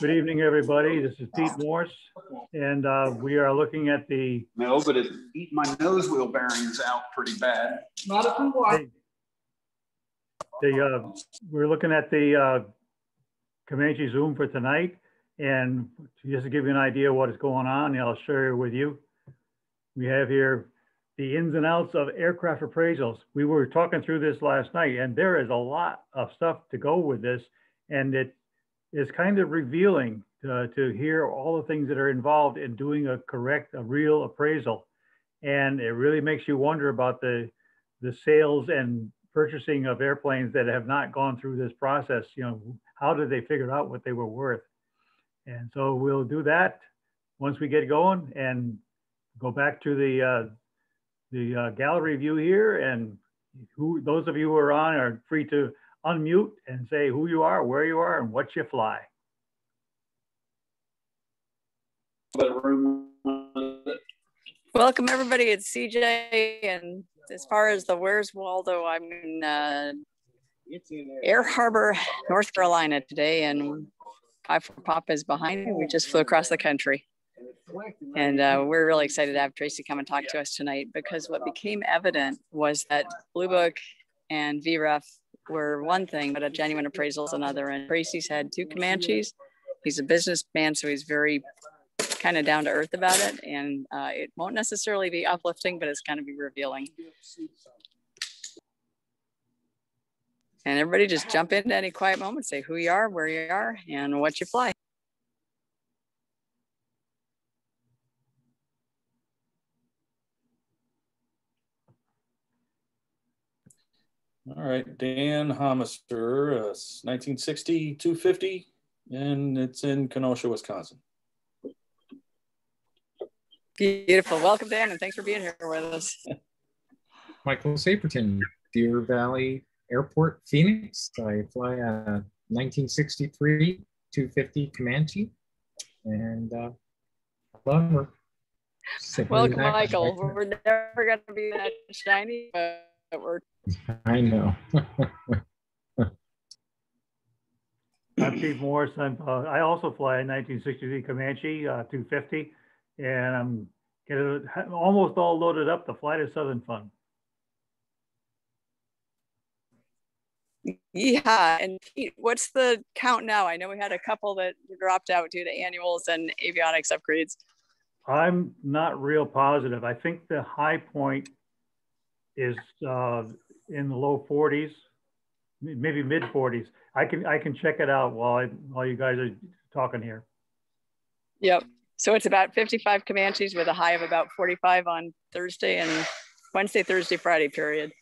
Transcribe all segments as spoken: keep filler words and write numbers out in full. Good evening, everybody. This is Pete Morse, and uh, we are looking at the... No, but it's eat my nose wheel bearings out pretty bad. Not a from the, the, uh, We're looking at the uh, Comanche Zoom for tonight, and just to give you an idea of what is going on, I'll share with you. We have here the ins and outs of aircraft appraisals. We were talking through this last night, and there is a lot of stuff to go with this, and it is kind of revealing uh, to hear all the things that are involved in doing a correct, a real appraisal. And it really makes you wonder about the, the sales and purchasing of airplanes that have not gone through this process. You know, how did they figure out what they were worth? And so we'll do that once we get going and go back to the, uh, the uh, gallery view here. And who, those of you who are on are free to unmute and say who you are, where you are, and what you fly. Welcome, everybody. It's C J. And as far as the Where's Waldo, I'm in uh, Air Harbor, North Carolina today. And Piper Pop is behind me. We just flew across the country. And uh, we're really excited to have Tracy come and talk to us tonight, because what became evident was that Blue Book and V REF were one thing, but a genuine appraisal is another. And Tracy's had two Comanches. He's a businessman, so he's very kind of down to earth about it. And uh, it won't necessarily be uplifting, but it's going to be revealing. And everybody just jump into any quiet moment, say who you are, where you are, and what you fly. All right, Dan Homister, uh, nineteen sixty, two fifty, and it's in Kenosha, Wisconsin. Beautiful. Welcome, Dan, and thanks for being here with us. Michael Sapperton, Deer Valley Airport, Phoenix. I fly a nineteen sixty-three two fifty Comanche, and uh, love her. Welcome, Michael. We're never going to be that shiny, but we're... I know. I'm Pete Morris. I'm, uh, I also fly a nineteen sixty-three Comanche uh, two fifty, and I'm getting almost all loaded up to fly to Southern Fun. Yeah, and Pete, what's the count now? I know we had a couple that dropped out due to annuals and avionics upgrades. I'm not real positive. I think the high point is uh, in the low forties, maybe mid forties. I can I can check it out while I, while you guys are talking here. Yep. So it's about fifty-five Comanches with a high of about forty-five on Thursday and Wednesday, Thursday, Friday period.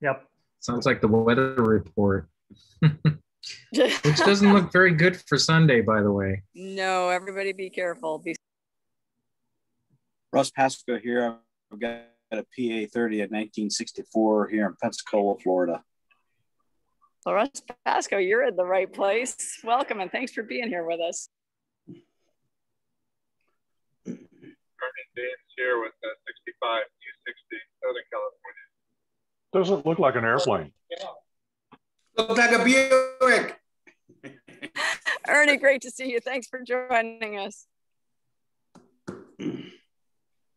Yep. Sounds like the weather report, which doesn't look very good for Sunday, by the way. No, everybody be careful. Be Russ Pascoe here. I've got at a P A thirty at nineteen sixty-four here in Pensacola, Florida. Well, Russ Pascoe, you're in the right place. Welcome and thanks for being here with us. Sergeant James here with uh, sixty-five U sixty, Southern California. Doesn't look like an airplane. Yeah. Looks like a Buick. Ernie, great to see you. Thanks for joining us.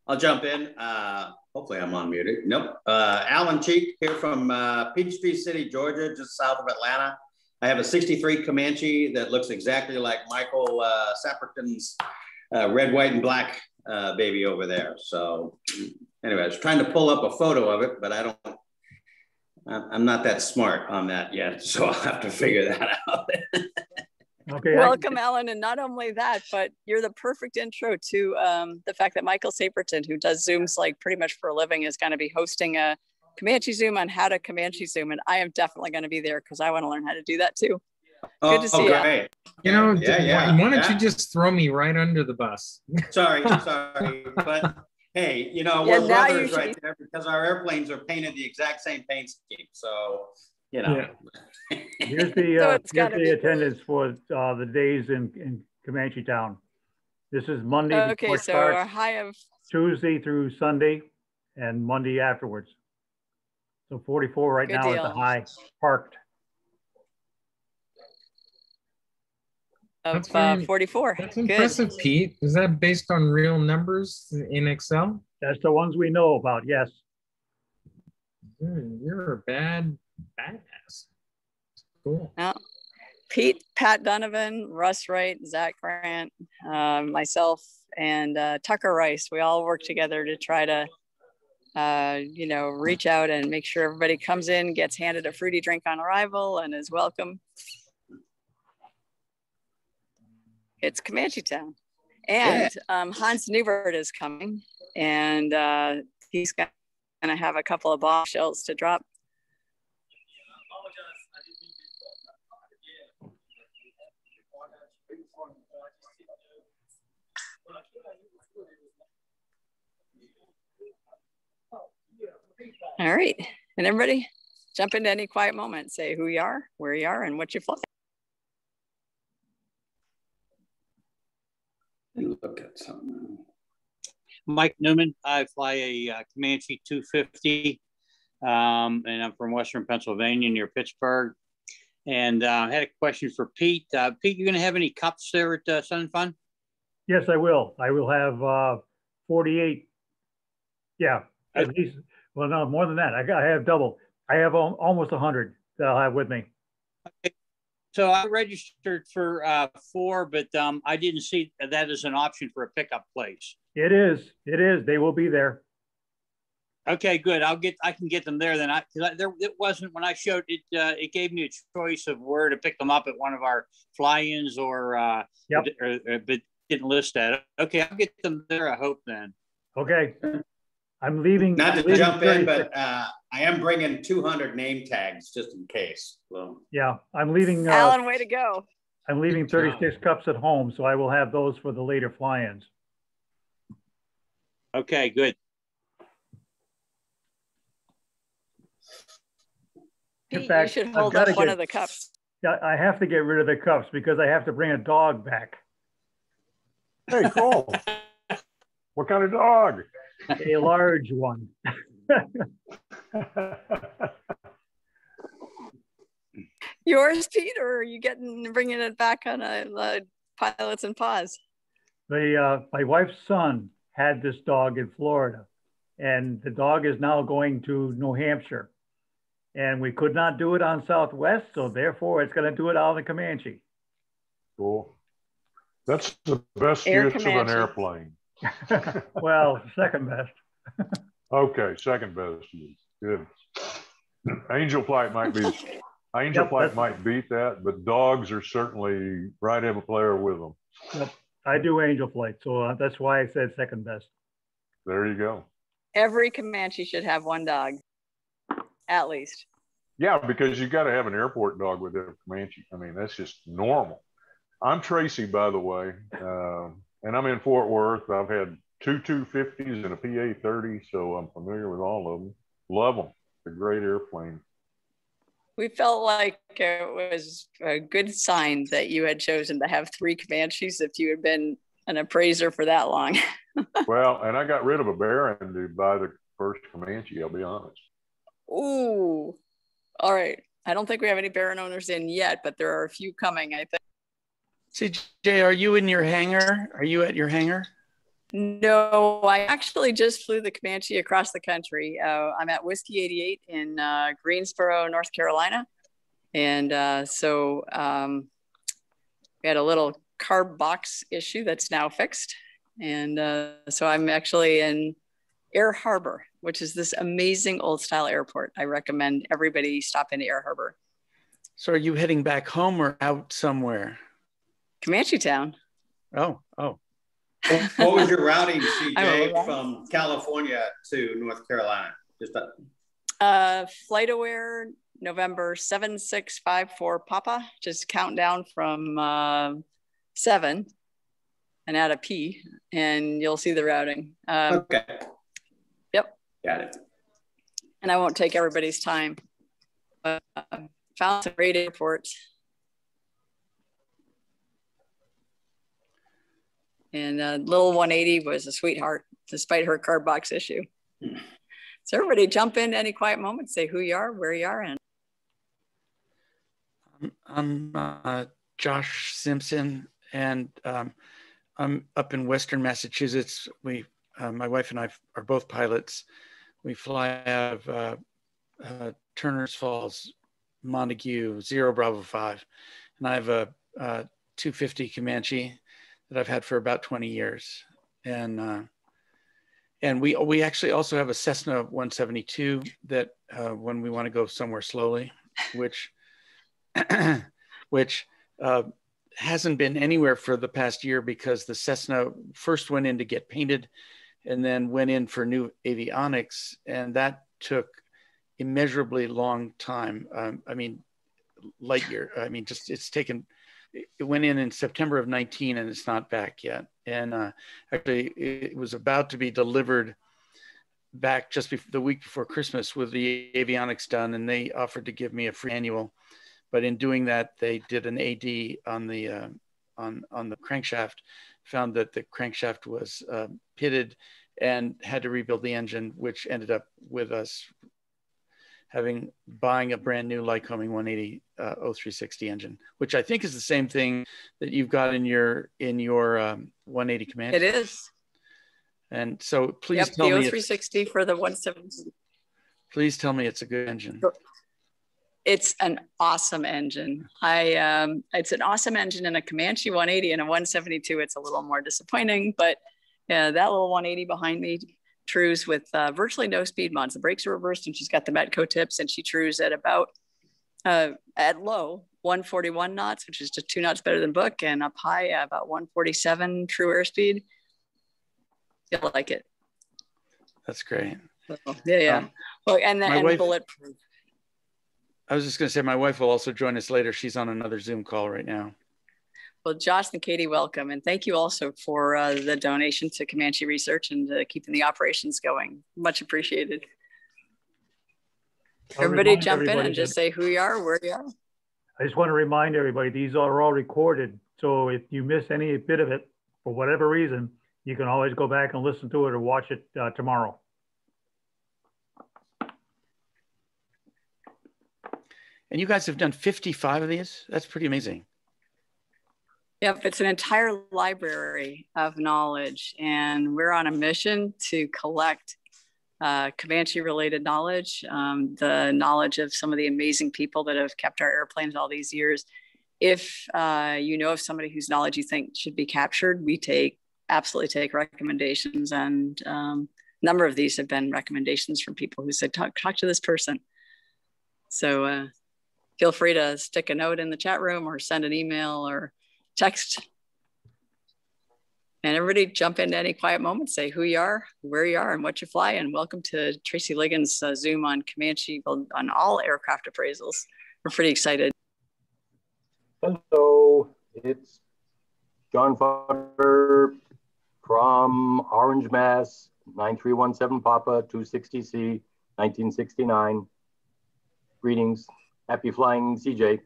I'll jump in. Uh, Hopefully I'm unmuted. Nope. Uh, Alan Cheek here from uh, Peachtree City, Georgia, just south of Atlanta. I have a sixty-three Comanche that looks exactly like Michael uh, Sapperton's uh, red, white, and black uh, baby over there. So anyway, I was trying to pull up a photo of it, but I don't, I'm not that smart on that yet. So I'll have to figure that out. Okay. Welcome, Alan, and not only that, but you're the perfect intro to um, the fact that Michael Sapperton, who does Zooms like pretty much for a living, is going to be hosting a Comanche Zoom on how to Comanche Zoom, and I am definitely going to be there because I want to learn how to do that too. Oh, good to see okay. you. You know, yeah, yeah, why don't yeah. you just throw me right under the bus? Sorry, sorry, but hey, you know, yeah, we're brothers right be... there because our airplanes are painted the exact same paint scheme, so... You know. Yeah. Here's the, uh, so here's the attendance for uh, the days in, in Comanche Town. This is Monday. Oh, okay, so our high of Tuesday through Sunday and Monday afterwards. So forty-four right now deal. Is the high parked. of uh, forty-four. That's Good. Impressive, Pete. Is that based on real numbers in Excel? That's the ones we know about, yes. Dude, you're a bad badass. Cool. Now, Pete, Pat Donovan, Russ Wright, Zach Grant, uh, myself, and uh, Tucker Rice, we all work together to try to, uh, you know, reach out and make sure everybody comes in, gets handed a fruity drink on arrival, and is welcome. It's Comanche Town. And yeah. um, Hans Neubert is coming, and uh, he's going to have a couple of bombshells to drop. All right, and everybody jump into any quiet moment, say who you are, where you are, and what you fly. You look at something. Mike Newman, I fly a uh, Comanche two fifty, um, and I'm from Western Pennsylvania near Pittsburgh. And uh, I had a question for Pete. Uh, Pete, you gonna have any cups there at uh, Sun and Fun? Yes, I will. I will have uh, forty-eight. Yeah, at okay. least. Well, no, more than that. I, got, I have double. I have al almost one hundred that I'll have with me. Okay. So I registered for uh, four, but um, I didn't see that as an option for a pickup place. It is. It is. They will be there. Okay, good. I'll get. I can get them there then. I, cause I there. It wasn't when I showed it. Uh, it gave me a choice of where to pick them up at one of our fly-ins or. Uh, yep. Or, or, but didn't list that. Okay, I'll get them there. I hope then. Okay. I'm leaving. Not to leaving jump in, but uh, I am bringing two hundred name tags just in case. Well, yeah, I'm leaving. Uh, Alan, way to go. I'm leaving thirty-six cups at home, so I will have those for the later fly-ins. Okay, good. Pete, fact, you should hold up one get, of the cups. I have to get rid of the cups because I have to bring a dog back. Hey, cool. What kind of dog? A large one. Yours, Pete, or are you getting bringing it back on a, a Pilots and Paws? The uh, my wife's son had this dog in Florida, and the dog is now going to New Hampshire, and we could not do it on Southwest, so therefore it's going to do it out of the Comanche. Cool. That's the best Air use Comanche. Of an airplane. Well, second best. Okay, second best. Good. Angel flight might be. Angel yep, flight might beat that, but dogs are certainly right in a player with them. Yep. I do angel flight, so uh, that's why I said second best. There you go. Every Comanche should have one dog, at least. Yeah, because you got to have an airport dog with every Comanche. I mean, that's just normal. I'm Tracy, by the way. Um, And I'm in Fort Worth. I've had two two fifties and a P A thirty, so I'm familiar with all of them. Love them. They're great airplanes. We felt like it was a good sign that you had chosen to have three Comanches if you had been an appraiser for that long. Well, and I got rid of a Baron to buy the first Comanche, I'll be honest. Ooh. All right. I don't think we have any Baron owners in yet, but there are a few coming, I think. C J, are you in your hangar? Are you at your hangar? No, I actually just flew the Comanche across the country. Uh, I'm at Whiskey eighty-eight in uh, Greensboro, North Carolina. And uh, so um, we had a little carb box issue that's now fixed. And uh, so I'm actually in Air Harbor, which is this amazing old style airport. I recommend everybody stop into Air Harbor. So are you heading back home or out somewhere? Comanche Town. Oh, oh. What was your routing, C J, from California to North Carolina? Just that. Uh, FlightAware, November seven six five four Papa. Just count down from uh, seven and add a P, and you'll see the routing. Um, okay. Yep. Got it. And I won't take everybody's time. Uh, found some great airports. And uh, little one eighty was a sweetheart, despite her card box issue. So everybody jump in any quiet moment, say who you are, where you are, and. I'm, I'm uh, Josh Simpson, and um, I'm up in Western Massachusetts. We, uh, my wife and I are both pilots. We fly out of uh, uh, Turner's Falls, Montague, zero Bravo five. And I have a uh, two fifty Comanche that I've had for about twenty years. And uh, and we we actually also have a Cessna one seventy-two that uh, when we want to go somewhere slowly, which which uh, hasn't been anywhere for the past year because the Cessna first went in to get painted and then went in for new avionics. And that took immeasurably long time. Um, I mean, light year. I mean, just it's taken, it went in in September of nineteen and it's not back yet. And uh, actually it was about to be delivered back just before, the week before Christmas with the avionics done, and they offered to give me a free annual. But in doing that, they did an A D on the uh, on on the crankshaft, found that the crankshaft was uh, pitted and had to rebuild the engine, which ended up with us having buying a brand new Lycoming one eighty uh, O three sixty engine, which I think is the same thing that you've got in your in your um, one eighty Comanche. It is. And so please yep, tell the me O three sixty for the one seventy. Please tell me it's a good engine. Sure. It's an awesome engine. I um, it's an awesome engine in a Comanche one eighty, and a one seventy-two. It's a little more disappointing, but uh, that little one eighty behind me trues with uh, virtually no speed mods. The brakes are reversed, and she's got the Matco tips, and she trues at about uh, at low one forty-one knots, which is just two knots better than book, and up high uh, about one forty-seven true airspeed. You'll like it. That's great. So, yeah, yeah. Um, well, and the and wife... bulletproof. I was just going to say, my wife will also join us later. She's on another Zoom call right now. Well, Josh and Katie, welcome. And thank you also for uh, the donation to Comanche Research and uh, keeping the operations going. Much appreciated. Everybody jump in and just say who you are, where you are. I just want to remind everybody, these are all recorded. So if you miss any bit of it, for whatever reason, you can always go back and listen to it or watch it uh, tomorrow. And you guys have done fifty-five of these? That's pretty amazing. Yep, it's an entire library of knowledge, and we're on a mission to collect uh, Comanche-related knowledge, um, the knowledge of some of the amazing people that have kept our airplanes all these years. If uh, you know of somebody whose knowledge you think should be captured, we take absolutely take recommendations, and um, a number of these have been recommendations from people who said, talk, talk to this person. So. Uh, Feel free to stick a note in the chat room or send an email or text. And everybody jump into any quiet moment, say who you are, where you are, and what you fly. And welcome to Tracy Ligon's uh, Zoom on Comanche, on all aircraft appraisals. We're pretty excited. Hello, it's John Potter from Orange, Mass, nine three one seven Papa, two sixty C, nineteen sixty-nine. Greetings. Happy flying, C J.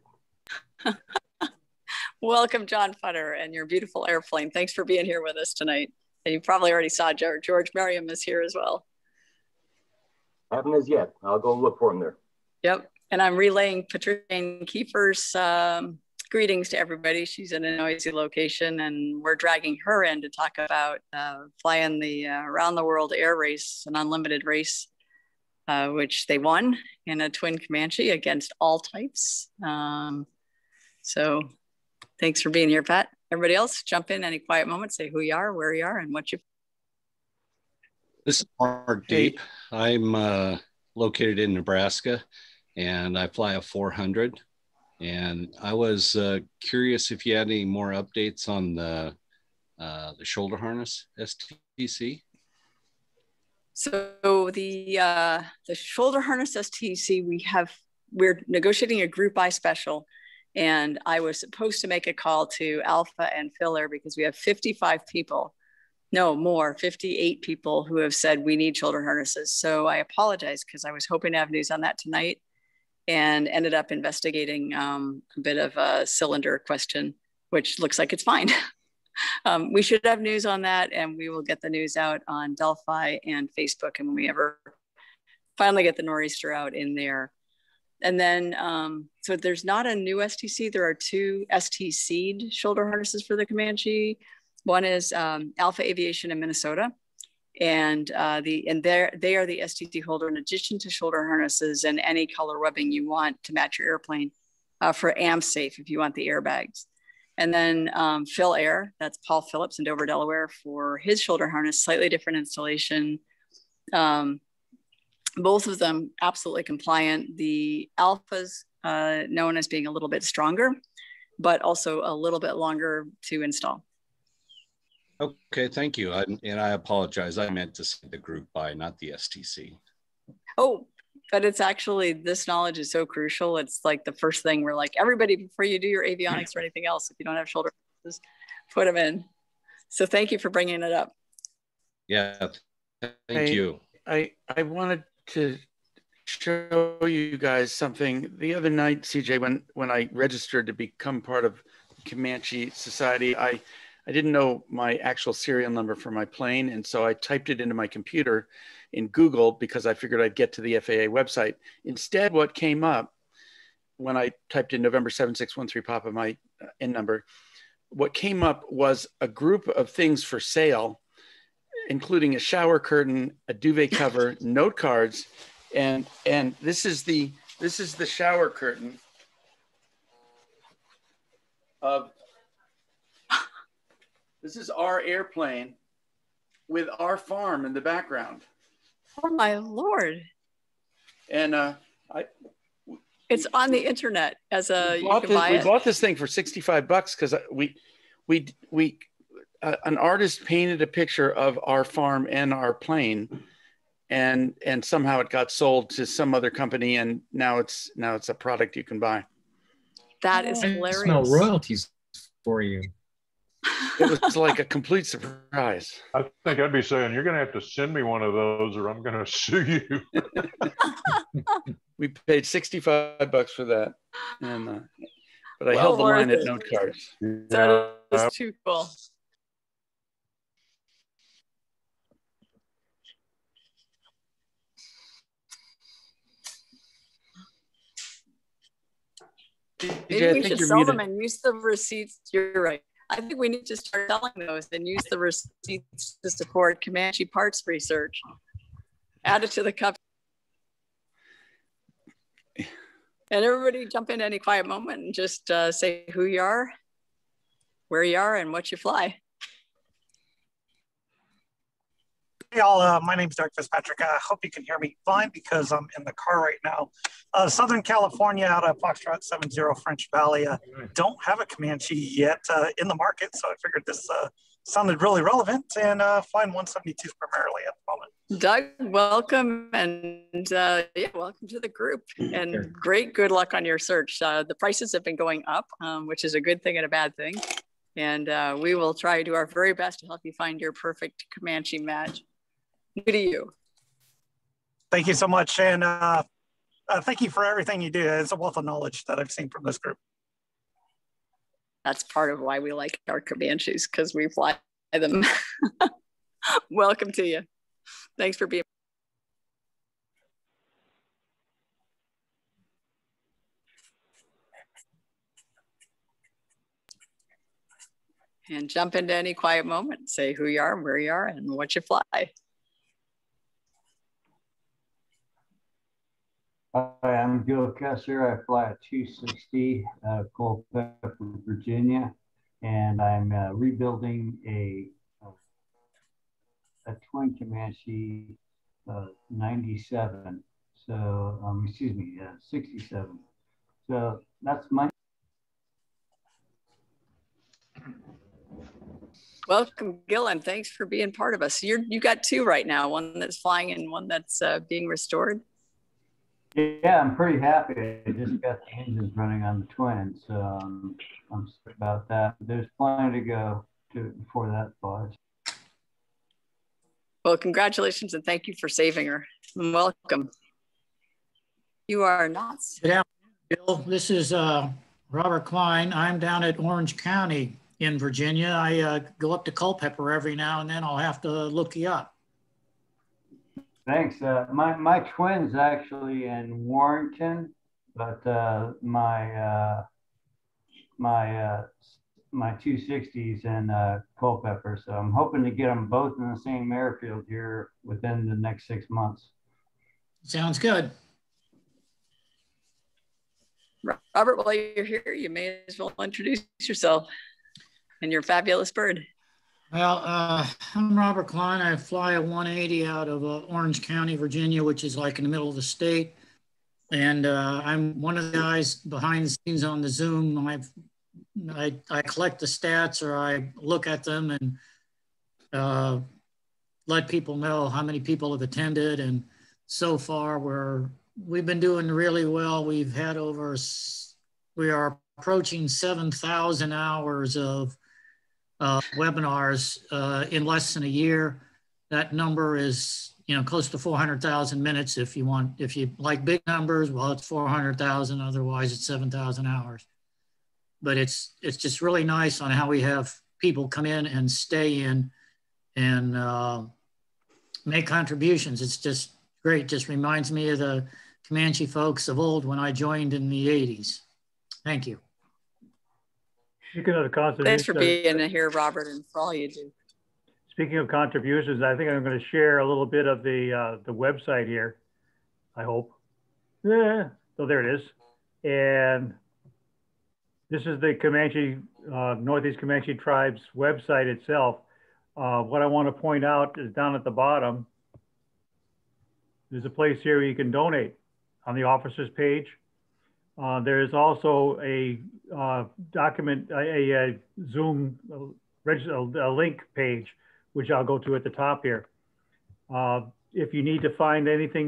Welcome, John Futter, and your beautiful airplane. Thanks for being here with us tonight. And you probably already saw George, George Merriam is here as well. Haven't as yet. I'll go look for him there. Yep. And I'm relaying Patricia Kiefer's um, greetings to everybody. She's in a noisy location, and we're dragging her in to talk about uh, flying the uh, around the world air race, an unlimited race. Uh, which they won in a twin Comanche against all types. Um, so thanks for being here, Pat. Everybody else, jump in any quiet moment, say who you are, where you are, and what you... This is Mark Deep. I'm uh, located in Nebraska, and I fly a four hundred. And I was uh, curious if you had any more updates on the, uh, the shoulder harness S T C. So the uh, the shoulder harness S T C, we have, we're negotiating a group I special, and I was supposed to make a call to Alpha and Filler because we have fifty-five people, no more, fifty-eight people who have said we need shoulder harnesses. So I apologize because I was hoping to have news on that tonight, and ended up investigating um, a bit of a cylinder question, which looks like it's fine. Um, we should have news on that, and we will get the news out on Delphi and Facebook, and when we ever finally get the nor'easter out in there. And then, um, so there's not a new S T C. There are two S T C'd shoulder harnesses for the Comanche. One is um, Alpha Aviation in Minnesota, and uh, the and there they are the S T C holder in addition to shoulder harnesses and any color rubbing you want to match your airplane uh, for AmSafe if you want the airbags. And then um, Phil Air, that's Paul Phillips in Dover, Delaware, for his shoulder harness, slightly different installation. Um, both of them absolutely compliant. The Alpha's uh, known as being a little bit stronger, but also a little bit longer to install. Okay, thank you. I, and I apologize. I meant to say the group by, not the S T C. Oh, but it's actually, this knowledge is so crucial. It's like the first thing we're like, everybody, before you do your avionics or anything else, if you don't have shoulder, just put them in. So thank you for bringing it up. Yeah, thank I, you. I, I wanted to show you guys something. The other night, C J, when, when I registered to become part of Comanche Society, I I didn't know my actual serial number for my plane, and so I typed it into my computer in Google because I figured I'd get to the F A A website. Instead, what came up when I typed in November seven six one three Papa, my uh, N number, what came up was a group of things for sale, including a shower curtain, a duvet cover, note cards, and and this is the this is the shower curtain of. This is our airplane with our farm in the background. Oh my Lord. And uh, I, it's we, on the internet as a, we, you bought, can this, buy we it. bought this thing for sixty-five bucks because we, we, we, uh, an artist painted a picture of our farm and our plane, and, and somehow it got sold to some other company. And now it's, now it's a product you can buy. That is hilarious. I smell royalties for you. It was like a complete surprise. I think I'd be saying, you're going to have to send me one of those or I'm going to sue you. We paid sixty-five bucks for that. And, uh, but I well, held the line it. at note cards. That yeah. is too cool. Maybe we should sell them and use the receipts. You're right. I think we need to start selling those and use the receipts to support Comanche parts research. Add it to the cup. And everybody jump into any quiet moment and just uh, say who you are, where you are, and what you fly. Hey all, uh, my name's Doug Fitzpatrick. I hope you can hear me fine because I'm in the car right now. Uh, Southern California out of Foxtrot seven zero French Valley. Uh, don't have a Comanche yet uh, in the market, so I figured this uh, sounded really relevant, and uh, flying one seventy-twos primarily at the moment. Doug, welcome, and uh, yeah, welcome to the group, and sure. great good luck on your search. Uh, the prices have been going up, um, which is a good thing and a bad thing, and uh, we will try to do our very best to help you find your perfect Comanche match. Good to you. Thank you so much, and uh, uh, thank you for everything you do. It's a wealth of knowledge that I've seen from this group. That's part of why we like our Comanches, because we fly them. Welcome to you. Thanks for being. And jump into any quiet moment. Say who you are, where you are, and what you fly. Hi, I'm Gil Kessler. I fly a two sixty out of Culpeper, Virginia, and I'm uh, rebuilding a, a a twin Comanche uh, ninety-seven. So, um, excuse me, uh, sixty-seven. So that's my. Welcome, Gil, and thanks for being part of us. You're you got two right now, one that's flying and one that's uh, being restored. Yeah, I'm pretty happy. I just got the engines running on the twins, so um, I'm sorry about that. There's plenty to go to before that flies. Well, congratulations and thank you for saving her. And welcome. You are not. Good afternoon, Bill. This is uh, Robert Klein. I'm down at Orange County in Virginia. I uh, go up to Culpeper every now and then. I'll have to look you up. Thanks. Uh, my, my twin's actually in Warrenton, but uh, my uh, my uh, my two sixties and uh, Culpepper. So I'm hoping to get them both in the same airfield here within the next six months. Sounds good. Robert, while you're here, you may as well introduce yourself and your fabulous bird. Well, uh, I'm Robert Klein. I fly a one eighty out of uh, Orange County, Virginia, which is like in the middle of the state. And uh, I'm one of the guys behind the scenes on the Zoom. I've, I, I collect the stats, or I look at them and uh, let people know how many people have attended. And so far, we're, we've been doing really well. We've had over, we are approaching seven thousand hours of Uh, webinars uh, in less than a year. That number is, you know, close to four hundred thousand minutes. If you want, if you like big numbers, well, it's four hundred thousand. Otherwise, it's seven thousand hours. But it's it's just really nice on how we have people come in and stay in and uh, make contributions. It's just great. Just reminds me of the Comanche folks of old when I joined in the eighties. Thank you. Thanks for being here, Robert, and for all you do. Speaking of contributions, I think I'm going to share a little bit of the uh, the website here. I hope. Yeah. So there it is, and this is the Comanche uh, Northeast Comanche Tribes website itself. Uh, what I want to point out is down at the bottom. There's a place here where you can donate on the officers page. Uh, there is also a uh, document, a, a Zoom a, a link page, which I'll go to at the top here. Uh, if you need to find anything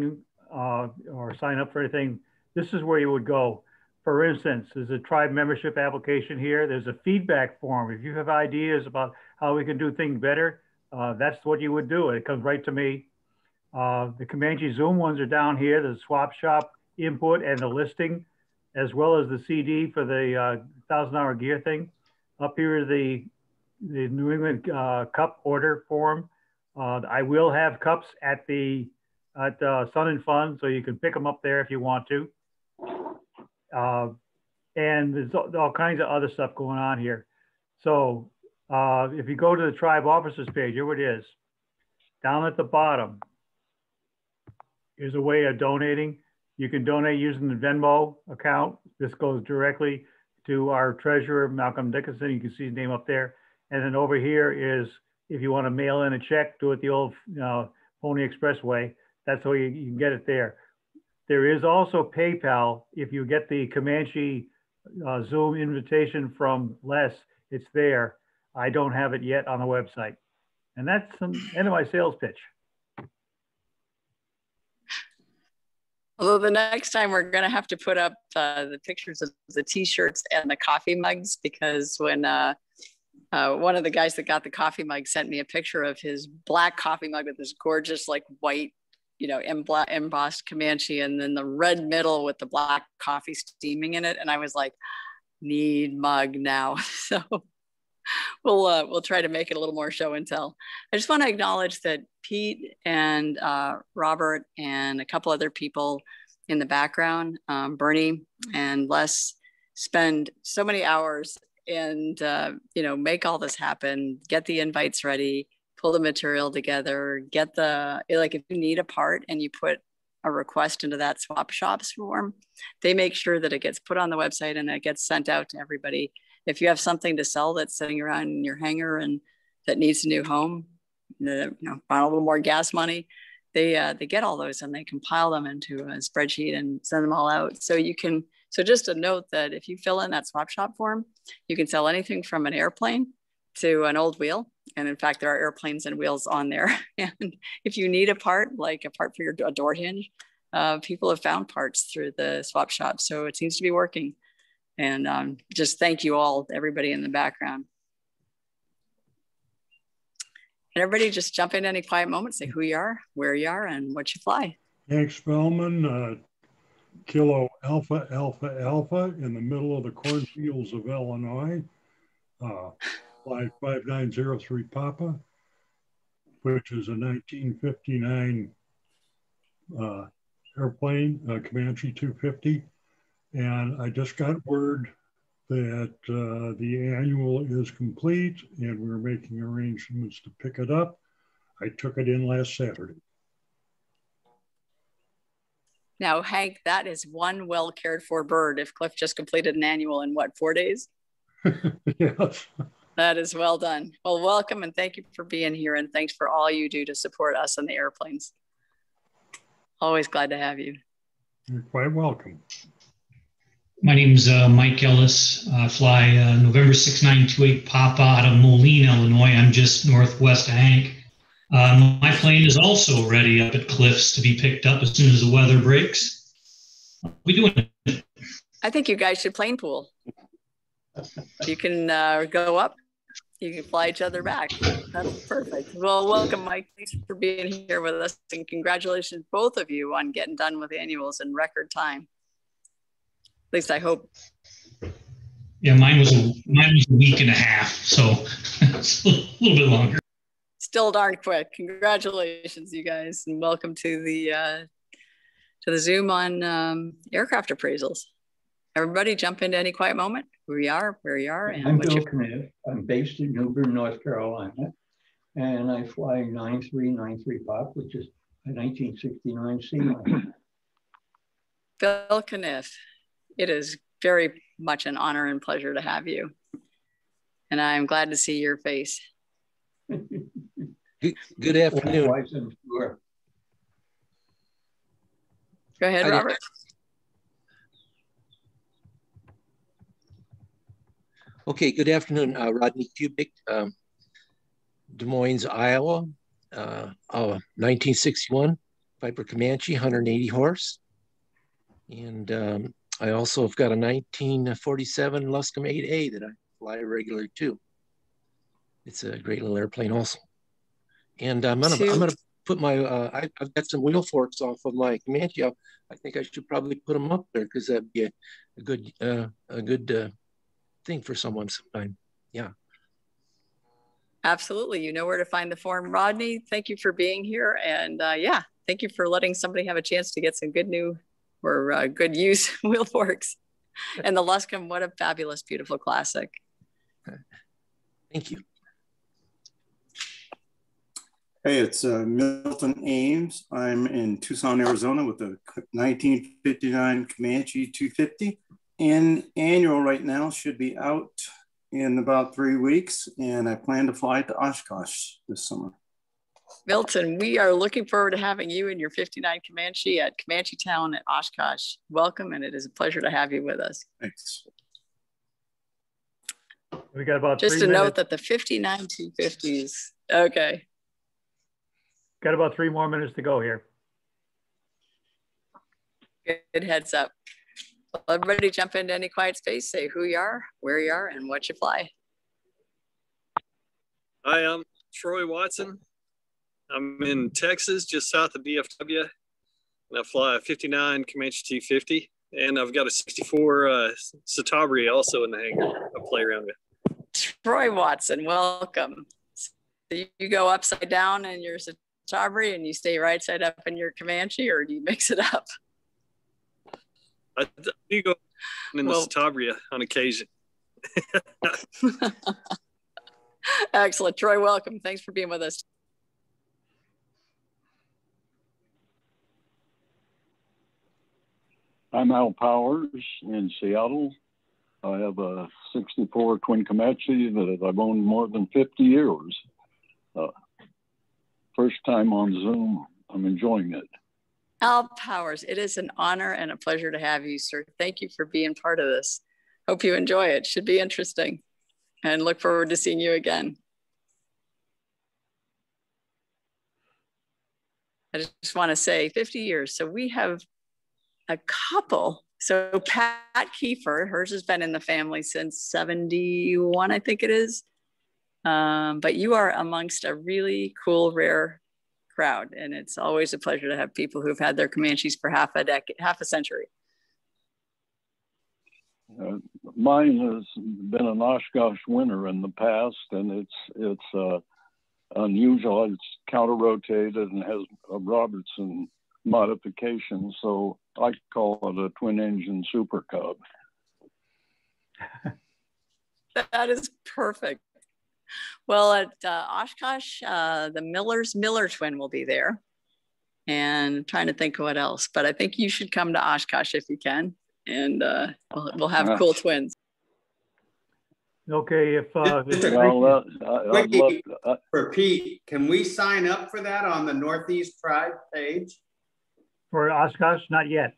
uh, or sign up for anything, this is where you would go. For instance, there's a tribe membership application here. There's a feedback form. If you have ideas about how we can do things better, uh, that's what you would do. It comes right to me. Uh, the Comanche Zoom ones are down here. There's swap shop input and the listing, as well as the C D for the thousand-hour uh, gear thing. Up here is the, the New England uh, cup order form. Uh, I will have cups at the at uh, Sun and Fun, so you can pick them up there if you want to. Uh, and there's all kinds of other stuff going on here. So uh, if you go to the tribe officers page, here it is. Down at the bottom, here's a way of donating. You can donate using the Venmo account. This goes directly to our treasurer, Malcolm Dickinson. You can see his name up there. And then over here is, if you want to mail in a check, do it the old uh, Pony Express way. That's how you, you can get it there. There is also PayPal. If you get the Comanche uh, Zoom invitation from Les, it's there. I don't have it yet on the website. And that's the end of my sales pitch. Although the next time we're going to have to put up uh, the pictures of the t-shirts and the coffee mugs, because when uh, uh, one of the guys that got the coffee mug sent me a picture of his black coffee mug with this gorgeous like white, you know, embossed Comanche, and then the red middle with the black coffee steaming in it. And I was like, need mug now. So we'll, uh, we'll try to make it a little more show and tell. I just want to acknowledge that Pete and uh, Robert and a couple other people in the background, um, Bernie and Les, spend so many hours and, uh, you know, make all this happen, get the invites ready, pull the material together, get the, like if you need a part and you put a request into that swap shops form, they make sure that it gets put on the website and it gets sent out to everybody. If you have something to sell that's sitting around in your hangar and that needs a new home, the, you know, find a little more gas money, they uh, they get all those and they compile them into a spreadsheet and send them all out. So you can, so just a note that if you fill in that swap shop form, you can sell anything from an airplane to an old wheel. And in fact, there are airplanes and wheels on there. And if you need a part, like a part for your a door hinge, uh, people have found parts through the swap shop. So it seems to be working. And um, just thank you all, everybody in the background. And everybody just jump in any quiet moment, say who you are, where you are, and what you fly. Hank Spellman, uh, Kilo Alpha Alpha Alpha in the middle of the cornfields of Illinois. Uh, fly five nine zero three Papa, which is a nineteen fifty-nine uh, airplane, uh, Comanche two fifty. And I just got word that uh, the annual is complete and we're making arrangements to pick it up. I took it in last Saturday. Now, Hank, that is one well cared for bird if Cliff just completed an annual in what, four days? Yes. That is well done. Well, welcome and thank you for being here and thanks for all you do to support us on the airplanes. Always glad to have you. You're quite welcome. My name's uh, Mike Ellis. I fly uh, November six nine two eight Papa out of Moline, Illinois. I'm just northwest of Hank. Um, my plane is also ready up at Cliff's to be picked up as soon as the weather breaks. What are we doing? I think you guys should plane pool. You can uh, go up, you can fly each other back. That's perfect. Well, welcome, Mike. Thanks for being here with us. And congratulations, both of you, on getting done with annuals in record time. At least I hope. Yeah, mine was a, mine was a week and a half, so it's a little bit longer. Still darn quick. Congratulations, you guys, and welcome to the uh, to the Zoom on um, aircraft appraisals. Everybody, jump into any quiet moment. Who we are, where we are, and I'm what Bill Kniff. I'm based in Neubert, North Carolina, and I fly nine three nine three Pop, which is a nineteen sixty-nine C nine. Bill Kniff. It is very much an honor and pleasure to have you. And I'm glad to see your face. Good, good afternoon. Go ahead, Robert. Okay, good afternoon. Uh, Rodney Kubik, um, Des Moines, Iowa, uh, oh, nineteen sixty-one, Piper Comanche, one hundred eighty horse. And um, I also have got a nineteen forty-seven Luscombe eight A that I fly regular too. It's a great little airplane also. And I'm gonna, I'm gonna put my, uh, I, I've got some wheel forks off of my Comanche. I think I should probably put them up there because that'd be a, a good, uh, a good uh, thing for someone sometime, yeah. Absolutely, you know where to find the form. Rodney, thank you for being here. And uh, yeah, thank you for letting somebody have a chance to get some good new or uh, good use wheel forks. And the Luscombe, what a fabulous, beautiful classic. Thank you. Hey, it's uh, Milton Ames. I'm in Tucson, Arizona with a nineteen fifty-nine Comanche two fifty. And annual right now should be out in about three weeks. And I plan to fly to Oshkosh this summer. Milton, we are looking forward to having you and your fifty-nine Comanche at Comanche Town at Oshkosh. Welcome, and it is a pleasure to have you with us. Thanks. We got about just a note that the fifty-nine two fifties. Okay. Got about three more minutes to go here. Good heads up. Well, everybody, jump into any quiet space. Say who you are, where you are, and what you fly. Hi, I'm Troy Watson. I'm in Texas, just south of D F W, and I fly a fifty-nine Comanche T fifty, and I've got a sixty-four uh, Satabri also in the hangar I play around with. Troy Watson, welcome. So you go upside down in your Satabri and you stay right side up in your Comanche, or do you mix it up? I do go in well, the Satabri on occasion. Excellent. Troy, welcome. Thanks for being with us. I'm Al Powers in Seattle. I have a sixty-four Twin Comanche that I've owned more than fifty years. Uh, first time on Zoom, I'm enjoying it. Al Powers, it is an honor and a pleasure to have you, sir. Thank you for being part of this. Hope you enjoy it. Should be interesting. And look forward to seeing you again. I just want to say fifty years. So we have a couple. So Pat Kiefer, hers has been in the family since seventy-one, I think it is. Um, but you are amongst a really cool, rare crowd. And it's always a pleasure to have people who've had their Comanches for half a decade, half a century. Uh, mine has been an Oshkosh winner in the past, and it's, it's uh, unusual. It's counter-rotated and has a Robertson modification. So I call it a twin engine Super Cub. That is perfect. Well, at uh, Oshkosh, uh, the Miller's Miller twin will be there. And I'm trying to think of what else, but I think you should come to Oshkosh if you can, and uh, we'll, we'll have cool twins. Okay, if, uh, if well, uh, I, love, uh, for Pete, can we sign up for that on the Northeast Tribe page? For Oshkosh, not yet.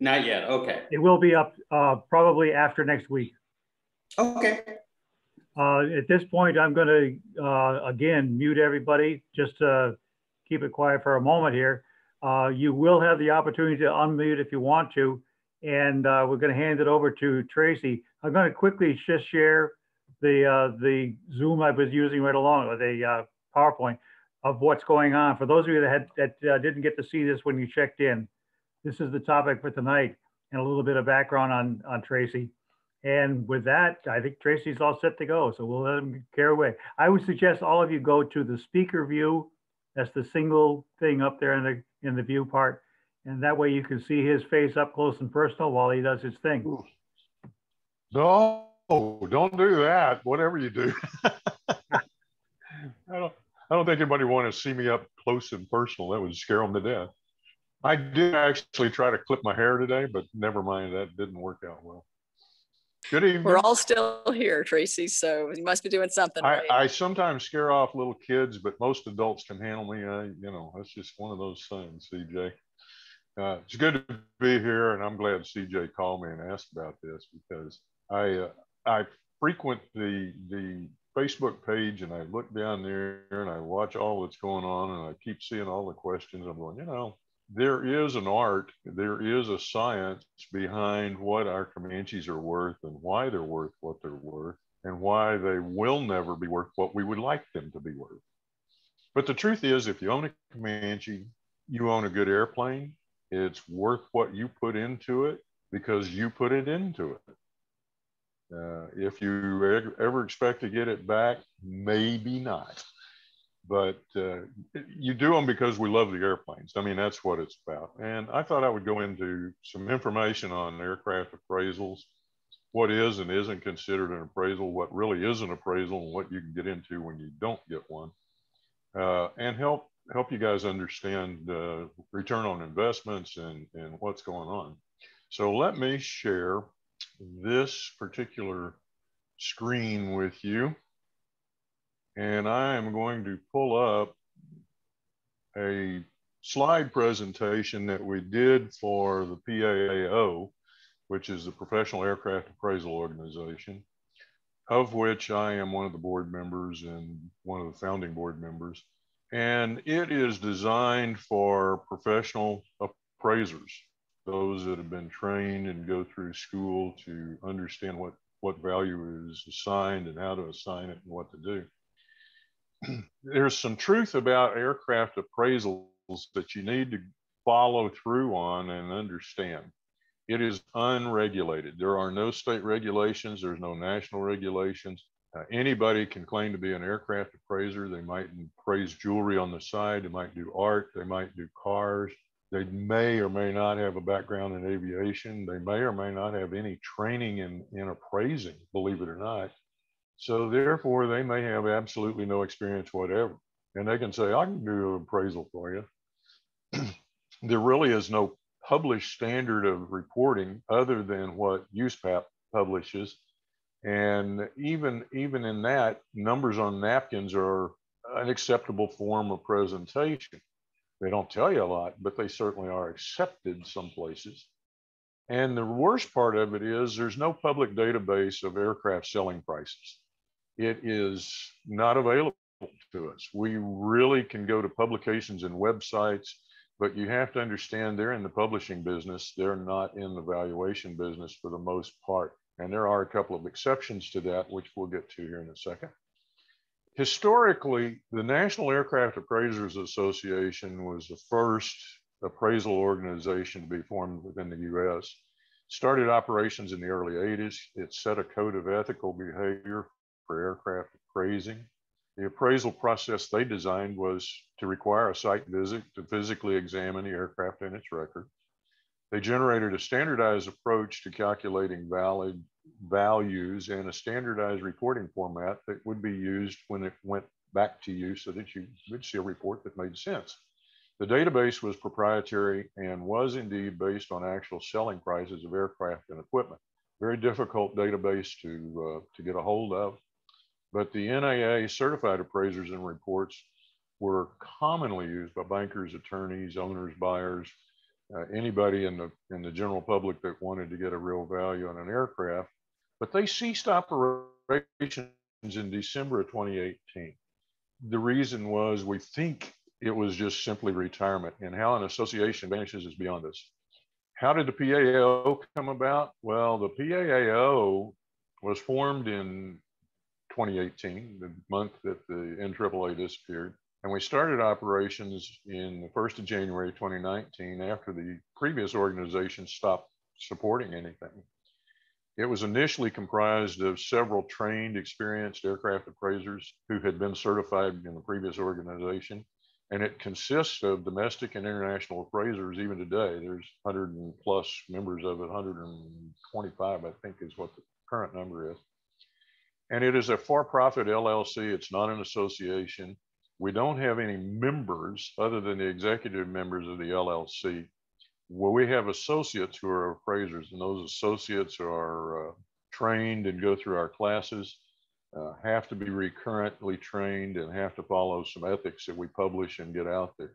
Not yet. Okay. It will be up uh, probably after next week. Okay. Uh, at this point, I'm going to uh, again mute everybody just to keep it quiet for a moment here. Uh, you will have the opportunity to unmute if you want to, and uh, we're going to hand it over to Tracy. I'm going to quickly just share the uh, the Zoom I was using right along with the uh, PowerPoint of what's going on. For those of you that had, that uh, didn't get to see this when you checked in, this is the topic for tonight and a little bit of background on on Tracy. And with that, I think Tracy's all set to go. So we'll let him carry away. I would suggest all of you go to the speaker view. That's the single thing up there in the in the view part. And that way you can see his face up close and personal while he does his thing. No, don't do that. Whatever you do. I don't I don't think anybody wants to see me up close and personal. That would scare them to death. I did actually try to clip my hair today, but never mind, that didn't work out well. Good evening. We're all still here, Tracy, so you must be doing something. I, right. I sometimes scare off little kids, but most adults can handle me. I, you know, that's just one of those things, C J. Uh, it's good to be here, and I'm glad C J called me and asked about this, because I uh, I frequent the, the Facebook page, and I look down there, and I watch all that's going on, and I keep seeing all the questions. I'm going, you know, there is an art, there is a science behind what our Comanches are worth and why they're worth what they're worth and why they will never be worth what we would like them to be worth. But the truth is, if you own a Comanche, you own a good airplane. It's worth what you put into it because you put it into it. Uh, if you ever expect to get it back, maybe not. But uh, you do them because we love the airplanes. I mean, that's what it's about. And I thought I would go into some information on aircraft appraisals, what is and isn't considered an appraisal, what really is an appraisal, and what you can get into when you don't get one, uh, and help help you guys understand uh, return on investments and, and what's going on. So let me share this particular screen with you. And I am going to pull up a slide presentation that we did for the P A A O, which is the Professional Aircraft Appraisal Organization, of which I am one of the board members and one of the founding board members. And it is designed for professional appraisers, those that have been trained and go through school to understand what, what value is assigned and how to assign it and what to do. There's some truth about aircraft appraisals that you need to follow through on and understand. It is unregulated. There are no state regulations. There's no national regulations. Uh, anybody can claim to be an aircraft appraiser. They might appraise jewelry on the side. They might do art. They might do cars. They may or may not have a background in aviation. They may or may not have any training in, in appraising, believe it or not. So therefore, they may have absolutely no experience whatever. And they can say, I can do an appraisal for you. There really is no published standard of reporting other than what U S P A P publishes. And even, even in that, numbers on napkins are an acceptable form of presentation. They don't tell you a lot, but they certainly are accepted some places. And the worst part of it is there's no public database of aircraft selling prices. It is not available to us. We really can go to publications and websites, but you have to understand they're in the publishing business. They're not in the valuation business for the most part. And there are a couple of exceptions to that, which we'll get to here in a second. Historically, the National Aircraft Appraisers Association was the first appraisal organization to be formed within the U S. Started operations in the early eighties. It set a code of ethical behavior for aircraft appraising. The appraisal process they designed was to require a site visit to physically examine the aircraft and its record. They generated a standardized approach to calculating valid values and a standardized reporting format that would be used when it went back to you so that you would see a report that made sense. The database was proprietary and was indeed based on actual selling prices of aircraft and equipment. Very difficult database to, uh, to get a hold of. But the N A A certified appraisers and reports were commonly used by bankers, attorneys, owners, buyers, uh, anybody in the, in the general public that wanted to get a real value on an aircraft. But they ceased operations in December of twenty eighteen. The reason was we think it was just simply retirement, and how an association vanishes is beyond us. How did the P A A O come about? Well, the P A A O was formed in twenty eighteen, the month that the N A A A disappeared. And we started operations in the first of January twenty nineteen after the previous organization stopped supporting anything. It was initially comprised of several trained, experienced aircraft appraisers who had been certified in the previous organization. And it consists of domestic and international appraisers even today. There's one hundred plus members of it, one hundred twenty-five, I think is what the current number is. And it is a for-profit L L C. It's not an association. We don't have any members other than the executive members of the L L C. Well, we have associates who are appraisers, and those associates are uh, trained and go through our classes, uh, have to be recurrently trained, and have to follow some ethics that we publish and get out there.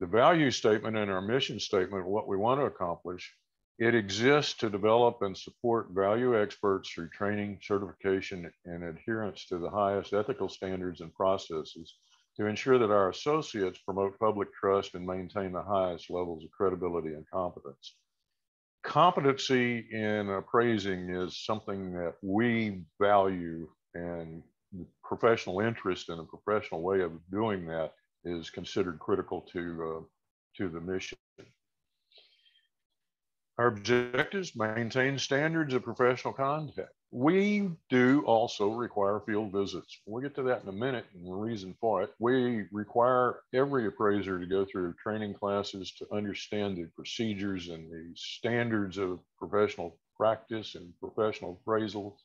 The value statement and our mission statement, what we want to accomplish, it exists to develop and support value experts through training, certification, and adherence to the highest ethical standards and processes to ensure that our associates promote public trust and maintain the highest levels of credibility and competence. Competency in appraising is something that we value, and the professional interest and a professional way of doing that is considered critical to, uh, to the mission. Our objectives: maintain standards of professional conduct. We do also require field visits. We'll get to that in a minute and the reason for it. We require every appraiser to go through training classes to understand the procedures and the standards of professional practice and professional appraisal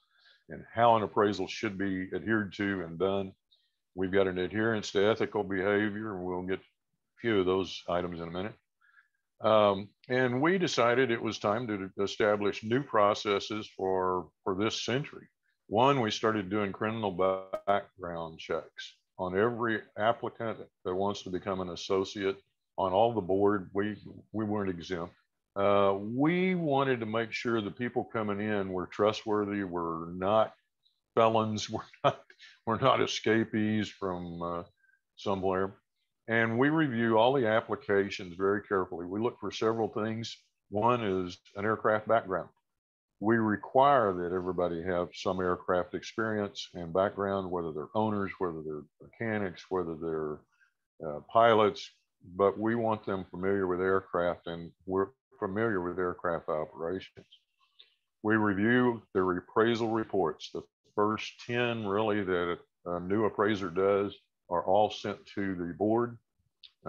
and how an appraisal should be adhered to and done. We've got an adherence to ethical behavior, and we'll get a few of those items in a minute. Um, and we decided it was time to establish new processes for, for this century. One, we started doing criminal background checks on every applicant that wants to become an associate. On all the board, we, we weren't exempt. Uh, we wanted to make sure the people coming in were trustworthy, were not felons, were not, were not escapees from uh, somewhere. And we review all the applications very carefully. We look for several things. One is an aircraft background. We require that everybody have some aircraft experience and background, whether they're owners, whether they're mechanics, whether they're uh, pilots, but we want them familiar with aircraft, and we're familiar with aircraft operations. We review their appraisal reports. The first ten really that a new appraiser does are all sent to the board.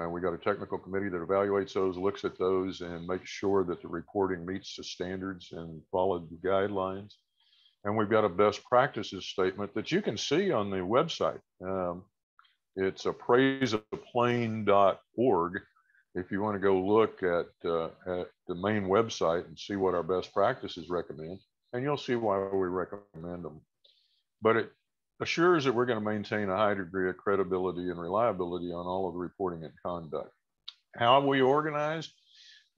Uh, we got a technical committee that evaluates those, looks at those, and makes sure that the reporting meets the standards and followed the guidelines. And we've got a best practices statement that you can see on the website. Um, it's appraise a plane dot org. If you want to go look at, uh, at the main website and see what our best practices recommend, and you'll see why we recommend them. But it assures that we're going to maintain a high degree of credibility and reliability on all of the reporting and conduct. How are we organized?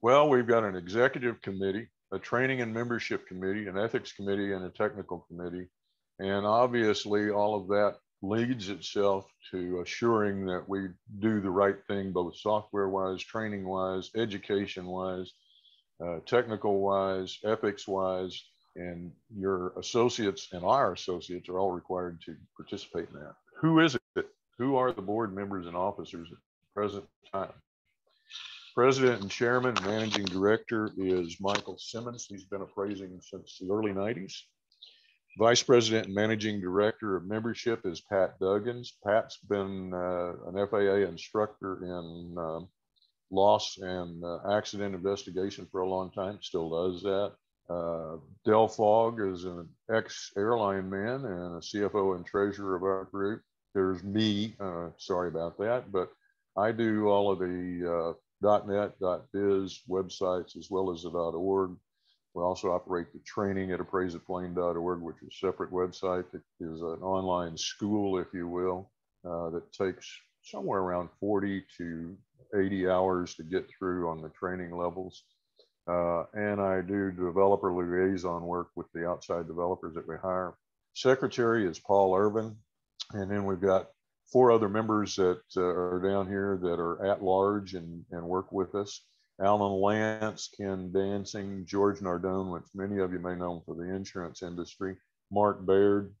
Well, we've got an executive committee, a training and membership committee, an ethics committee, and a technical committee. And obviously, all of that leads itself to assuring that we do the right thing, both software-wise, training-wise, education-wise, uh, technical-wise, ethics-wise. And your associates and our associates are all required to participate in that. Who is it? Who are the board members and officers at the present time? President and chairman and managing director is Michael Simmons. He's been appraising since the early nineties. Vice President and Managing Director of Membership is Pat Duggins. Pat's been uh, an F A A instructor in um, loss and uh, accident investigation for a long time, still does that. Uh, Del Fogg is an ex-airline man and a C F O and treasurer of our group. There's me, uh, sorry about that, but I do all of the uh, .net, .biz websites as well as the .org. We also operate the training at appraise a plane dot org, which is a separate website that is an online school, if you will, uh, that takes somewhere around forty to eighty hours to get through on the training levels. Uh, and I do developer liaison work with the outside developers that we hire. Secretary is Paul Irvin. And then we've got four other members that uh, are down here that are at large and, and work with us. Alan Lance, Ken Dancing, George Nardone, which many of you may know for the insurance industry, Mark Baird,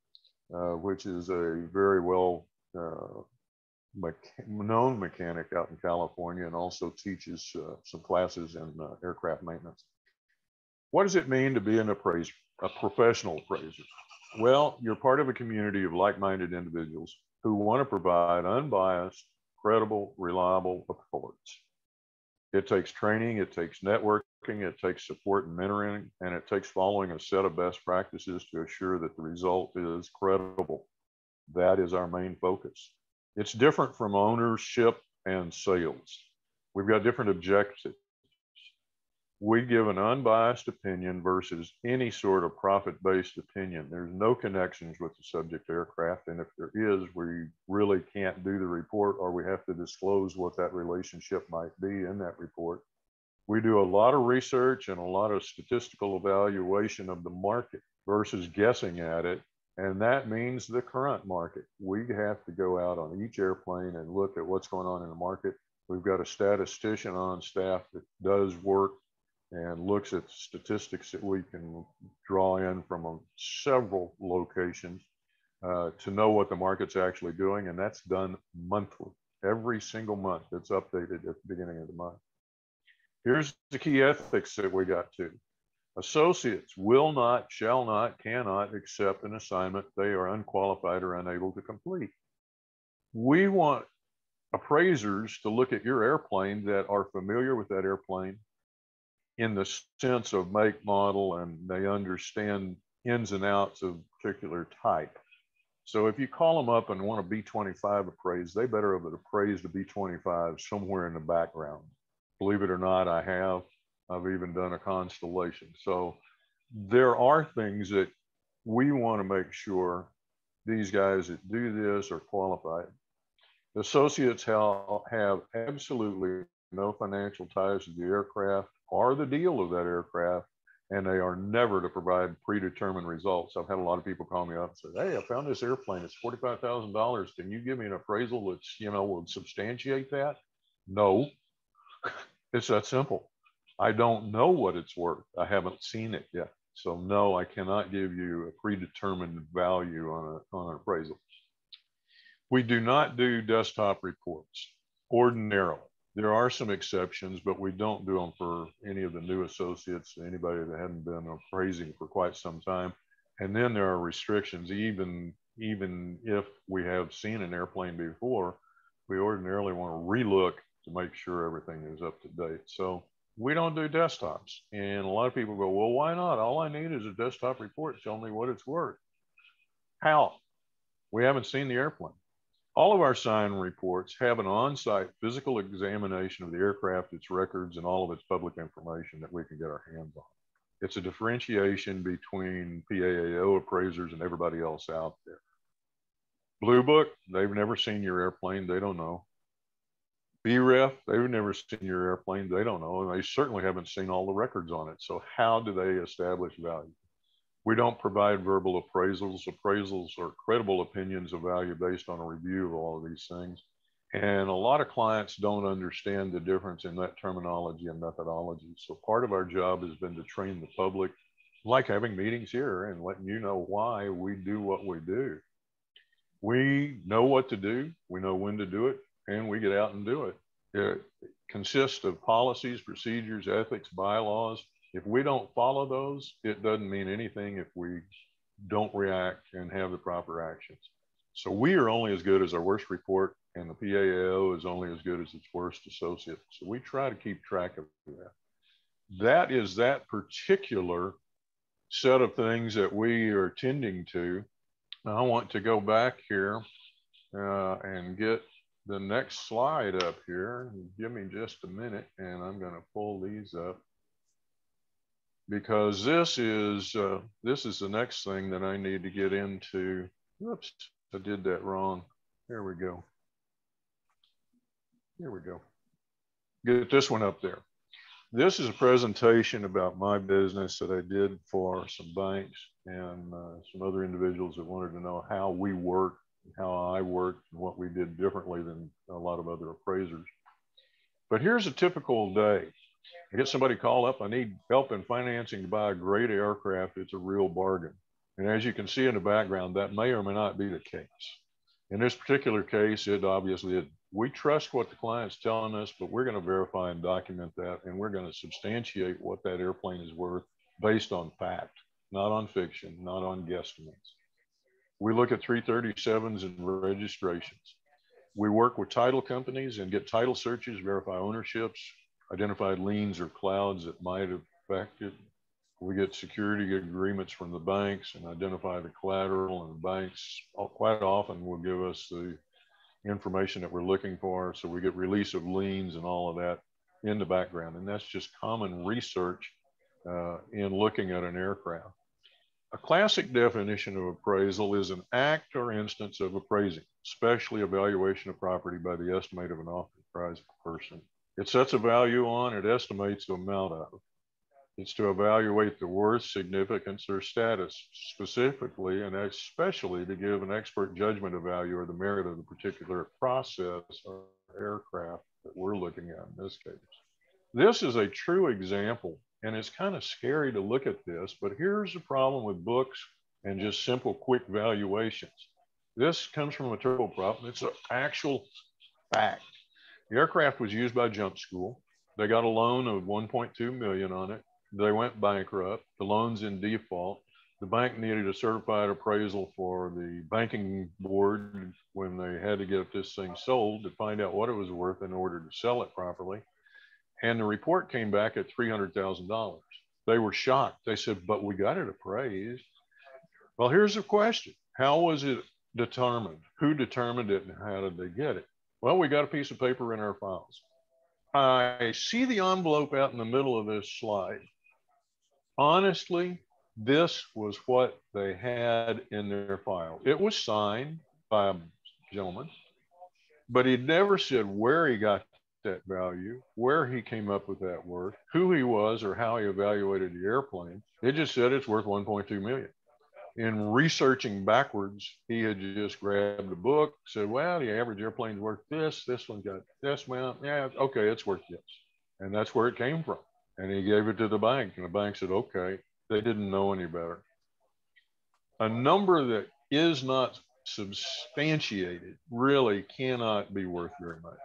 uh, which is a very well uh, mecha known mechanic out in California and also teaches uh, some classes in uh, aircraft maintenance. What does it mean to be an appraiser, a professional appraiser? Well, you're part of a community of like-minded individuals who want to provide unbiased, credible, reliable reports. It takes training, it takes networking, it takes support and mentoring, and it takes following a set of best practices to assure that the result is credible. That is our main focus. It's different from ownership and sales. We've got different objectives. We give an unbiased opinion versus any sort of profit-based opinion. There's no connections with the subject aircraft, and if there is, we really can't do the report, or we have to disclose what that relationship might be in that report. We do a lot of research and a lot of statistical evaluation of the market versus guessing at it, and that means the current market. We have to go out on each airplane and look at what's going on in the market. We've got a statistician on staff that does work and looks at statistics that we can draw in from several locations uh, to know what the market's actually doing. And that's done monthly, every single month. It's updated at the beginning of the month. Here's the key ethics that we got to. Associates will not, shall not, cannot accept an assignment they are unqualified or unable to complete. We want appraisers to look at your airplane that are familiar with that airplane, in the sense of make, model, and they understand ins and outs of particular type. So if you call them up and want a B twenty-five appraised, they better have it appraised a B twenty-five somewhere in the background. Believe it or not, I have. I've even done a Constellation. So there are things that we want to make sure these guys that do this are qualified. Associates have absolutely no financial ties to the aircraft or the deal of that aircraft, and they are never to provide predetermined results. I've had a lot of people call me up and say, hey, I found this airplane, it's forty-five thousand dollars. Can you give me an appraisal that's, you know, will substantiate that? No, it's that simple. I don't know what it's worth. I haven't seen it yet. So no, I cannot give you a predetermined value on, a, on an appraisal. We do not do desktop reports, ordinarily. There are some exceptions, but we don't do them for any of the new associates, anybody that hadn't been appraising for quite some time. And then there are restrictions. Even, even if we have seen an airplane before, we ordinarily want to relook to make sure everything is up to date. So we don't do desktops. And a lot of people go, well, why not? All I need is a desktop report. Tell me what it's worth. How? We haven't seen the airplane. All of our sign reports have an on-site physical examination of the aircraft, its records, and all of its public information that we can get our hands on. It's a differentiation between P A A O appraisers and everybody else out there. Blue Book, they've never seen your airplane. They don't know. V REF, they've never seen your airplane. They don't know. And they certainly haven't seen all the records on it. So how do they establish value? We don't provide verbal appraisals. Appraisals are credible opinions of value based on a review of all of these things. And a lot of clients don't understand the difference in that terminology and methodology. So part of our job has been to train the public, like having meetings here and letting you know why we do what we do. We know what to do, we know when to do it, and we get out and do it. It consists of policies, procedures, ethics, bylaws. If we don't follow those, it doesn't mean anything if we don't react and have the proper actions. So we are only as good as our worst report, and the P A A O is only as good as its worst associate. So we try to keep track of that. That is that particular set of things that we are tending to. I want to go back here uh, and get the next slide up here. Give me just a minute, and I'm going to pull these up, because this is uh, this is the next thing that I need to get into. Oops, I did that wrong. Here we go. Here we go. Get this one up there. This is a presentation about my business that I did for some banks and uh, some other individuals that wanted to know how we work, how I worked, and what we did differently than a lot of other appraisers. But here's a typical day. I get somebody call up, I need help in financing to buy a great aircraft. It's a real bargain. And as you can see in the background, that may or may not be the case. In this particular case, it obviously is. We trust what the client's telling us, but we're going to verify and document that, and we're going to substantiate what that airplane is worth based on fact, not on fiction, not on guesstimates. We look at three thirty-sevens and registrations. We work with title companies and get title searches, verify ownerships, identify liens or clouds that might affect it. We get security agreements from the banks and identify the collateral, and the banks quite often will give us the information that we're looking for. So we get release of liens and all of that in the background. And that's just common research uh, in looking at an aircraft. A classic definition of appraisal is an act or instance of appraising, especially evaluation of property by the estimate of an authorized person. It sets a value on, it estimates the amount of. It's to evaluate the worth, significance, or status specifically, and especially to give an expert judgment of value or the merit of the particular process or aircraft that we're looking at in this case. This is a true example, and it's kind of scary to look at this, but here's the problem with books and just simple quick valuations. This comes from a turboprop, and it's an actual fact. The aircraft was used by Jump School. They got a loan of one point two million dollars on it. They went bankrupt. The loan's in default. The bank needed a certified appraisal for the banking board when they had to get this thing sold to find out what it was worth in order to sell it properly. And the report came back at three hundred thousand dollars. They were shocked. They said, but we got it appraised. Well, here's the question. How was it determined? Who determined it and how did they get it? Well, we got a piece of paper in our files. I see the envelope out in the middle of this slide. Honestly, this was what they had in their file. It was signed by a gentleman, but he never said where he got that value, where he came up with that worth, who he was, or how he evaluated the airplane. It just said it's worth one point two million dollars. In researching backwards, he had just grabbed a book, said, well, the average airplane's worth this, this one got this amount, yeah, okay, it's worth this. And that's where it came from. And he gave it to the bank, and the bank said, okay, they didn't know any better. A number that is not substantiated really cannot be worth very much.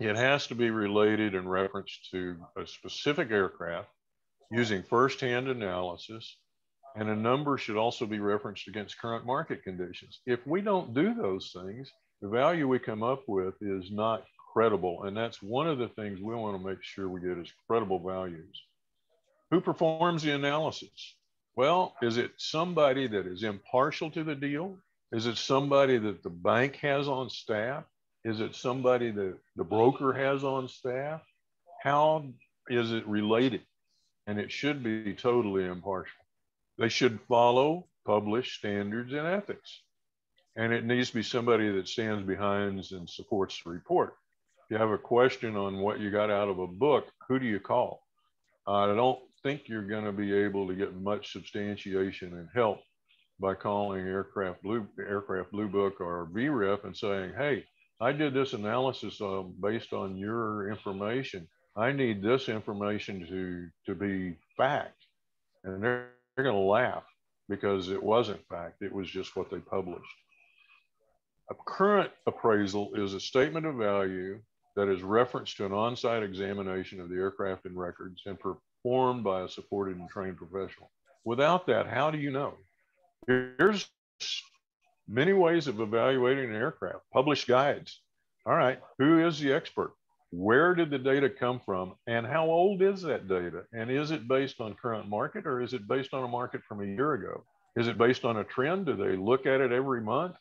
It has to be related in reference to a specific aircraft using firsthand analysis, and a number should also be referenced against current market conditions. If we don't do those things, the value we come up with is not credible. And that's one of the things we want to make sure we get is credible values. Who performs the analysis? Well, is it somebody that is impartial to the deal? Is it somebody that the bank has on staff? Is it somebody that the broker has on staff? How is it related? And it should be totally impartial. They should follow published standards and ethics. And it needs to be somebody that stands behind and supports the report. If you have a question on what you got out of a book, who do you call? I don't think you're going to be able to get much substantiation and help by calling Aircraft Blue, Aircraft Blue Book or V REF and saying, hey, I did this analysis um, based on your information. I need this information to, to be fact. And there they're going to laugh because it wasn't fact. It was just what they published. A current appraisal is a statement of value that is referenced to an on-site examination of the aircraft and records and performed by a supported and trained professional. Without that, how do you know? Here's many ways of evaluating an aircraft. Publish guides. All right, who is the expert? Where did the data come from? And how old is that data? And is it based on current market, or is it based on a market from a year ago? Is it based on a trend? Do they look at it every month?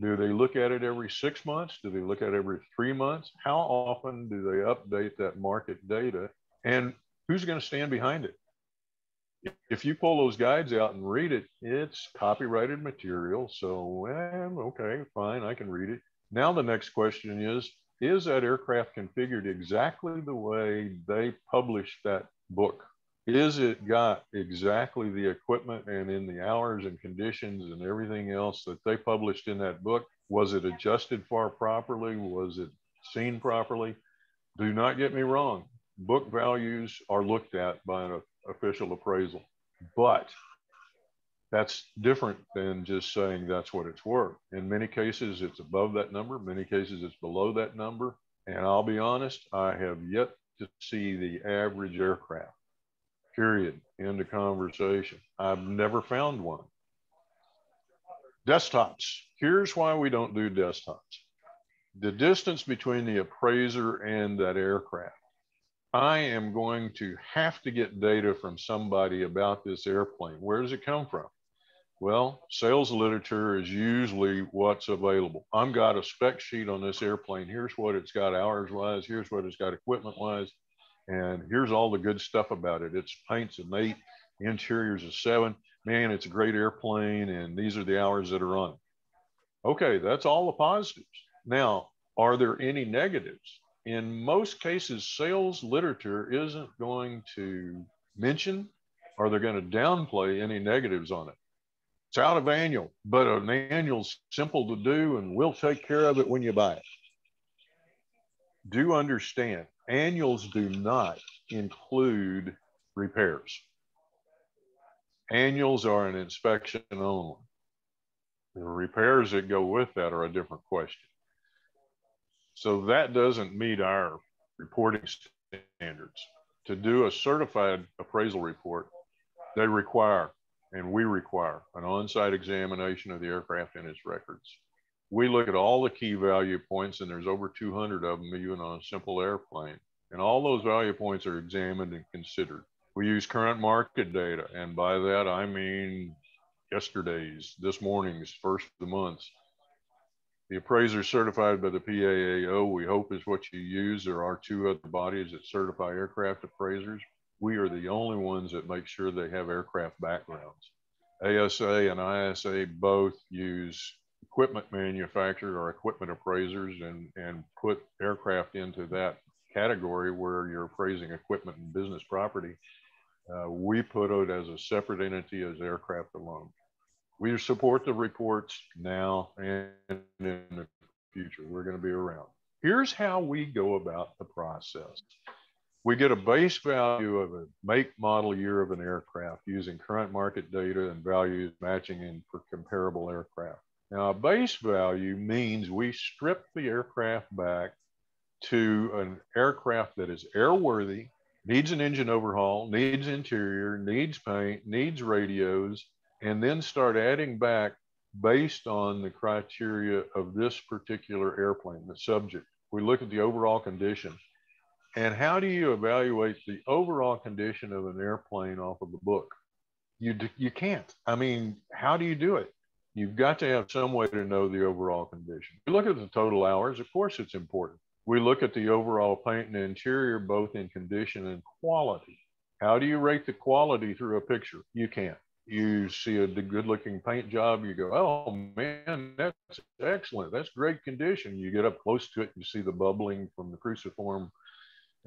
Do they look at it every six months? Do they look at it every three months? How often do they update that market data? And who's going to stand behind it? If you pull those guides out and read it, it's copyrighted material. So, well, okay, fine, I can read it. Now the next question is, is that aircraft configured exactly the way they published that book? Is it got exactly the equipment and in the hours and conditions and everything else that they published in that book? Was it adjusted for properly? Was it seen properly? Do not get me wrong. Book values are looked at by an official appraisal, but that's different than just saying that's what it's worth. In many cases, it's above that number. In many cases, it's below that number. And I'll be honest, I have yet to see the average aircraft. Period. End of conversation. I've never found one. Desktops. Here's why we don't do desktops. The distance between the appraiser and that aircraft. I am going to have to get data from somebody about this airplane. Where does it come from? Well, sales literature is usually what's available. I've got a spec sheet on this airplane. Here's what it's got hours-wise. Here's what it's got equipment-wise. And here's all the good stuff about it. Its paint's an eight, interior's a seven. Man, it's a great airplane, and these are the hours that are on it. Okay, that's all the positives. Now, are there any negatives? In most cases, sales literature isn't going to mention, or they're going to downplay any negatives on it. It's out of annual, but an annual's simple to do, and we'll take care of it when you buy it. Do understand, annuals do not include repairs. Annuals are an inspection only. The repairs that go with that are a different question. So that doesn't meet our reporting standards. To do a certified appraisal report, they require, and we require, an on-site examination of the aircraft and its records. We look at all the key value points, and there's over two hundred of them even on a simple airplane. And all those value points are examined and considered. We use current market data, and by that I mean yesterday's, this morning's, first of the month's. The appraiser certified by the P A A O, we hope, is what you use. There are two other bodies that certify aircraft appraisers. We are the only ones that make sure they have aircraft backgrounds. A S A and I S A both use equipment manufacturer or equipment appraisers and, and put aircraft into that category where you're appraising equipment and business property. Uh, we put it as a separate entity as aircraft alone. We support the reports now and in the future. We're going to be around. Here's how we go about the process. We get a base value of a make, model, year of an aircraft using current market data and values matching in for comparable aircraft. Now, a base value means we strip the aircraft back to an aircraft that is airworthy, needs an engine overhaul, needs interior, needs paint, needs radios, and then start adding back based on the criteria of this particular airplane, the subject. We look at the overall condition. And how do you evaluate the overall condition of an airplane off of the book? You, you can't. I mean, how do you do it? You've got to have some way to know the overall condition. We look at the total hours. Of course, it's important. We look at the overall paint and interior, both in condition and quality. How do you rate the quality through a picture? You can't. You see a good-looking paint job, you go, oh, man, that's excellent. That's great condition. You get up close to it, you see the bubbling from the cruciform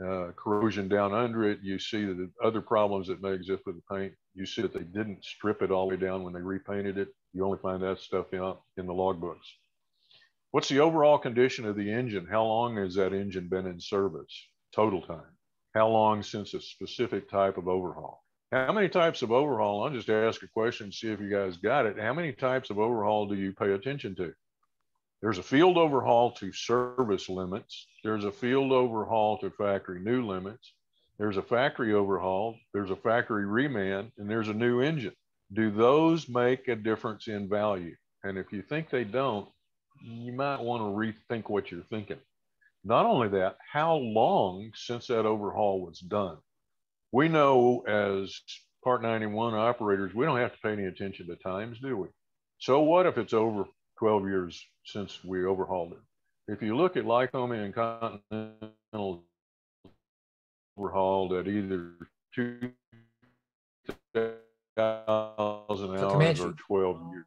uh, corrosion down under it. You see the other problems that may exist with the paint. You see that they didn't strip it all the way down when they repainted it. You only find that stuff out in the logbooks. What's the overall condition of the engine? How long has that engine been in service? Total time. How long since a specific type of overhaul? How many types of overhaul? I'll just ask a question, see if you guys got it. How many types of overhaul do you pay attention to? There's a field overhaul to service limits. There's a field overhaul to factory new limits. There's a factory overhaul. There's a factory reman, and there's a new engine. do those make a difference in value? And if you think they don't, you might want to rethink what you're thinking. Not only that, how long since that overhaul was done? We know as Part ninety-one operators, we don't have to pay any attention to times, do we? So what if it's over twelve years since we overhauled it? If you look at Lycoming and Continental overhauled at either two thousand hours or twelve years.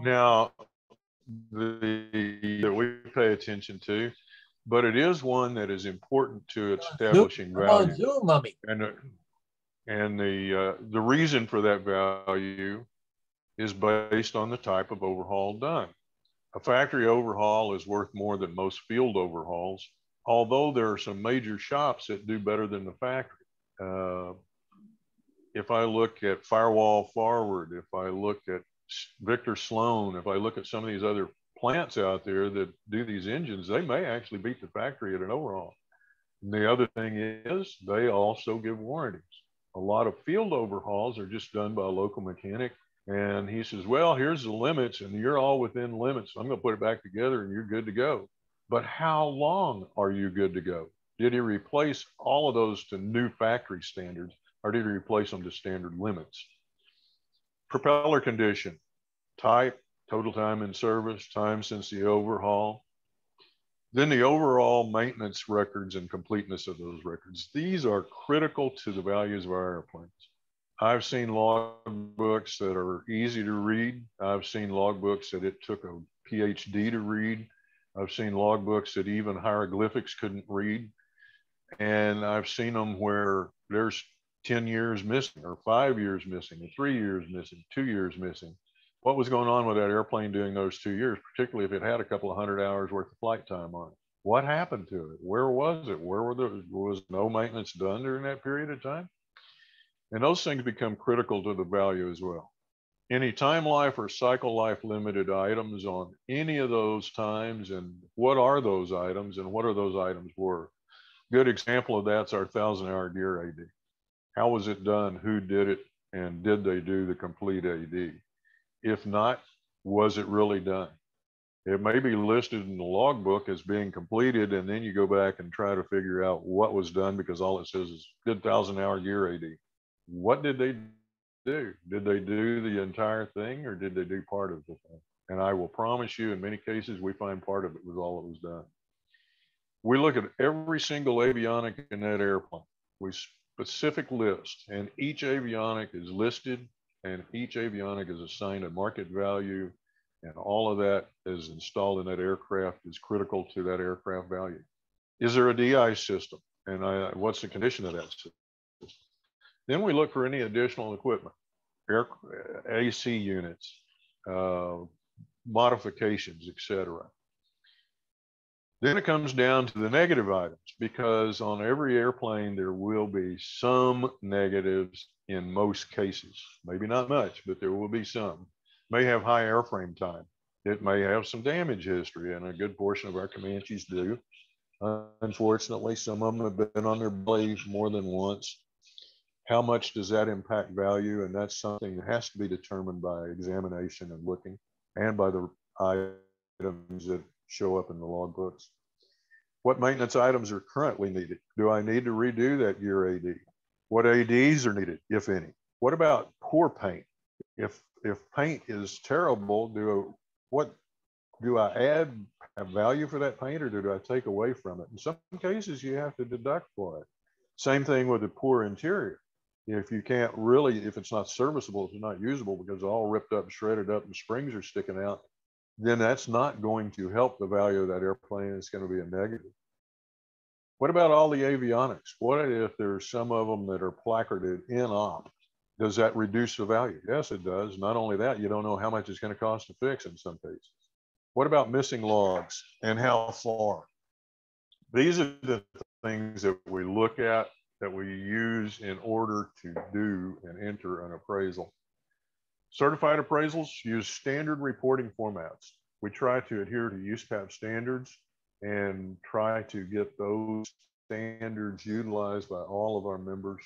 Now, the that we pay attention to, but it is one that is important to establishing value. Zoom, mummy. And, uh, and the, uh, the reason for that value is based on the type of overhaul done. A factory overhaul is worth more than most field overhauls, although there are some major shops that do better than the factory. Uh, if I look at Firewall Forward, if I look at Victor Sloan, if I look at some of these other plants out there that do these engines, they may actually beat the factory at an overhaul. And the other thing is they also give warranties. A lot of field overhauls are just done by a local mechanic. And he says, well, here's the limits and you're all within limits. I'm going to put it back together and you're good to go. But how long are you good to go? Did he replace all of those to new factory standards or did he replace them to standard limits? Propeller condition, type, total time in service, time since the overhaul. Then the overall maintenance records and completeness of those records. These are critical to the values of our airplanes. I've seen log books that are easy to read. I've seen log books that it took a P H D to read. I've seen log books that even hieroglyphics couldn't read. And I've seen them where there's ten years missing or five years missing or three years missing, two years missing. What was going on with that airplane during those two years, particularly if it had a couple of hundred hours worth of flight time on it? What happened to it? Where was it? Where were the, was no maintenance done during that period of time? And those things become critical to the value as well. Any time life or cycle life limited items on any of those times, and what are those items and what are those items worth? Good example of that's our thousand hour gear A D. How was it done? Who did it? And did they do the complete A D? If not, was it really done? It may be listed in the logbook as being completed, and then you go back and try to figure out what was done because all it says is good thousand hour gear A D. What did they do? Did they do the entire thing or did they do part of the thing? And I will promise you, in many cases, we find part of it was all that was done. We look at every single avionic in that airplane. We specific list, and each avionic is listed and each avionic is assigned a market value, and all of that is installed in that aircraft is critical to that aircraft value. Is there a D I system? And I, what's the condition of that system? Then we look for any additional equipment, air, A C units, uh, modifications, et cetera. Then it comes down to the negative items, because on every airplane, there will be some negatives in most cases, maybe not much, but there will be some. May have high airframe time. It may have some damage history, and a good portion of our Comanches do. Uh, unfortunately, some of them have been on their blades more than once. How much does that impact value? And that's something that has to be determined by examination and looking, and by the items that show up in the log books. What maintenance items are currently needed? Do I need to redo that gear A D? What A Ds are needed, if any? What about poor paint? If if paint is terrible, do what do I add a value for that paint, or do I take away from it? In some cases, you have to deduct for it. Same thing with a poor interior. If you can't really, if it's not serviceable, if it's not usable because it's all ripped up, shredded up, and springs are sticking out, then that's not going to help the value of that airplane. It's going to be a negative. What about all the avionics? What if there's some of them that are placarded in op? Does that reduce the value? Yes, it does. Not only that, you don't know how much it's going to cost to fix in some cases. What about missing logs and how far? These are the things that we look at, that we use in order to do and enter an appraisal. Certified appraisals use standard reporting formats. We try to adhere to U S P A P standards and try to get those standards utilized by all of our members.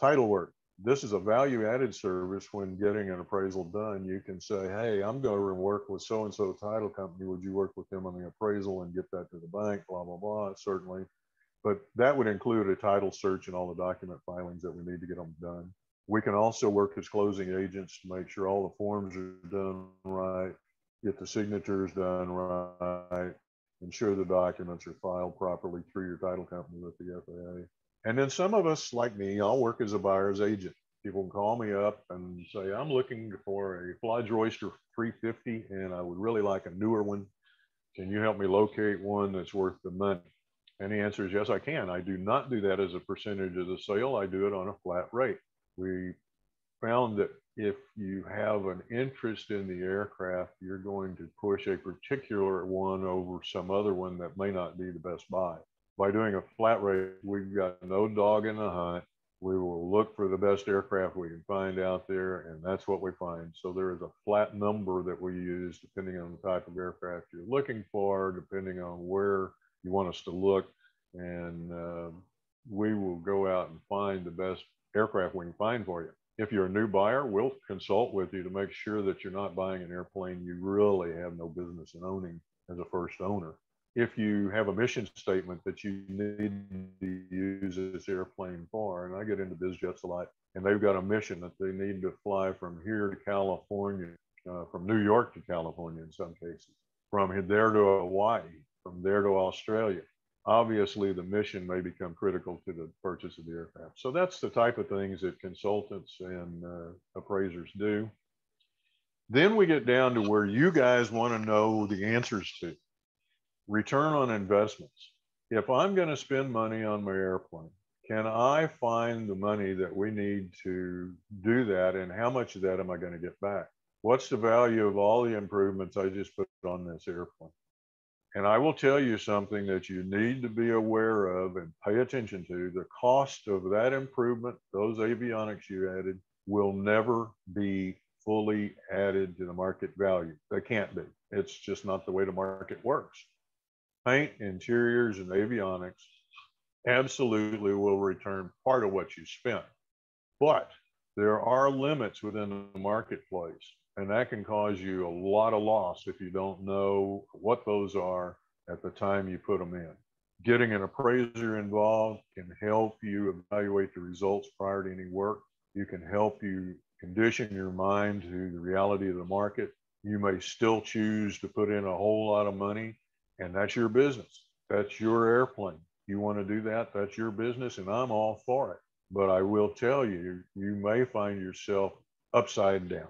Title work, this is a value-added service. When getting an appraisal done, you can say, hey, I'm going to work with so-and-so title company. Would you work with them on the appraisal and get that to the bank, blah, blah, blah, certainly. But that would include a title search and all the document filings that we need to get them done. We can also work as closing agents to make sure all the forms are done right, get the signatures done right, ensure the documents are filed properly through your title company with the F A A. And then some of us, like me, I'll work as a buyer's agent. People can call me up and say, I'm looking for a Lodge Oyster three fifty, and I would really like a newer one. Can you help me locate one that's worth the money? And the answer is yes, I can. I do not do that as a percentage of the sale. I do it on a flat rate. We found that if you have an interest in the aircraft, you're going to push a particular one over some other one that may not be the best buy. By doing a flat rate, we've got no dog in the hunt. We will look for the best aircraft we can find out there, and that's what we find. So there is a flat number that we use depending on the type of aircraft you're looking for, depending on where you want us to look, and uh, we will go out and find the best aircraft we can find for you. If you're a new buyer, we'll consult with you to make sure that you're not buying an airplane you really have no business in owning as a first owner. If you have a mission statement that you need to use this airplane for, and I get into biz jets a lot, and they've got a mission that they need to fly from here to California, uh, from New York to California in some cases, from there to Hawaii, from there to Australia. Obviously, the mission may become critical to the purchase of the aircraft. So that's the type of things that consultants and uh, appraisers do. Then we get down to where you guys want to know the answers to. Return on investments. If I'm going to spend money on my airplane, can I find the money that we need to do that, and how much of that am I going to get back? What's the value of all the improvements I just put on this airplane? And I will tell you something that you need to be aware of and pay attention to. The cost of that improvement, those avionics you added, will never be fully added to the market value. They can't be. It's just not the way the market works. Paint, interiors, and avionics absolutely will return part of what you spent. But there are limits within the marketplace, and that can cause you a lot of loss if you don't know what those are at the time you put them in. Getting an appraiser involved can help you evaluate the results prior to any work. You can help you condition your mind to the reality of the market. You may still choose to put in a whole lot of money, and that's your business. That's your airplane. You want to do that, that's your business, and I'm all for it. But I will tell you, you may find yourself upside down.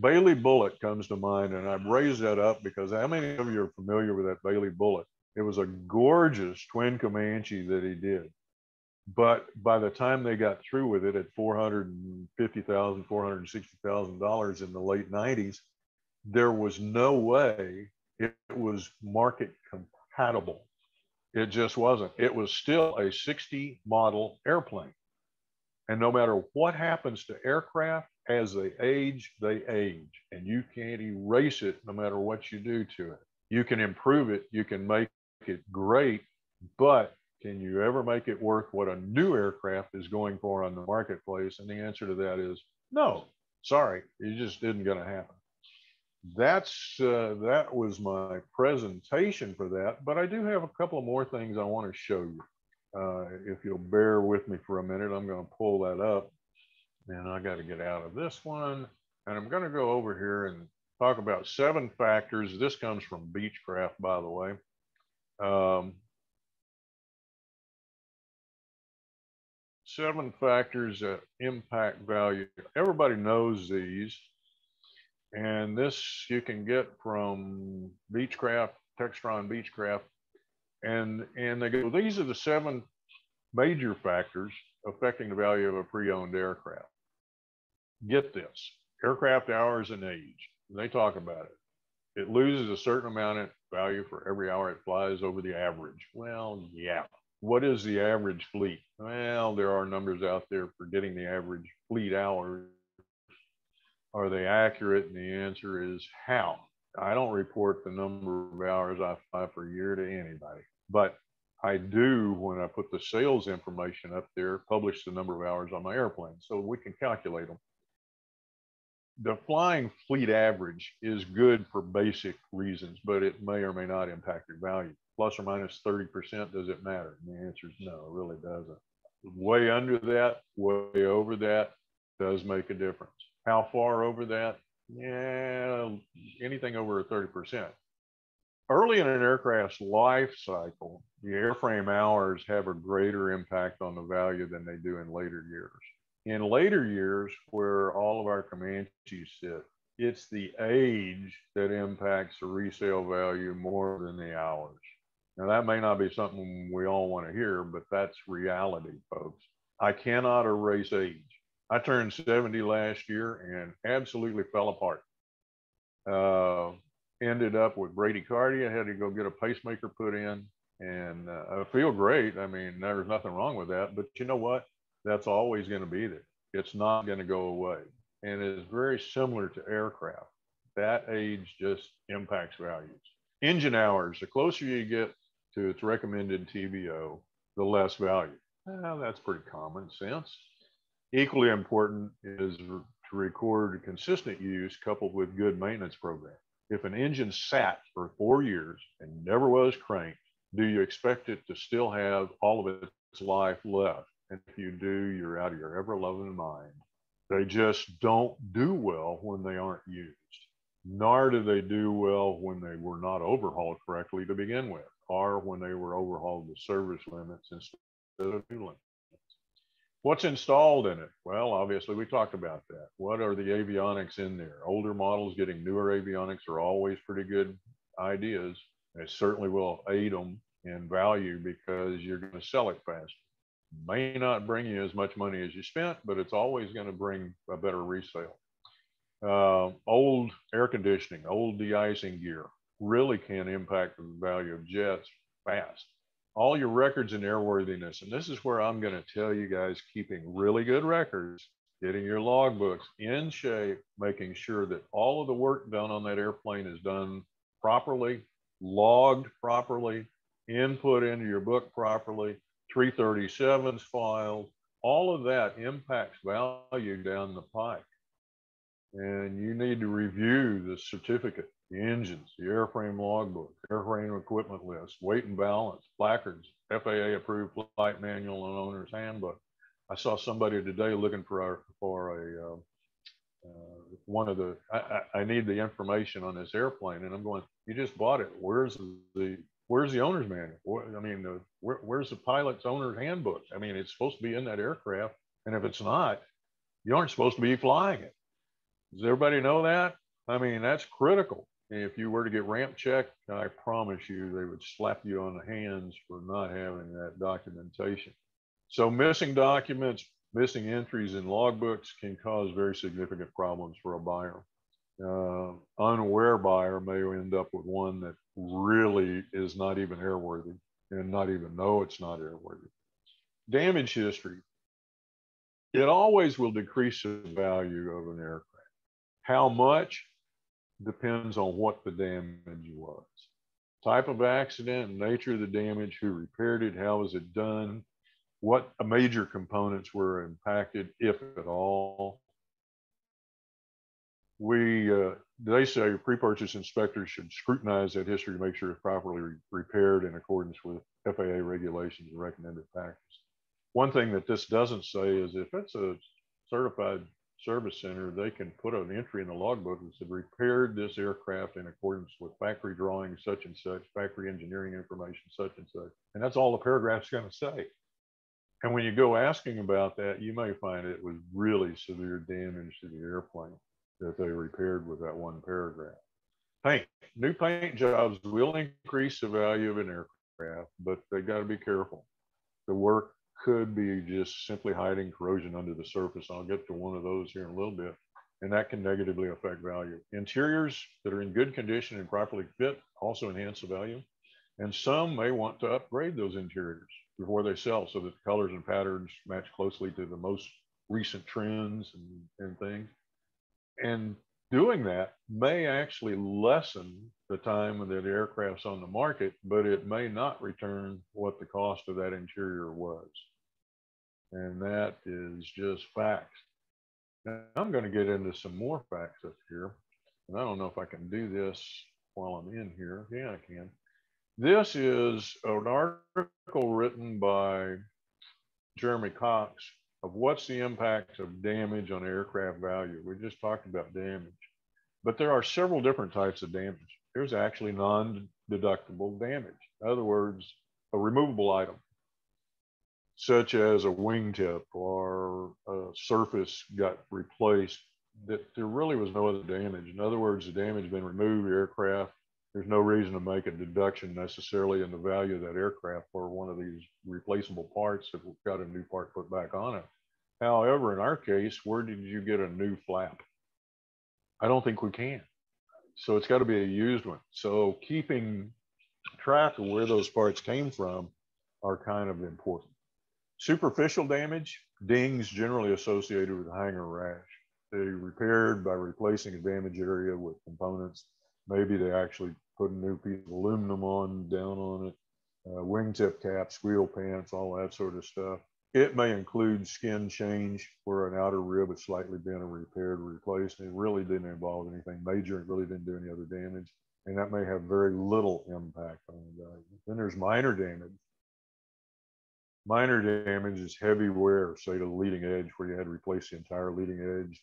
Bailey Bullet comes to mind, and I've raised that up because how many of you are familiar with that Bailey Bullet? It was a gorgeous twin Comanche that he did. But by the time they got through with it at four hundred fifty thousand dollars, four hundred sixty thousand dollars in the late nineties, there was no way it was market compatible. It just wasn't. It was still a sixty model airplane. And no matter what happens to aircraft, as they age, they age. And you can't erase it no matter what you do to it. You can improve it. You can make it great. But can you ever make it worth what a new aircraft is going for on the marketplace? And the answer to that is no. Sorry, it just isn't going to happen. That's uh, that was my presentation for that, but I do have a couple of more things I want to show you. Uh, if you'll bear with me for a minute, I'm going to pull that up, and I got to get out of this one, and I'm going to go over here and talk about seven factors. This comes from Beechcraft, by the way. Um, seven factors that impact value. Everybody knows these. And this you can get from Beechcraft, Textron Beechcraft. And, and they go, these are the seven major factors affecting the value of a pre-owned aircraft. Get this, aircraft hours and age. And they talk about it. It loses a certain amount of value for every hour it flies over the average. Well, yeah. What is the average fleet? Well, there are numbers out there for getting the average fleet hours. Are they accurate? And the answer is how. I don't report the number of hours I fly per year to anybody, but I do, when I put the sales information up there, publish the number of hours on my airplane so we can calculate them. The flying fleet average is good for basic reasons, but it may or may not impact your value. Plus or minus thirty percent, does it matter? And the answer is no, it really doesn't. Way under that, way over that does make a difference. How far over that? Yeah, anything over thirty percent. Early in an aircraft's life cycle, the airframe hours have a greater impact on the value than they do in later years. In later years, where all of our Comanches sit, it's the age that impacts the resale value more than the hours. Now, that may not be something we all want to hear, but that's reality, folks. I cannot erase age. I turned seventy last year and absolutely fell apart. Uh, ended up with bradycardia. I had to go get a pacemaker put in, and uh, I feel great. I mean, there's nothing wrong with that, but you know what? That's always going to be there. It's not going to go away. And it's very similar to aircraft. That age just impacts values. Engine hours, the closer you get to its recommended T B O, the less value. Well, that's pretty common sense. Equally important is to record consistent use coupled with good maintenance program. If an engine sat for four years and never was cranked, do you expect it to still have all of its life left? And if you do, you're out of your ever-loving mind. They just don't do well when they aren't used, nor do they do well when they were not overhauled correctly to begin with, or when they were overhauled with service limits instead of new limits. What's installed in it? Well, obviously, we talked about that. What are the avionics in there? Older models getting newer avionics are always pretty good ideas. It certainly will aid them in value because you're going to sell it faster. May not bring you as much money as you spent, but it's always going to bring a better resale. Uh, old air conditioning, old de-icing gear really can impact the value of jets fast. All your records and airworthiness, and this is where I'm going to tell you guys, keeping really good records, getting your logbooks in shape, making sure that all of the work done on that airplane is done properly, logged properly, input into your book properly, three thirty-sevens filed, all of that impacts value down the pike. And you need to review the certificate, the engines, the airframe logbook, airframe equipment list, weight and balance, placards, F A A approved flight manual and owner's handbook. I saw somebody today looking for our, for a, uh, uh, one of the, I, I, I need the information on this airplane, and I'm going, you just bought it. Where's the, where's the owner's manual? I mean, the, where, where's the pilot's owner's handbook? I mean, it's supposed to be in that aircraft. And if it's not, you aren't supposed to be flying it. Does everybody know that? I mean, that's critical. If you were to get ramp checked, I promise you, they would slap you on the hands for not having that documentation. So missing documents, missing entries in logbooks can cause very significant problems for a buyer. Uh, unaware buyer may end up with one that really is not even airworthy and not even know it's not airworthy. Damage history. It always will decrease the value of an aircraft. How much depends on what the damage was. Type of accident, nature of the damage, who repaired it, how was it done, what major components were impacted, if at all. We, uh, they say pre-purchase inspectors should scrutinize that history to make sure it's properly re repaired in accordance with F A A regulations and recommended practice. One thing that this doesn't say is if it's a certified service center, they can put an entry in the logbook that said repaired this aircraft in accordance with factory drawings, such and such, factory engineering information, such and such. And that's all the paragraph's going to say. And when you go asking about that, you may find it was really severe damage to the airplane that they repaired with that one paragraph. Paint. New paint jobs will increase the value of an aircraft, but they got to be careful. The work could be just simply hiding corrosion under the surface. I'll get to one of those here in a little bit, and that can negatively affect value. Interiors that are in good condition and properly fit also enhance the value, and some may want to upgrade those interiors before they sell so that the colors and patterns match closely to the most recent trends and, and things. And doing that may actually lessen the time that the aircraft's on the market, but it may not return what the cost of that interior was. And that is just facts. Now, I'm going to get into some more facts up here. And I don't know if I can do this while I'm in here. Yeah, I can. This is an article written by Jeremy Cox of what's the impacts of damage on aircraft value. We just talked about damage, but there are several different types of damage. There's actually non-deductible damage. In other words, a removable item, such as a wingtip or a surface got replaced, that there really was no other damage. In other words, the damage has been removed, aircraft, there's no reason to make a deduction necessarily in the value of that aircraft for one of these replaceable parts that got a new part put back on it. However, in our case, where did you get a new flap? I don't think we can. So it's got to be a used one. So keeping track of where those parts came from are kind of important. Superficial damage, dings generally associated with hangar rash. They repaired by replacing a damaged area with components. Maybe they actually put a new piece of aluminum on, down on it, uh, wingtip caps, wheel pants, all that sort of stuff. It may include skin change where an outer rib has slightly been repaired or replaced. It really didn't involve anything major. It really didn't do any other damage. And that may have very little impact on the value. Then there's minor damage. Minor damage is heavy wear, say to the leading edge where you had to replace the entire leading edge,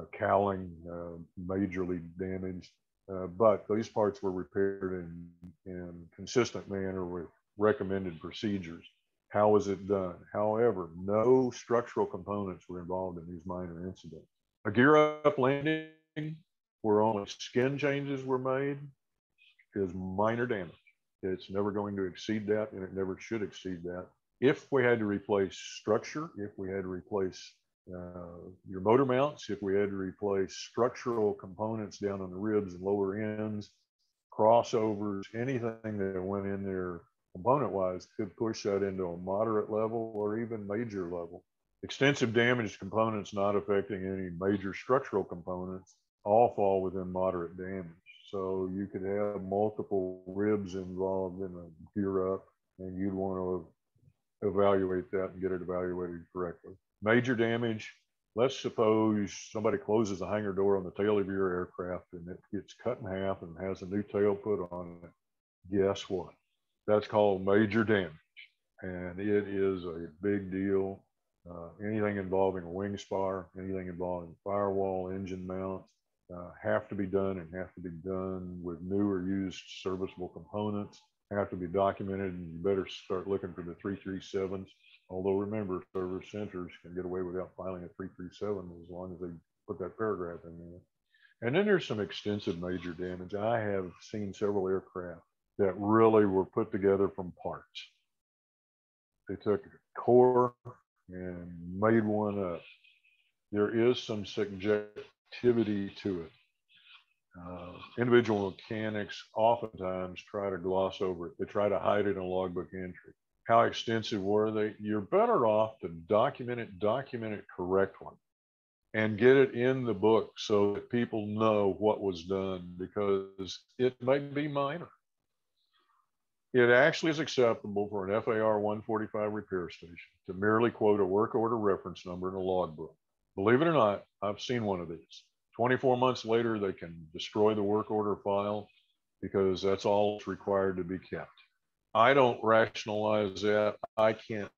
uh, cowling, uh, majorly damaged. Uh, but these parts were repaired in, in consistent manner with recommended procedures. How was it done? However, no structural components were involved in these minor incidents. A gear-up landing where only skin changes were made is minor damage. It's never going to exceed that, and it never should exceed that. If we had to replace structure, if we had to replace Uh, your motor mounts, if we had to replace structural components down on the ribs and lower ends, crossovers, anything that went in there component-wise could push that into a moderate level or even major level. Extensive damaged components not affecting any major structural components all fall within moderate damage. So you could have multiple ribs involved in a gear up, and you'd want to evaluate that and get it evaluated correctly. Major damage, let's suppose somebody closes a hangar door on the tail of your aircraft and it gets cut in half and has a new tail put on it. Guess what? That's called major damage. And it is a big deal. Uh, anything involving a wing spar, anything involving firewall, engine mounts, uh, have to be done and have to be done with new or used serviceable components, have to be documented, and you better start looking for the three three sevens. Although remember, service centers can get away without filing a three three seven as long as they put that paragraph in there. And then there's some extensive major damage. I have seen several aircraft that really were put together from parts. They took a core and made one up. There is some subjectivity to it. Uh, individual mechanics oftentimes try to gloss over it. They try to hide it in a logbook entry. How extensive were they? You're better off to document it, document it correctly, and get it in the book so that people know what was done, because it might be minor. It actually is acceptable for an F A R one forty-five repair station to merely quote a work order reference number in a logbook. Believe it or not, I've seen one of these. twenty-four months later, they can destroy the work order file because that's all that's required to be kept. I don't rationalize that. I can't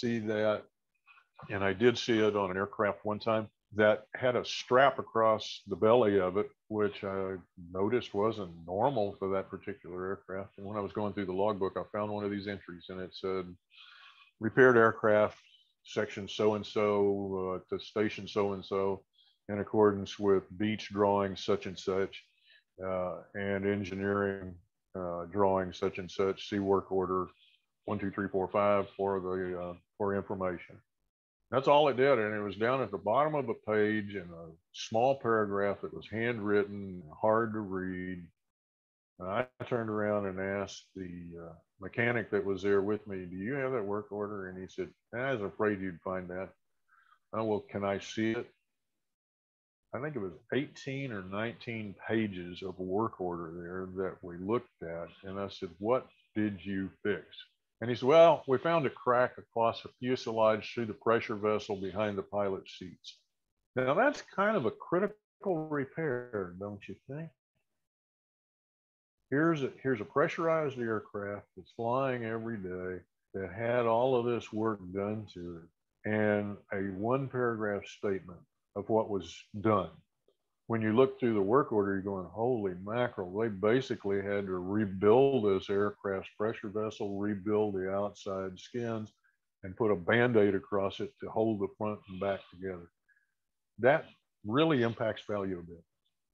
see that. And I did see it on an aircraft one time that had a strap across the belly of it, which I noticed wasn't normal for that particular aircraft. And when I was going through the logbook, I found one of these entries, and it said, repaired aircraft, section so-and-so, uh, to station so-and-so, in accordance with beach drawing such and such, uh, and engineering Uh, drawing such and such, see work order one two three four five for the uh, for information. That's all it did, and it was down at the bottom of a page in a small paragraph that was handwritten, hard to read. And I turned around and asked the uh, mechanic that was there with me, "Do you have that work order?" And he said, "I was afraid you'd find that." Oh, well, can I see it? I think it was eighteen or nineteen pages of a work order there that we looked at. And I said, what did you fix? And he said, well, we found a crack across the fuselage through the pressure vessel behind the pilot seats. Now that's kind of a critical repair, don't you think? Here's a, here's a pressurized aircraft that's flying every day that had all of this work done to it, and a one paragraph statement of what was done. When you look through the work order, you're going, holy mackerel, they basically had to rebuild this aircraft's pressure vessel, rebuild the outside skins, and put a Band-Aid across it to hold the front and back together. That really impacts value a bit,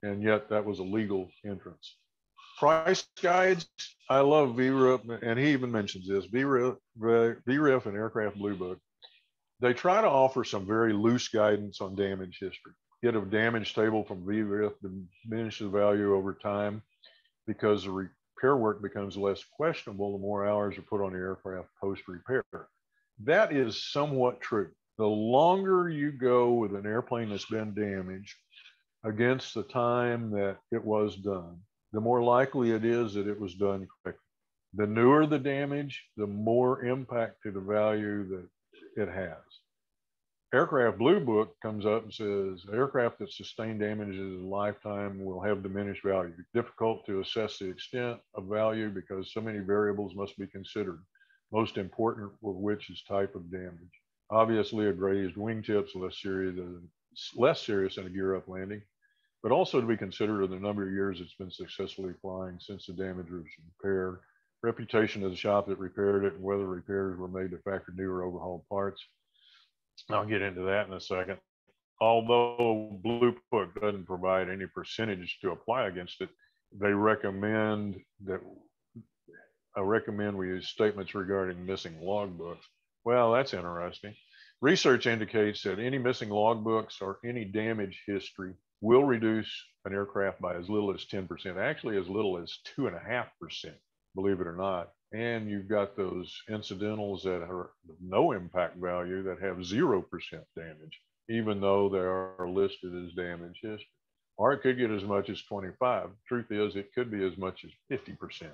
and yet that was a legal entrance. Price guides, I love V R E F, and he even mentions this, V R E F and Aircraft Blue Book, they try to offer some very loose guidance on damage history. Get a damage table from V R E F diminishes the value over time because the repair work becomes less questionable the more hours are put on the aircraft post-repair. That is somewhat true. The longer you go with an airplane that's been damaged against the time that it was done, the more likely it is that it was done correctly. The newer the damage, the more impact to the value that it has. Aircraft Blue Book comes up and says, aircraft that sustain damage in a lifetime will have diminished value. Difficult to assess the extent of value because so many variables must be considered, most important of which is type of damage. Obviously, a grazed wingtip's less serious than, less serious than a gear-up landing, but also to be considered in the number of years it's been successfully flying since the damage was repaired, reputation of the shop that repaired it, and whether repairs were made to factory new or overhauled parts. I'll get into that in a second. Although Blue Book doesn't provide any percentage to apply against it, they recommend that, I recommend we use statements regarding missing logbooks. Well, that's interesting. Research indicates that any missing logbooks or any damage history will reduce an aircraft by as little as ten percent, actually as little as two and a half percent, believe it or not. And you've got those incidentals that are no impact value that have zero percent damage, even though they are listed as damage history. Or it could get as much as twenty-five. Truth is, it could be as much as fifty percent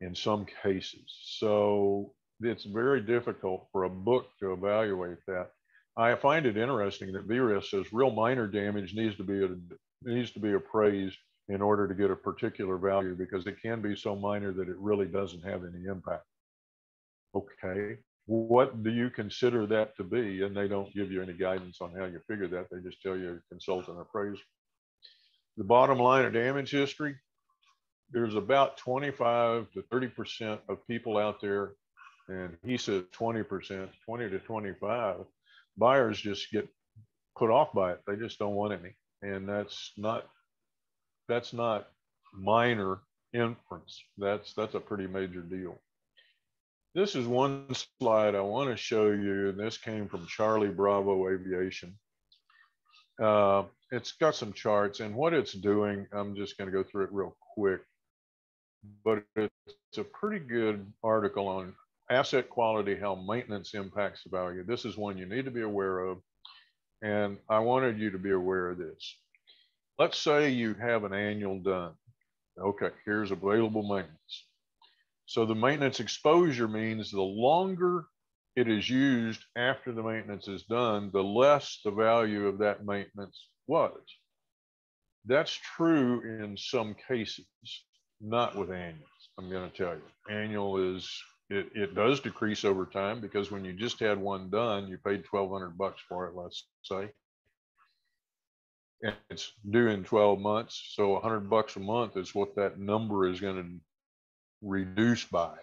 in some cases. So it's very difficult for a book to evaluate that. I find it interesting that V R E F says real minor damage needs to be needs to be appraised in order to get a particular value because it can be so minor that it really doesn't have any impact. Okay, what do you consider that to be? And they don't give you any guidance on how you figure that. They just tell you consult an appraiser. The bottom line of damage history, there's about twenty-five to thirty percent of people out there, and he says twenty percent, twenty to twenty-five. Buyers just get put off by it. They just don't want any. And that's not, that's not minor inference. That's, that's a pretty major deal. This is one slide I want to show you. And this came from Charlie Bravo Aviation. Uh, it's got some charts and what it's doing, I'm just going to go through it real quick, but it's a pretty good article on asset quality, how maintenance impacts the value. This is one you need to be aware of. And I wanted you to be aware of this. Let's say you have an annual done. Okay, here's available maintenance. So the maintenance exposure means the longer it is used after the maintenance is done, the less the value of that maintenance was. That's true in some cases, not with annuals, I'm gonna tell you. Annual is, It, it does decrease over time because when you just had one done, you paid twelve hundred bucks for it, let's say. And it's due in twelve months. So one hundred bucks a month is what that number is going to reduce by.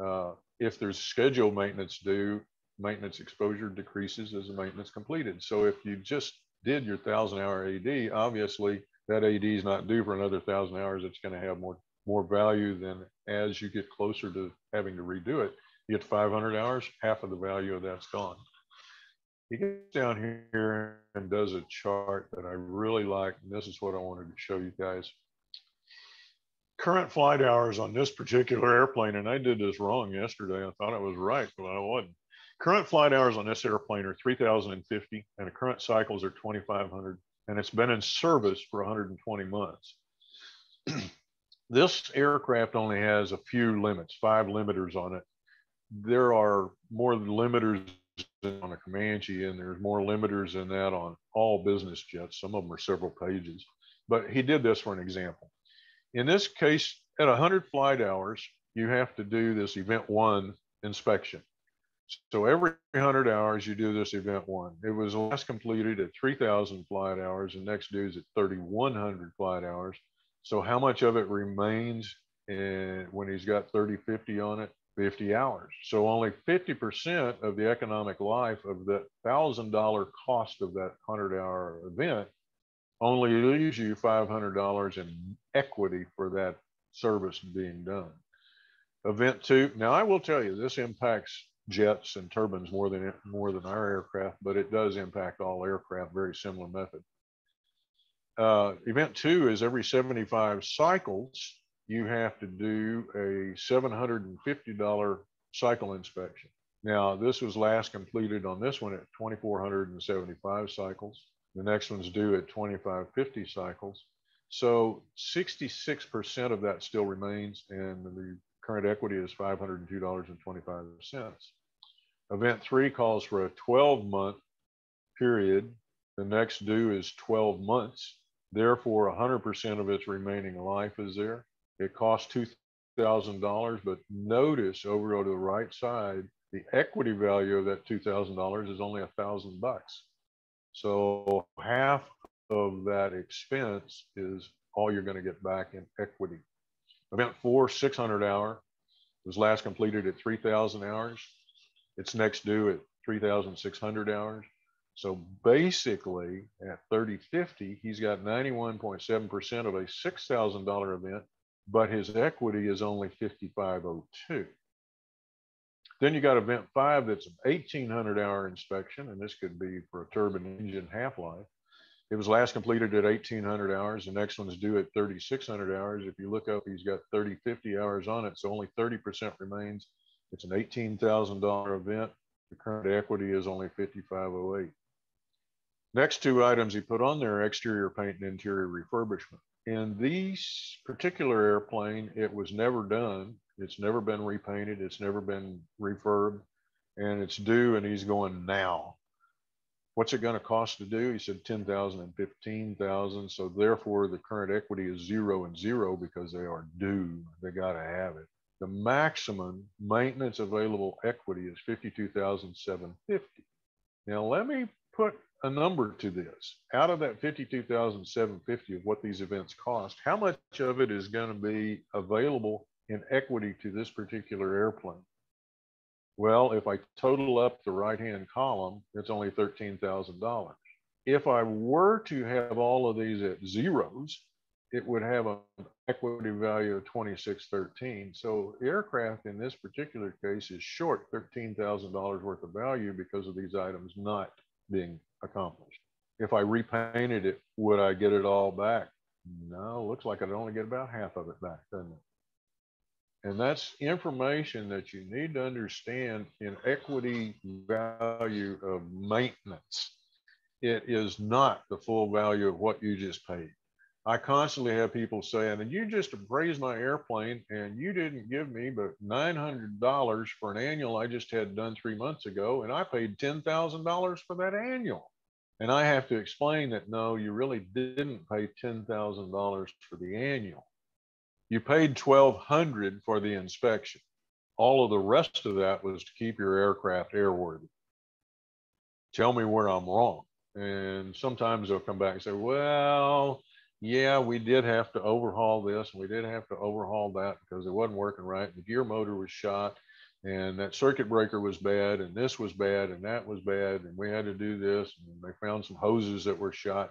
Uh, if there's scheduled maintenance due, maintenance exposure decreases as the maintenance completed. So if you just did your thousand hour A D, obviously that A D is not due for another one thousand hours. It's going to have more more value than as you get closer to having to redo it. You get five hundred hours, half of the value of that's gone. He gets down here and does a chart that I really like. And this is what I wanted to show you guys. Current flight hours on this particular airplane, and I did this wrong yesterday. I thought I was right, but I wasn't. Current flight hours on this airplane are three thousand fifty, and the current cycles are twenty-five hundred. and it's been in service for one hundred twenty months. This aircraft only has a few limits, five limiters on it. There are more limiters on a Comanche, and there's more limiters than that on all business jets. Some of them are several pages, but he did this for an example. In this case, at one hundred flight hours, you have to do this event one inspection. So every one hundred hours, you do this event one. It was last completed at three thousand flight hours, and next due is at three thousand one hundred flight hours. So how much of it remains in, when he's got thirty, fifty on it? fifty hours. So only fifty percent of the economic life of the one thousand dollar cost of that one hundred hour event only leaves you five hundred dollars in equity for that service being done. Event two, now I will tell you, this impacts jets and turbines more than, more than our aircraft, but it does impact all aircraft, very similar method. Uh, event two is every seventy-five cycles, you have to do a seven hundred fifty dollar cycle inspection. Now, this was last completed on this one at two thousand four hundred seventy-five cycles. The next one's due at two thousand five hundred fifty cycles. So sixty-six percent of that still remains, and the current equity is five hundred two dollars and twenty-five cents. Event three calls for a twelve month period. The next due is twelve months. Therefore, one hundred percent of its remaining life is there. It costs two thousand dollars, but notice over to the right side, the equity value of that two thousand dollars is only a thousand bucks. So half of that expense is all you're going to get back in equity. Event four, six hundred hour, was last completed at three thousand hours. It's next due at three thousand six hundred hours. So basically at thirty fifty, he's got ninety-one point seven percent of a six thousand dollar event, but his equity is only fifty-five oh two. Then you got event five, that's an eighteen hundred hour inspection, and this could be for a turbine engine half-life. It was last completed at eighteen hundred hours. The next one's due at thirty-six hundred hours. If you look up, he's got thirty, fifty hours on it, so only thirty percent remains. It's an eighteen thousand dollar event. The current equity is only fifty-five oh eight. Next two items he put on there, exterior paint and interior refurbishment. In these particular airplane, it was never done. It's never been repainted. It's never been refurbed, and it's due, and he's going now. What's it gonna cost to do? He said ten thousand and fifteen thousand. So therefore the current equity is zero and zero because they are due, they gotta have it. The maximum maintenance available equity is fifty-two thousand seven hundred fifty. Now let me put a number to this. Out of that fifty-two thousand seven hundred fifty of what these events cost, how much of it is going to be available in equity to this particular airplane? Well, if I total up the right-hand column, it's only thirteen thousand dollars. If I were to have all of these at zeros, it would have an equity value of twenty-six thirteen. So aircraft in this particular case is short thirteen thousand dollars worth of value because of these items not being accomplished. If I repainted it, would I get it all back? No, looks like I'd only get about half of it back, doesn't it? And that's information that you need to understand in equity value of maintenance. It is not the full value of what you just paid. I constantly have people saying, and you just appraised my airplane and you didn't give me but nine hundred dollars for an annual I just had done three months ago, and I paid ten thousand dollars for that annual. And I have to explain that, no, you really didn't pay ten thousand dollars for the annual. You paid twelve hundred dollars for the inspection. All of the rest of that was to keep your aircraft airworthy. Tell me where I'm wrong. And sometimes they'll come back and say, well, yeah, we did have to overhaul this, and we did have to overhaul that because it wasn't working right. The gear motor was shot, and that circuit breaker was bad, and this was bad, and that was bad, and we had to do this, and they found some hoses that were shot.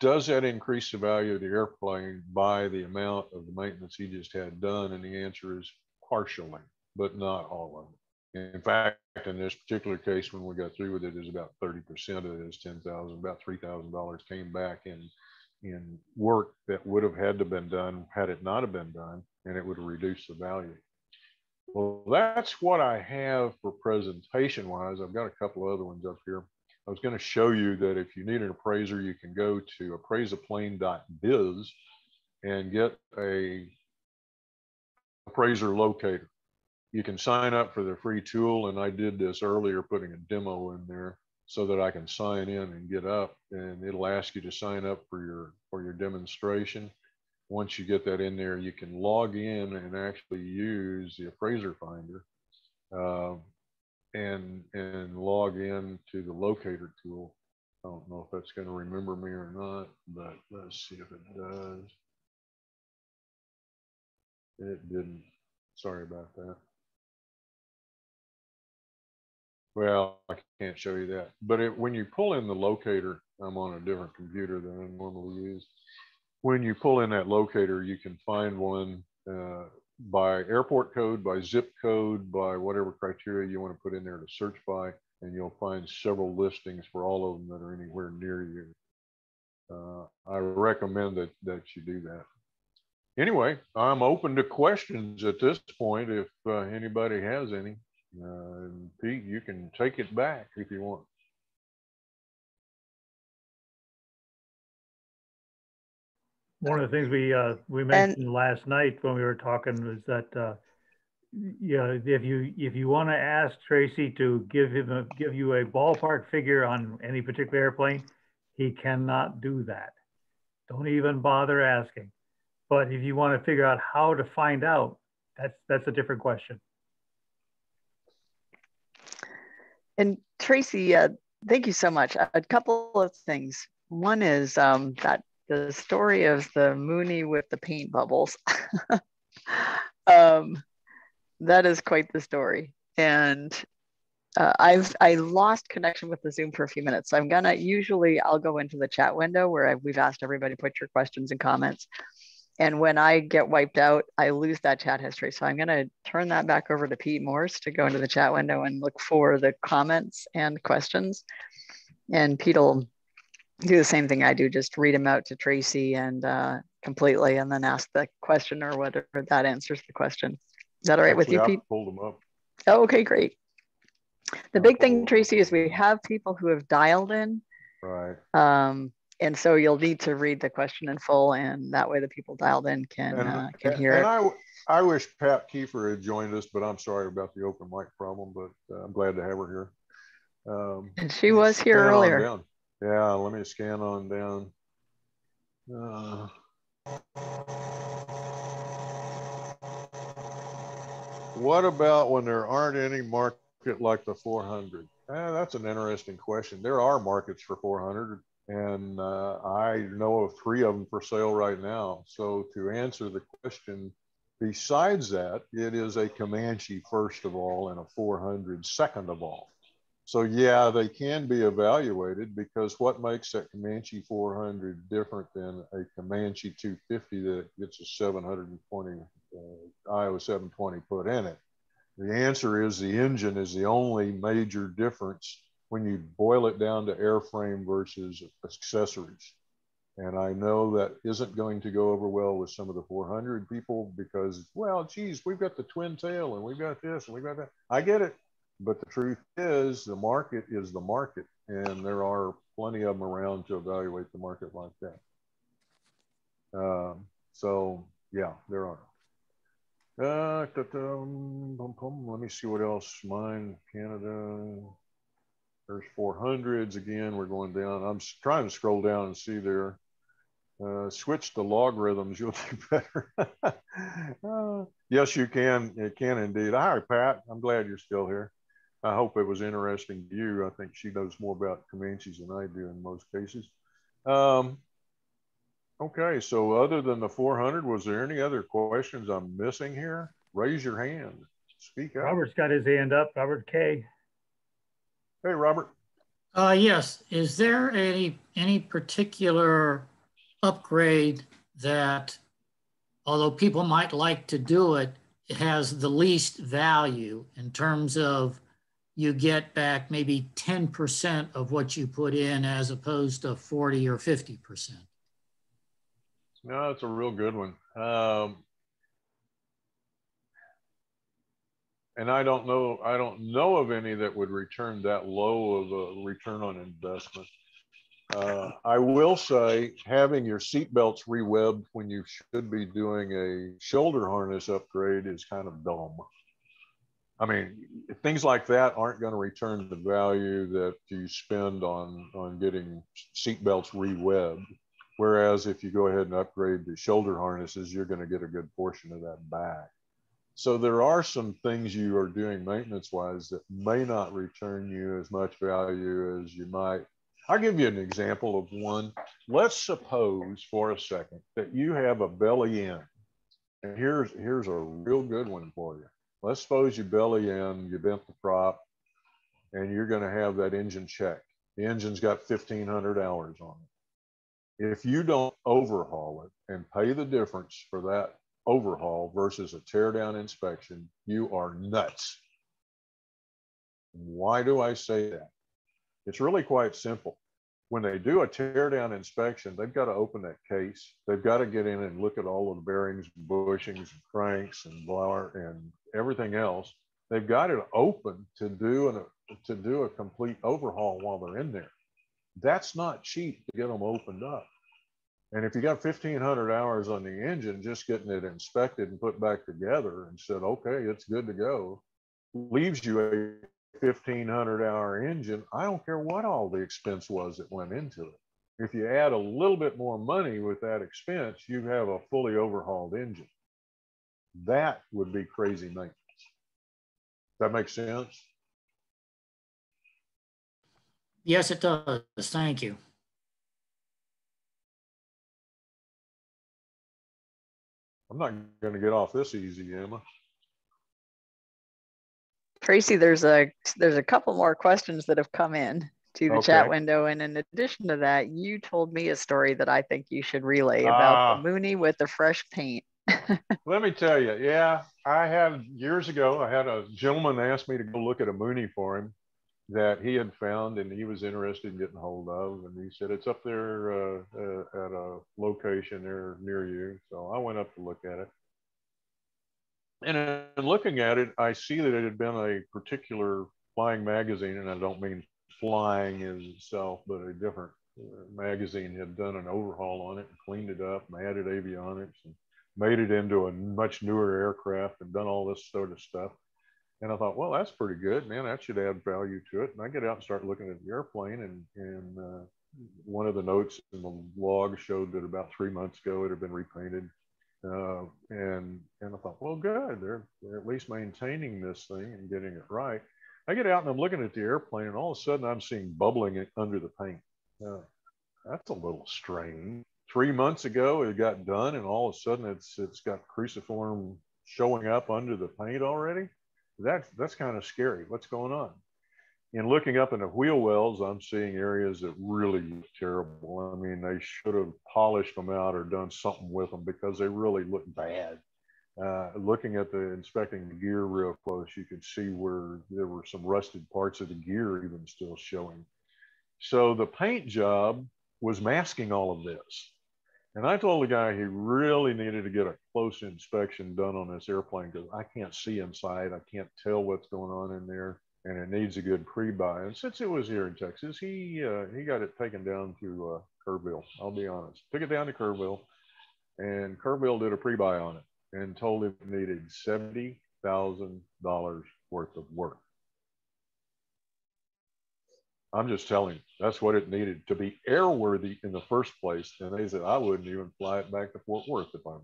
Does that increase the value of the airplane by the amount of the maintenance he just had done? And the answer is partially, but not all of it. In fact, in this particular case, when we got through with it, it was about thirty percent of it is ten thousand dollars, about three thousand dollars came back in in work that would have had to been done had it not have been done, and it would reduce the value. Well, that's what I have for presentation wise. I've got a couple other ones up here. I was going to show you that if you need an appraiser, you can go to appraiseaplane dot biz and get a appraiser locator. You can sign up for the free tool, and I did this earlier, putting a demo in there so that I can sign in and get up, and it'll ask you to sign up for your, for your demonstration. Once you get that in there, you can log in and actually use the appraiser finder uh, and, and log in to the locator tool. I don't know if that's going to remember me or not, but let's see if it does. It didn't. Sorry about that. Well, I can't show you that. But it, when you pull in the locator, I'm on a different computer than I normally use. When you pull in that locator, you can find one uh, by airport code, by zip code, by whatever criteria you want to put in there to search by, and you'll find several listings for all of them that are anywhere near you. Uh, I recommend that, that you do that. Anyway, I'm open to questions at this point if uh, anybody has any. Uh, and Pete, you can take it back if you want. One of the things we uh, we mentioned and, last night when we were talking was that uh, you know, if you if you want to ask Tracy to give him a, give you a ballpark figure on any particular airplane, he cannot do that. Don't even bother asking. But if you want to figure out how to find out, that's that's a different question. And Tracy, uh, thank you so much. A couple of things. One is um, that the story of the Mooney with the paint bubbles. um, that is quite the story. And uh, I've I lost connection with the Zoom for a few minutes. So I'm gonna, usually I'll go into the chat window where I, we've asked everybody to put your questions and comments. And when I get wiped out, I lose that chat history. So I'm gonna turn that back over to Pete Morse to go into the chat window and look for the comments and questions. And Pete will do the same thing I do, just read them out to Tracy and uh, completely, and then ask the question or whether that answers the question. Is that all right with you, Pete? I pulled them up. Oh, okay, great. The big thing, Tracy, is we have people who have dialed in. Right. Um, And so you'll need to read the question in full, and that way the people dialed in can and, uh, can hear and it. And I, I wish Pat Kiefer had joined us, but I'm sorry about the open mic problem, but uh, I'm glad to have her here. Um, and she was here earlier. Yeah, let me scan on down. Uh, what about when there aren't any market like the four hundred? Eh, that's an interesting question. There are markets for four hundred. And uh, I know of three of them for sale right now. So to answer the question, besides that, it is a Comanche first of all and a four hundred second of all. So yeah, they can be evaluated, because what makes that Comanche four hundred different than a Comanche two fifty that gets a seven hundred twenty, uh, Iowa seven twenty put in it? The answer is the engine is the only major difference when you boil it down to airframe versus accessories. And I know that isn't going to go over well with some of the four hundred people because, well, geez, we've got the twin tail and we've got this and we've got that. I get it. But the truth is the market is the market. And there are plenty of them around to evaluate the market like that. Um, so yeah, there are. Uh, let me see what else. Mine, Canada. There's four hundreds again. We're going down. I'm trying to scroll down and see there. Uh, switch to logarithms. You'll do better. uh, yes, you can. It can indeed. Hi, Pat. I'm glad you're still here. I hope it was interesting to you. I think she knows more about Comanches than I do in most cases. Um, okay. So other than the four hundred, was there any other questions I'm missing here? Raise your hand. Speak up. Robert's got his hand up. Robert K. Hey, Robert. Uh, yes. Is there any any particular upgrade that, although people might like to do it, it has the least value in terms of you get back maybe ten percent of what you put in as opposed to forty or fifty percent? No, that's a real good one. Um, And I don't know, I don't know of any that would return that low of a return on investment. Uh, I will say having your seatbelts rewebbed when you should be doing a shoulder harness upgrade is kind of dumb. I mean, things like that aren't going to return the value that you spend on, on getting seatbelts rewebbed. Whereas if you go ahead and upgrade the shoulder harnesses, you're going to get a good portion of that back. So there are some things you are doing maintenance-wise that may not return you as much value as you might. I'll give you an example of one. Let's suppose for a second that you have a belly in. And here's, here's a real good one for you. Let's suppose you belly in, you bent the prop, and you're going to have that engine checked. The engine's got fifteen hundred hours on it. If you don't overhaul it and pay the difference for that overhaul versus a teardown inspection, you are nuts. Why do I say that? It's really quite simple. When they do a teardown inspection, they've got to open that case. They've got to get in and look at all of the bearings, bushings, and cranks, and blower, and everything else. They've got it open to do an, to do a complete overhaul while they're in there. That's not cheap to get them opened up. And if you got fifteen hundred hours on the engine, just getting it inspected and put back together and said, okay, it's good to go, leaves you a fifteen hundred hour engine. I don't care what all the expense was that went into it. If you add a little bit more money with that expense, you have a fully overhauled engine. That would be crazy maintenance. That makes sense? Yes, it does. Thank you. I'm not going to get off this easy, Emma. Tracy, there's a there's a couple more questions that have come in to the okay. chat window, and in addition to that, you told me a story that I think you should relay about uh, the Mooney with the fresh paint. Let me tell you, yeah, I had years ago. I had a gentleman ask me to go look at a Mooney for him that he had found, and he was interested in getting hold of. And he said it's up there uh, uh, at a location there near you. So I went up to look at it. And in looking at it, I see that it had been a particular flying magazine, and I don't mean flying as itself, but a different magazine had done an overhaul on it and cleaned it up and added avionics and made it into a much newer aircraft and done all this sort of stuff. And I thought, well, that's pretty good, man. That should add value to it. And I get out and start looking at the airplane, and, and uh, one of the notes in the log showed that about three months ago it had been repainted. Uh, and, and I thought, well, good, they're, they're at least maintaining this thing and getting it right. I get out and I'm looking at the airplane, and all of a sudden I'm seeing bubbling under the paint. Uh, that's a little strange. Three months ago, it got done, and all of a sudden it's, it's got cruciform showing up under the paint already. That, that's kind of scary. What's going on? And looking up in the wheel wells, I'm seeing areas that really look terrible. I mean, they should have polished them out or done something with them because they really look bad. Uh, looking at the inspecting the gear real close, you could see where there were some rusted parts of the gear even still showing. So the paint job was masking all of this. And I told the guy he really needed to get a close inspection done on this airplane because I can't see inside. I can't tell what's going on in there. And it needs a good pre-buy. And since it was here in Texas, he uh, he got it taken down to uh, Kerrville. I'll be honest. Took it down to Kerrville, and Kerrville did a pre-buy on it and told him it needed seventy thousand dollars worth of work. I'm just telling you, that's what it needed to be airworthy in the first place. And they said, I wouldn't even fly it back to Fort Worth if I were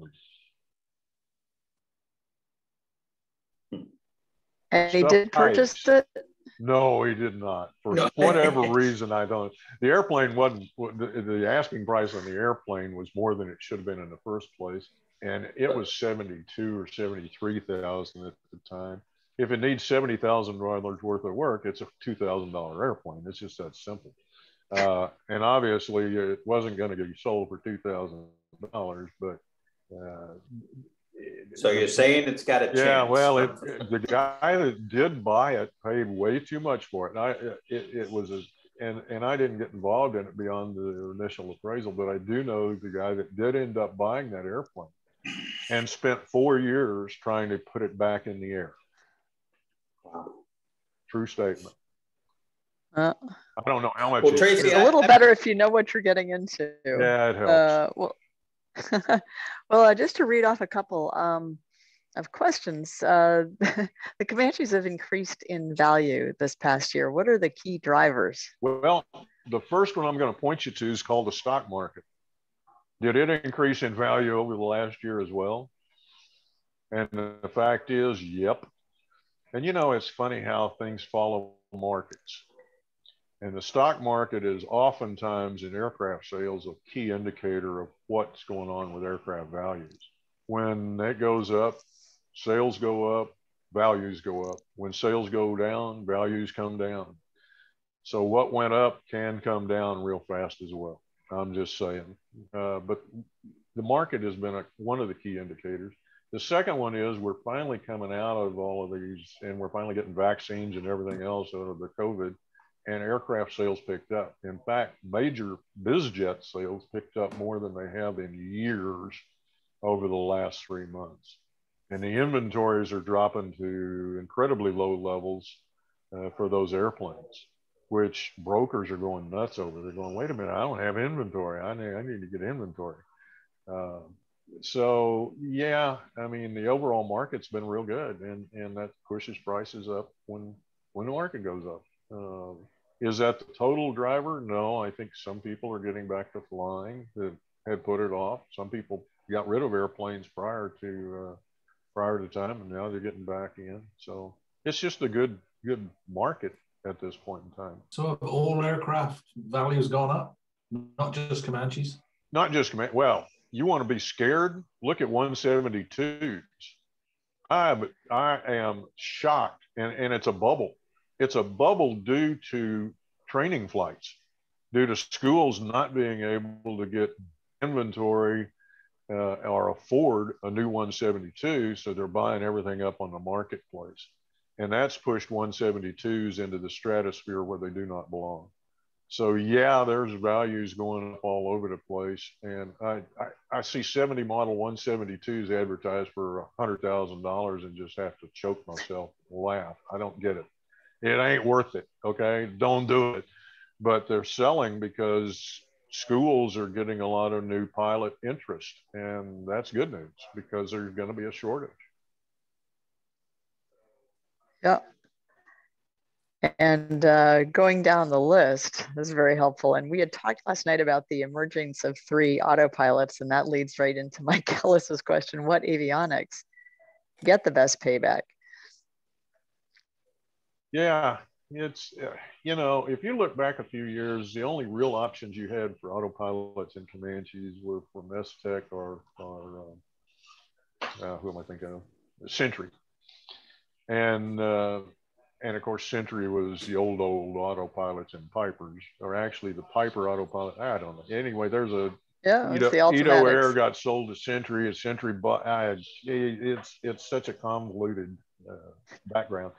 you. And he did purchase it? No, he did not. For no. whatever reason, I don't. The airplane wasn't, the, the asking price on the airplane was more than it should have been in the first place. And it was seventy-two or seventy-three thousand at the time. If it needs seventy thousand dollars worth of work, it's a two thousand dollar airplane. It's just that simple. Uh, and obviously, it wasn't going to get sold for two thousand dollars, but. Uh, So you're saying it's got a chance. Yeah, well, it, the guy that did buy it paid way too much for it. And I, it, it was, a, and, and I didn't get involved in it beyond the initial appraisal, but I do know the guy that did end up buying that airplane and spent four years trying to put it back in the air. True statement. Uh, I don't know how much. Well, Tracy, it's a little I, better I, if you know what you're getting into. Yeah, it helps. Uh, well, well uh, just to read off a couple um, of questions, uh, the Comanches have increased in value this past year. What are the key drivers? Well, the first one I'm going to point you to is called the stock market. Did it increase in value over the last year as well? And the fact is, yep. And you know, it's funny how things follow markets. And the stock market is oftentimes in aircraft sales a key indicator of what's going on with aircraft values. When that goes up, sales go up, values go up. When sales go down, values come down. So what went up can come down real fast as well. I'm just saying. Uh, but the market has been a, one of the key indicators. The second one is we're finally coming out of all of these, and we're finally getting vaccines and everything else out of the COVID. And aircraft sales picked up. In fact, major biz jet sales picked up more than they have in years over the last three months. And the inventories are dropping to incredibly low levels uh, for those airplanes, which brokers are going nuts over. They're going, wait a minute, I don't have inventory. I need, I need to get inventory. Uh, so yeah, I mean, the overall market's been real good, and, and that pushes prices up when, when the market goes up. Uh, is that the total driver? No, I think some people are getting back to flying that had put it off. Some people got rid of airplanes prior to uh, prior to time, and now they're getting back in. So it's just a good good market at this point in time. So have all aircraft values gone up, not just Comanches? Not just Comanches. Well, you want to be scared? Look at one seventy-twos. I, I am shocked, and, and it's a bubble. It's a bubble due to training flights, due to schools not being able to get inventory uh, or afford a new one seventy-two, so they're buying everything up on the marketplace. And that's pushed one seventy-twos into the stratosphere where they do not belong. So yeah, there's values going up all over the place. And I, I, I see seventy model one seventy-twos advertised for one hundred thousand dollars and just have to choke myself and laugh. I don't get it. It ain't worth it, okay? Don't do it. But they're selling because schools are getting a lot of new pilot interest, and that's good news because there's going to be a shortage. Yeah. And uh, going down the list, this is very helpful. And we had talked last night about the emergence of three autopilots, and that leads right into Mike Ellis's question, what avionics get the best payback? Yeah, it's, you know, if you look back a few years, the only real options you had for autopilots and Comanches were from S-Tech or, or um, uh, who am I thinking of? Century. And, uh, and of course, Century was the old, old autopilots and Pipers, or actually the Piper autopilot. I don't know. Anyway, there's a, yeah, Edo, the Edo Air got sold to Century, a Century, but I, it's, it's such a convoluted uh, background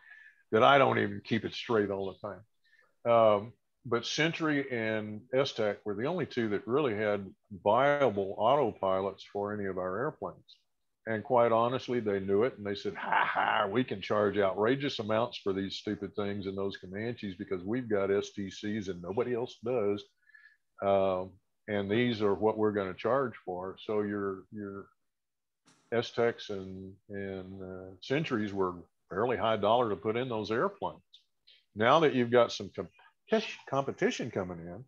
that I don't even keep it straight all the time. Um, but Century and S-Tech were the only two that really had viable autopilots for any of our airplanes. And quite honestly, they knew it, and they said, ha ha, we can charge outrageous amounts for these stupid things in those Comanches because we've got S T Cs and nobody else does. Um, and these are what we're gonna charge for. So your, your S-Techs and, and uh, Centuries were fairly high dollar to put in those airplanes. Now that you've got some competition coming in,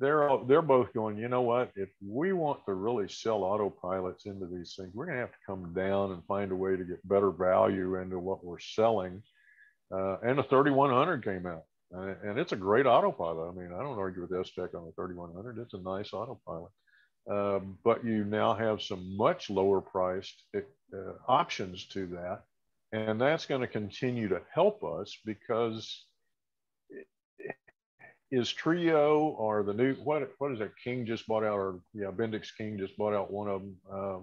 they're, all, they're both going, you know what, if we want to really sell autopilots into these things, we're gonna have to come down and find a way to get better value into what we're selling. Uh, and the thirty-one hundred came out, and, and it's a great autopilot. I mean, I don't argue with S-Tech on the thirty-one hundred, it's a nice autopilot. Uh, but you now have some much lower priced uh, options to that. And that's going to continue to help us because is Trio or the new, what, what is that? King just bought out, or yeah, Bendix King just bought out one of them. Uh,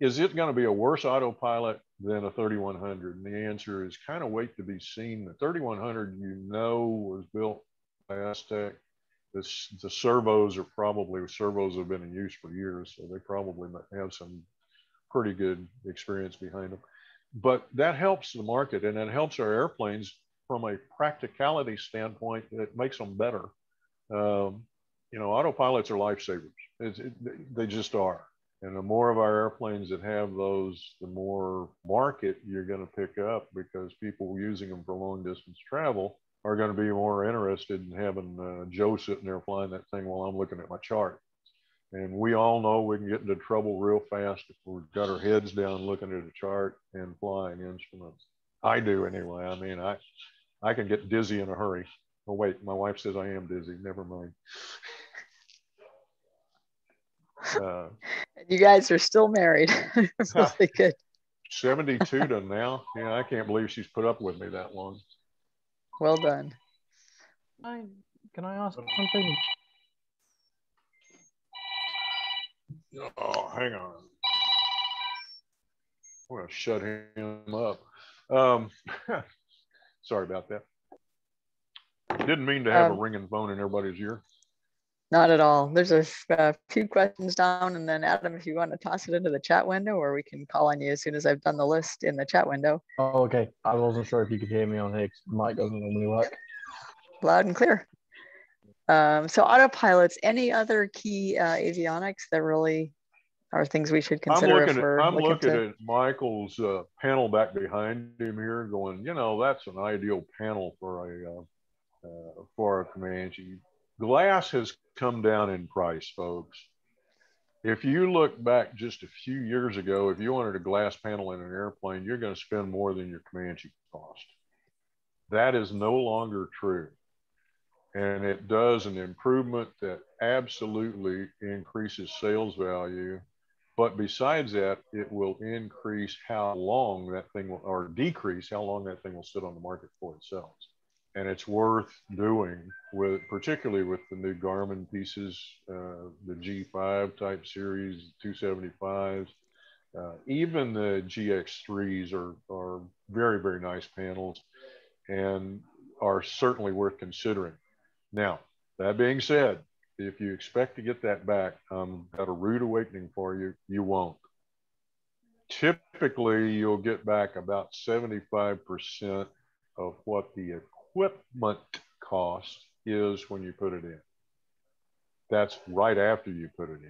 is it going to be a worse autopilot than a thirty-one hundred? And the answer is kind of wait to be seen. The thirty-one hundred, you know, was built by Aztec. The, the servos are probably, servos have been in use for years, so they probably have some pretty good experience behind them. But that helps the market, and it helps our airplanes from a practicality standpoint. It makes them better. Um, you know, autopilots are lifesavers. It's, it, they just are. And the more of our airplanes that have those, the more market you're going to pick up, because people using them for long distance travel are going to be more interested in having uh, Joe sitting there flying that thing while I'm looking at my chart. And we all know we can get into trouble real fast if we've got our heads down looking at a chart and flying instruments. I do anyway. I mean, I, I can get dizzy in a hurry. Oh, wait, my wife says I am dizzy. Never mind. Uh, you guys are still married. Really good. seventy-two to now. Yeah, I can't believe she's put up with me that long. Well done. I, can I ask something? Oh, hang on. I'm going to shut him up. Um, sorry about that. Didn't mean to have um, a ringing phone in everybody's ear. Not at all. There's a uh, few questions down, and then Adam, if you want to toss it into the chat window, or we can call on you as soon as I've done the list in the chat window. Oh, okay. I wasn't sure if you could hear me on Higgs. Mic doesn't normally work. Loud and clear. Um, so autopilots, any other key uh, avionics that really are things we should consider? I'm looking, if we're at, I'm looking, looking to... at Michael's uh, panel back behind him here going, you know, that's an ideal panel for a, uh, uh, for a Comanche. Glass has come down in price, folks. If you look back just a few years ago, if you wanted a glass panel in an airplane, you're going to spend more than your Comanche cost. That is no longer true. And it does an improvement that absolutely increases sales value. But besides that, it will increase how long that thing will, or decrease how long that thing will sit on the market for itself. And it's worth doing, with, particularly with the new Garmin pieces, uh, the G five type series, two seventy-fives, uh, even the G X threes are, are very, very nice panels and are certainly worth considering. Now, that being said, if you expect to get that back, um, got a rude awakening for you, you won't. Typically, you'll get back about seventy-five percent of what the equipment cost is when you put it in. That's right after you put it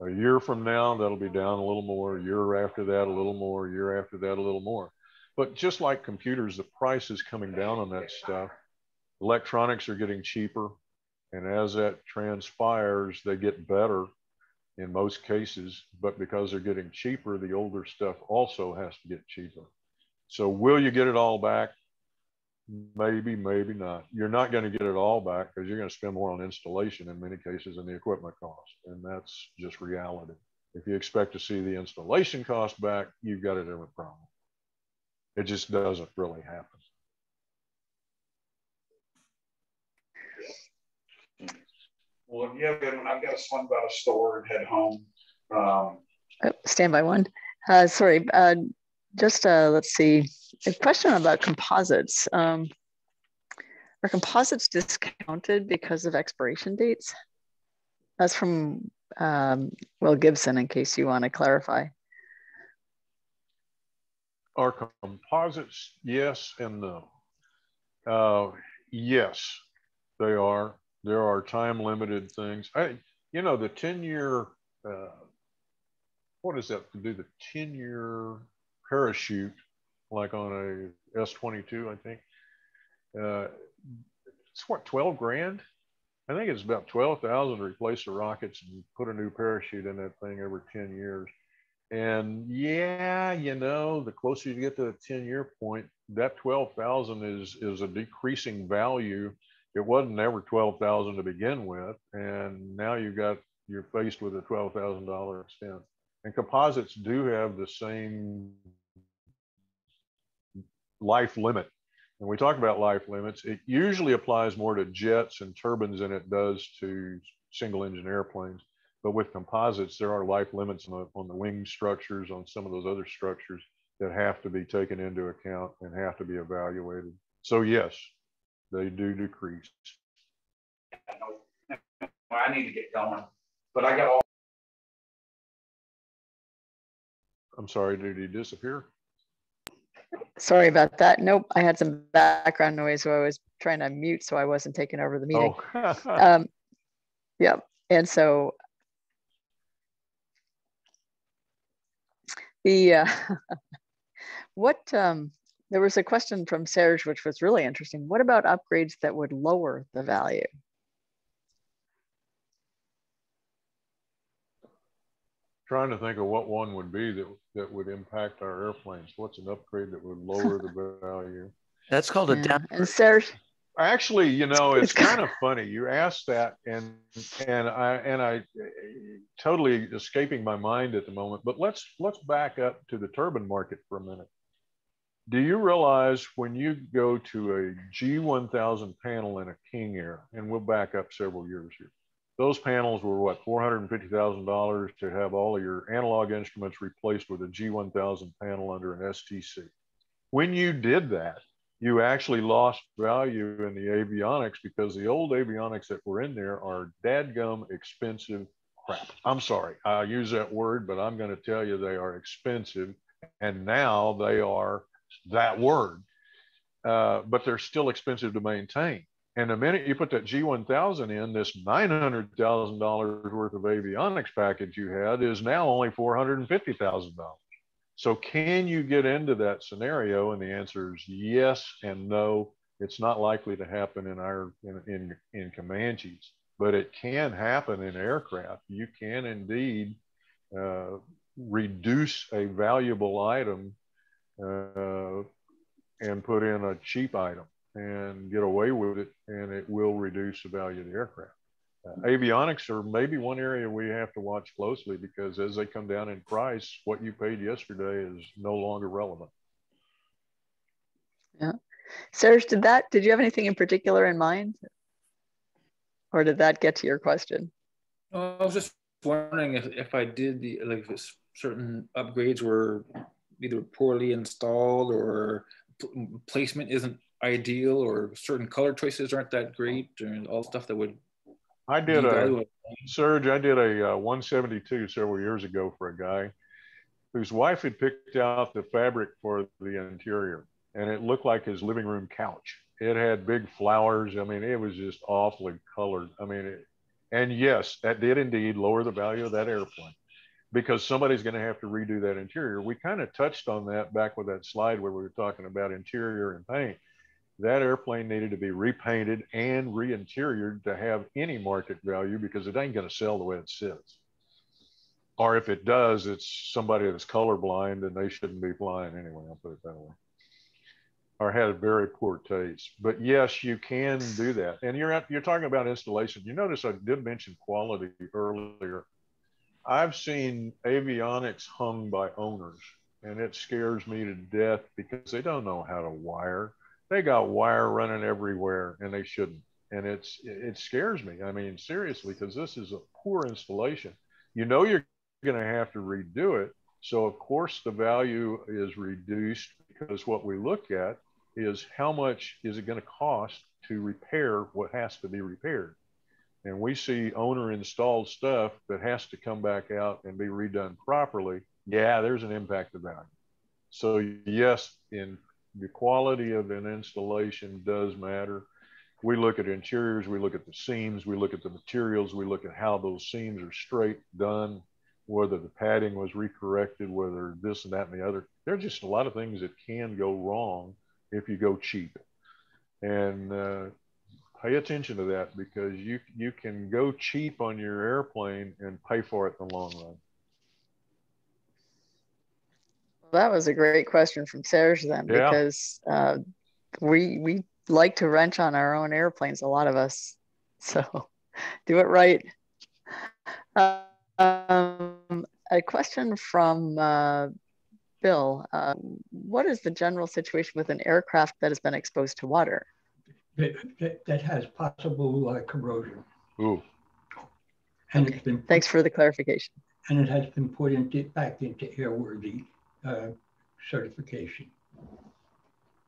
in. A year from now, that'll be down a little more. A year after that, a little more. A year after that, a little more. But just like computers, the price is coming down on that stuff. Electronics are getting cheaper. And as that transpires, they get better in most cases. But because they're getting cheaper, the older stuff also has to get cheaper. So will you get it all back? Maybe, maybe not. You're not going to get it all back because you're going to spend more on installation in many cases than the equipment cost. And that's just reality. If you expect to see the installation cost back, you've got a different problem. It just doesn't really happen. Well, yeah, I've got a slung about a store and head home. Um, oh, stand by one. Uh, sorry, uh, just uh, let's see. A question about composites. Um, are composites discounted because of expiration dates? That's from um, Will Gibson, in case you want to clarify. Are composites yes and no? Uh, yes, they are. There are time-limited things. I, you know, the ten-year, uh, what is that to do? The ten-year parachute, like on a S twenty-two, I think. Uh, it's what, twelve grand? I think it's about twelve thousand to replace the rockets and put a new parachute in that thing every ten years. And yeah, you know, the closer you get to the ten-year point, that twelve thousand is is a decreasing value. It wasn't ever twelve thousand to begin with, and now you've got, you're faced with a twelve thousand dollar expense. And composites do have the same life limit. When we talk about life limits, it usually applies more to jets and turbines than it does to single engine airplanes. But with composites, there are life limits on the, on the wing structures, on some of those other structures that have to be taken into account and have to be evaluated. So yes, they do decrease. I need to get going, but I got all. I'm sorry, did he disappear? Sorry about that. Nope, I had some background noise where I was trying to mute, so I wasn't taking over the meeting. Oh. um, yeah, and so the uh, what um, there was a question from Serge, which was really interesting. What about upgrades that would lower the value? Trying to think of what one would be that that would impact our airplanes. What's an upgrade that would lower the value? That's called a down. And Serge, actually, you know, it's kind of funny. You asked that, and and I and I totally escaping my mind at the moment. But let's let's back up to the turbine market for a minute. Do you realize when you go to a G one thousand panel in a King Air, and we'll back up several years here. Those panels were what, four hundred fifty thousand dollars to have all of your analog instruments replaced with a G one thousand panel under an S T C. When you did that, you actually lost value in the avionics because the old avionics that were in there are dadgum expensive crap. I'm sorry, I use that word, but I'm going to tell you they are expensive, and now they are that word, uh, but they're still expensive to maintain. And the minute you put that G one thousand in, this nine hundred thousand dollars worth of avionics package you had is now only four hundred fifty thousand dollars. So can you get into that scenario? And the answer is yes and no. It's not likely to happen in our in, in, in Comanches, but it can happen in aircraft. You can indeed uh, reduce a valuable item uh, and put in a cheap item and get away with it, and it will reduce the value of the aircraft. Uh, avionics are maybe one area we have to watch closely, because as they come down in price, what you paid yesterday is no longer relevant. Yeah. Serge, did that, did you have anything in particular in mind? Or did that get to your question? Well, I was just wondering if, if I did the, like if certain upgrades were either poorly installed or placement isn't ideal, or certain color choices aren't that great, and all stuff that would. I did a Serge. I did a uh, one seventy-two several years ago for a guy whose wife had picked out the fabric for the interior, and it looked like his living room couch. It had big flowers. I mean, it was just awfully colored. I mean, it, and yes, that did indeed lower the value of that airplane, because somebody's going to have to redo that interior. We kind of touched on that back with that slide where we were talking about interior and paint. That airplane needed to be repainted and re-interiored to have any market value, because it ain't going to sell the way it sits. Or if it does, it's somebody that's colorblind, and they shouldn't be flying anyway, I'll put it that way. Or had a very poor taste. But yes, you can do that. And you're, at, you're talking about installation. You notice I did mention quality earlier. I've seen avionics hung by owners, and it scares me to death because they don't know how to wire. They got wire running everywhere, and they shouldn't. And it's, it scares me. I mean, seriously, because this is a poor installation. You know you're going to have to redo it. So, of course, the value is reduced, because what we look at is how much is it going to cost to repair what has to be repaired. And we see owner-installed stuff that has to come back out and be redone properly. Yeah, there's an impact of value. So, yes, in the quality of an installation does matter. We look at interiors, we look at the seams, we look at the materials, we look at how those seams are straight, done, whether the padding was recorrected, whether this and that and the other. There are just a lot of things that can go wrong if you go cheap. And uh, pay attention to that, because you, you can go cheap on your airplane and pay for it in the long run. That was a great question from Serge then, yeah. Because uh, we we like to wrench on our own airplanes, a lot of us. So do it right. Uh, um, a question from uh, Bill. Uh, what is the general situation with an aircraft that has been exposed to water? That, that has possible uh, corrosion. Ooh. And okay. It's been put, thanks for the clarification. And it has been put into, back into airworthy Uh, certification.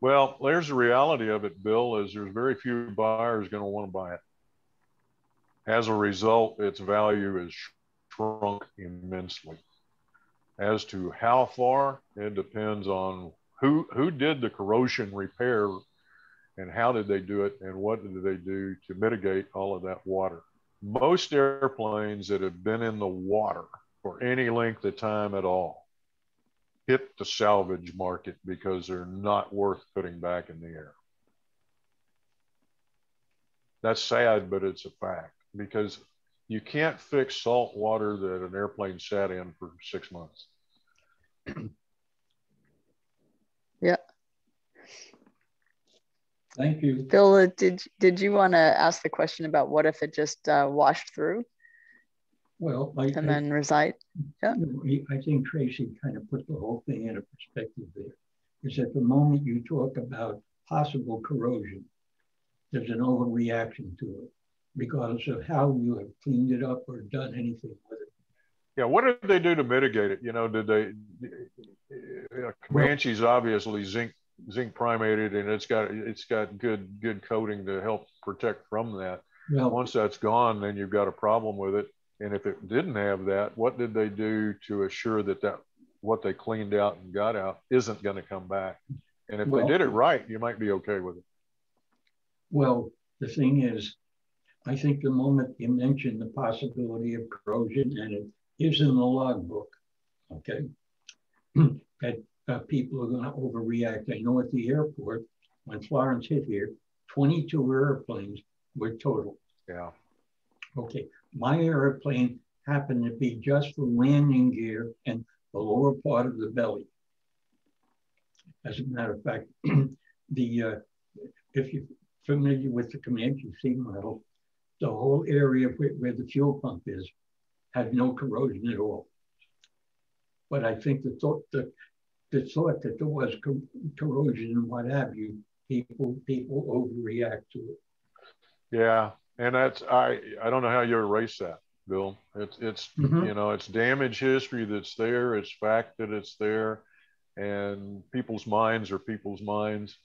Well, there's the reality of it, Bill, is there's very few buyers going to want to buy it. As a result, its value is shrunk immensely. As to how far, it depends on who who did the corrosion repair and how did they do it and what did they do to mitigate all of that water? Most airplanes that have been in the water for any length of time at all hit the salvage market because they're not worth putting back in the air. That's sad, but it's a fact, because you can't fix salt water that an airplane sat in for six months. Yeah. Thank you. Bill, did, did you want to ask the question about what if it just uh, washed through? Well, I, and then I, reside? Yeah. I think Tracy kind of put the whole thing into perspective there. Because at the moment you talk about possible corrosion, there's an overreaction to it, regardless of how you have cleaned it up or done anything with it. Yeah, what did they do to mitigate it? You know, did they, uh, Comanche's well, obviously zinc zinc primated, and it's got it's got good good coating to help protect from that. Well, once that's gone, then you've got a problem with it. And if it didn't have that, what did they do to assure that that what they cleaned out and got out isn't going to come back? And if well, they did it right, you might be okay with it. Well, the thing is, I think the moment you mention the possibility of corrosion, and it is in the logbook, okay, that uh, people are going to overreact. I know at the airport, when Florence hit here, twenty-two airplanes were totaled. Yeah. Okay. My airplane happened to be just for landing gear and the lower part of the belly. As a matter of fact, the uh, if you're familiar with the Comanche sea model, the whole area where, where the fuel pump is had no corrosion at all. But I think the thought, the, the thought that there was co corrosion and what have you, people people overreact to it. Yeah. And that's, I, I don't know how you erase that, Bill. It's, it's mm-hmm. you know, it's damage history that's there. It's fact that it's there. And people's minds are people's minds.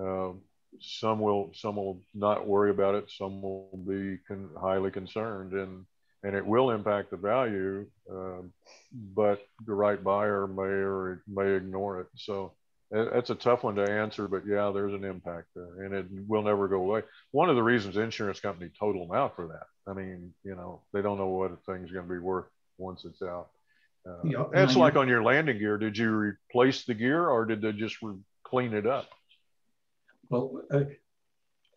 Um, some will, some will not worry about it. Some will be con highly concerned, and, and it will impact the value, uh, but the right buyer may or may ignore it. So that's a tough one to answer, but yeah, there's an impact there, and it will never go away. One of the reasons insurance companies total them out for that. I mean, you know, they don't know what a thing's going to be worth once it's out. Uh, yeah, it's like on your landing gear. Did you replace the gear, or did they just re clean it up? Well, uh,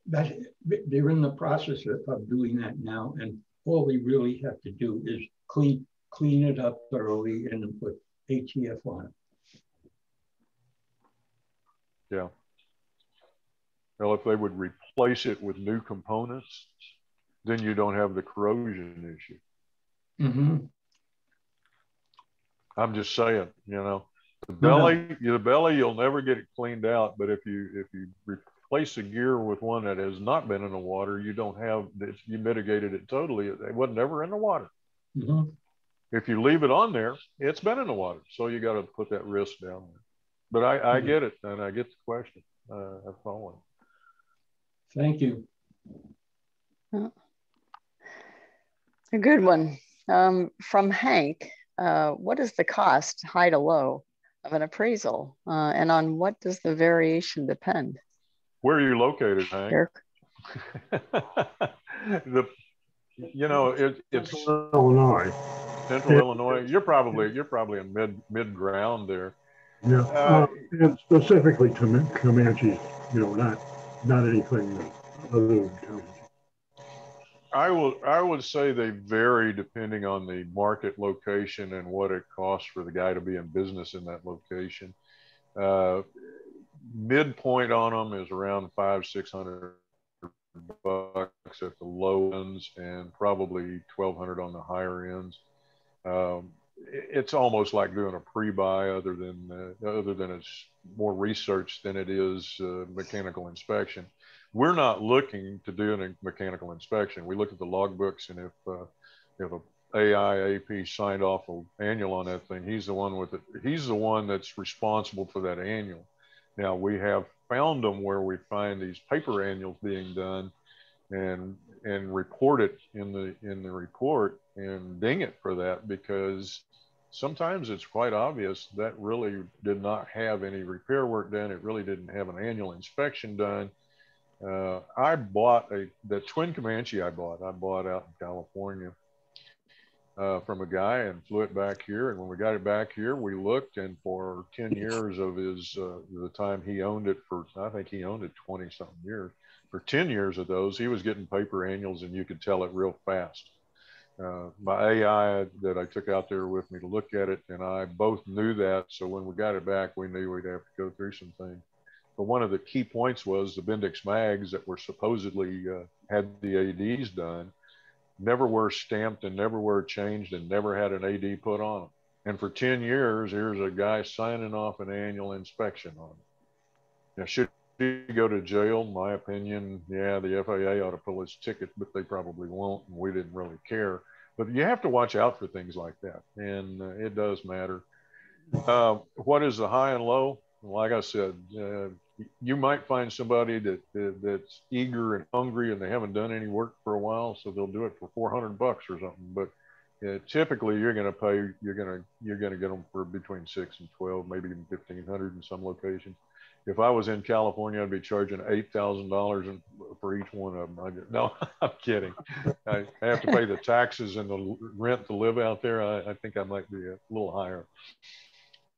that, they're in the process of doing that now, and all they really have to do is clean clean it up thoroughly and then put A T F on it. Yeah. Well, if they would replace it with new components, then you don't have the corrosion issue. Mm-hmm. I'm just saying, you know, the belly, no. the belly, you'll never get it cleaned out. But if you if you replace a gear with one that has not been in the water, you don't have you mitigated it totally. It wasn't ever in the water. Mm-hmm. If you leave it on there, it's been in the water, so you got to put that risk down there. But I, I get it, and I get the question. Uh, I follow. Thank you. A good one. Um, from Hank, uh, what is the cost, high to low, of an appraisal? Uh, and on what does the variation depend? Where are you located, Hank? the, you know, it, it's Central Illinois. Central it, Illinois. You're probably, you're probably in mid, mid ground there. Yeah, uh, and specifically to Comanche, you know, not not anything other than Comanche. I will. I would say they vary depending on the market location and what it costs for the guy to be in business in that location. Uh, midpoint on them is around five, six hundred bucks at the low ends, and probably twelve hundred on the higher ends. Um, It's almost like doing a pre-buy, other than uh, other than it's more research than it is uh, mechanical inspection. We're not looking to do a mechanical inspection. We look at the logbooks, and if uh, if a A I A P signed off an annual on that thing, he's the one with it. He's the one that's responsible for that annual. Now we have found them where we find these paper annuals being done, and and report it in the in the report and ding it for that, because sometimes it's quite obvious that really did not have any repair work done. It really didn't have an annual inspection done. Uh, I bought a, the twin Comanche I bought, I bought out in California uh, from a guy and flew it back here. And when we got it back here, we looked, and for ten years of his, uh, the time he owned it for, I think he owned it twenty something years, for ten years of those, he was getting paper annuals, and you could tell it real fast. Uh, my A I that I took out there with me to look at it, and I both knew that. So when we got it back, we knew we'd have to go through some things. But one of the key points was the Bendix mags that were supposedly uh, had the A Ds done, never were stamped and never were changed and never had an A D put on them. And for ten years, here's a guy signing off an annual inspection on it. Now, should he go to jail? In my opinion, yeah, the F A A ought to pull his ticket, but they probably won't, and we didn't really care. But you have to watch out for things like that, and uh, it does matter. Uh, what is the high and low? Like I said, uh, you might find somebody that, that that's eager and hungry, and they haven't done any work for a while, so they'll do it for four hundred bucks or something. But uh, typically, you're going to pay, you're going to you're going to get them for between six and twelve, maybe even fifteen hundred in some locations. If I was in California, I'd be charging eight thousand dollars for each one of them. I just, no, I'm kidding. I have to pay the taxes and the rent to live out there. I, I think I might be a little higher.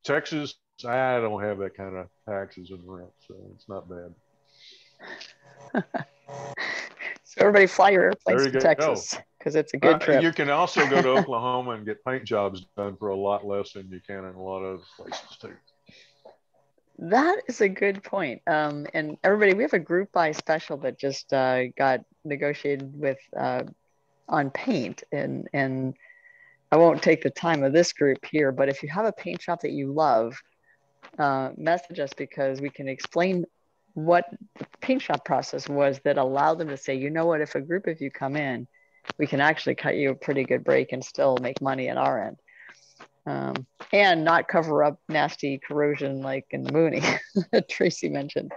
Texas, I don't have that kind of taxes and rent, so it's not bad. So everybody fly your airplanes to Texas because it's a good uh, trip. You can also go to Oklahoma and get paint jobs done for a lot less than you can in a lot of other places too. That is a good point. Um, and everybody, we have a group buy special that just uh, got negotiated with uh, on paint. And, and I won't take the time of this group here, but if you have a paint shop that you love, uh, message us, because we can explain what the paint shop process was that allowed them to say, you know what, if a group of you come in, we can actually cut you a pretty good break and still make money at our end. Um, and not cover up nasty corrosion like in the Mooney that Tracy mentioned.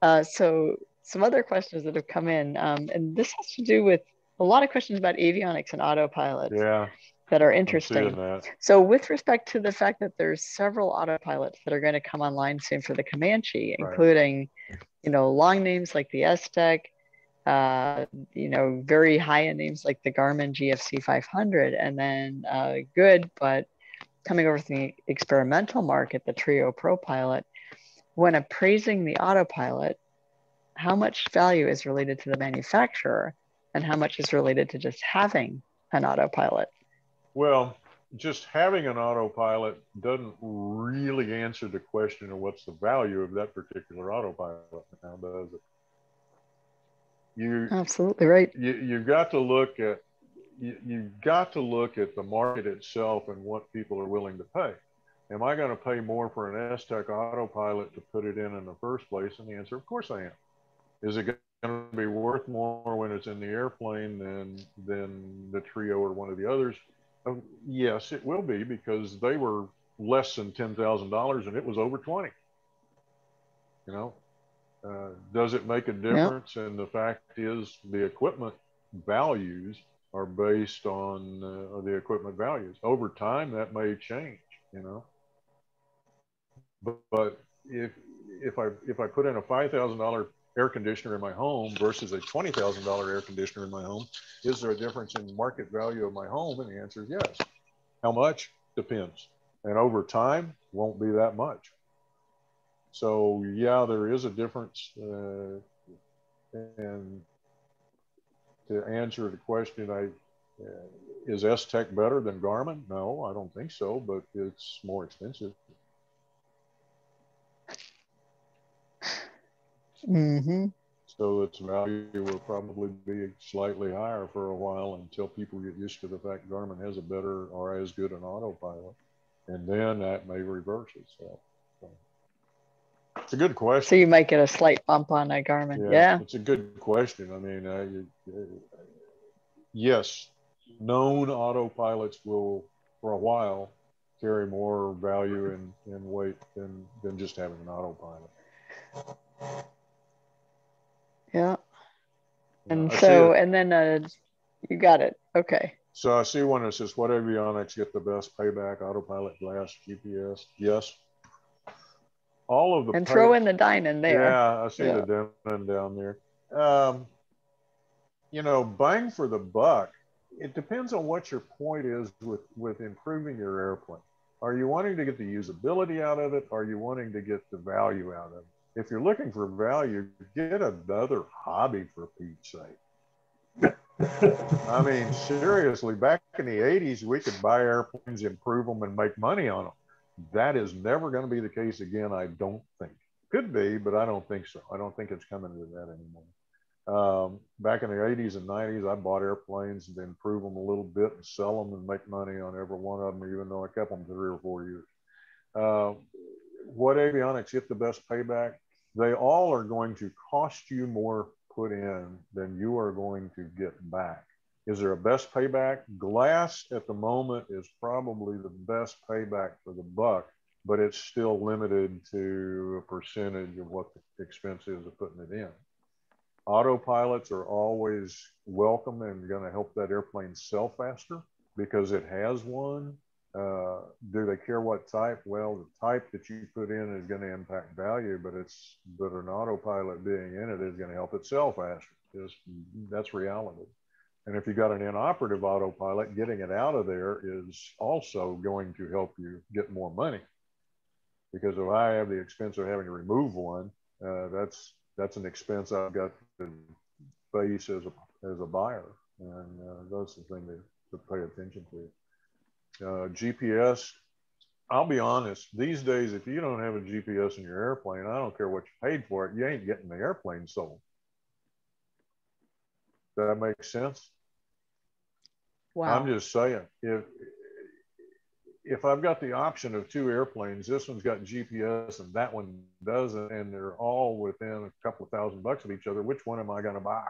Uh, so some other questions that have come in, um, and this has to do with a lot of questions about avionics and autopilots yeah, that are interesting. That. So with respect to the fact that there's several autopilots that are going to come online soon for the Comanche, right, including, you know, long names like the Aztec, Uh, you know, very high-end names like the Garmin G F C five hundred, and then uh, good, but coming over to the experimental market, the Trio Pro Pilot. When appraising the autopilot, how much value is related to the manufacturer, and how much is related to just having an autopilot? Well, just having an autopilot doesn't really answer the question of what's the value of that particular autopilot now, does it? You absolutely right. You, you've got to look at you, you've got to look at the market itself and what people are willing to pay. Am I going to pay more for an Aztec autopilot to put it in in the first place? And the answer, of course, I am. Is it going to be worth more when it's in the airplane than than the Trio or one of the others? Um, yes, it will be, because they were less than ten thousand dollars and it was over twenty. You know. Uh, does it make a difference? Yep. And the fact is, the equipment values are based on uh, the equipment values. Over time, that may change, you know. But, but if if I if I put in a five thousand dollar air conditioner in my home versus a twenty thousand dollar air conditioner in my home, is there a difference in the market value of my home? And the answer is yes. How much? Depends. And over time, won't be that much. So yeah, there is a difference. Uh, and to answer the question, I, uh, is Aztec better than Garmin? No, I don't think so, but it's more expensive. Mm-hmm. So its value will probably be slightly higher for a while until people get used to the fact Garmin has a better or as good an autopilot, and then that may reverse itself. It's a good question. So you might get a slight bump on a Garmin. Yeah, yeah. It's a good question. I mean, uh, yes, known autopilots will, for a while, carry more value and, and weight than, than just having an autopilot. Yeah. And uh, so, and then uh, you got it. Okay. So I see one that says, what avionics get the best payback? Autopilot, glass, G P S. Yes. All of the- And pay- throw in the dining there. Yeah, I see yeah. the dining down there. Um, you know, bang for the buck. It depends on what your point is with, with improving your airplane. Are you wanting to get the usability out of it? Are you wanting to get the value out of it? If you're looking for value, get another hobby for Pete's sake. I mean, seriously, back in the eighties, we could buy airplanes, improve them, and make money on them. That is never going to be the case again, I don't think. Could be, but I don't think so. I don't think it's coming to that anymore. Um, back in the eighties and nineties, I bought airplanes and improve them a little bit and sell them and make money on every one of them, even though I kept them for three or four years. Uh, what avionics get the best payback? They all are going to cost you more put in than you are going to get back. Is there a best payback? Glass at the moment is probably the best payback for the buck, but it's still limited to a percentage of what the expense is of putting it in. Autopilots are always welcome and going to help that airplane sell faster because it has one. Uh, do they care what type? Well, the type that you put in is going to impact value, but it's but an autopilot being in it is going to help it sell faster. It's, that's reality. And if you got an inoperative autopilot, getting it out of there is also going to help you get more money, because if I have the expense of having to remove one, uh, that's That's an expense I've got to face as a, as a buyer. And uh, that's the thing to, to pay attention to. Uh, G P S, I'll be honest, these days, if you don't have a G P S in your airplane, I don't care what you paid for it, you ain't getting the airplane sold. Does that make sense? Wow. I'm just saying, if, if I've got the option of two airplanes, this one's got G P S and that one doesn't, and they're all within a couple of thousand bucks of each other, which one am I going to buy?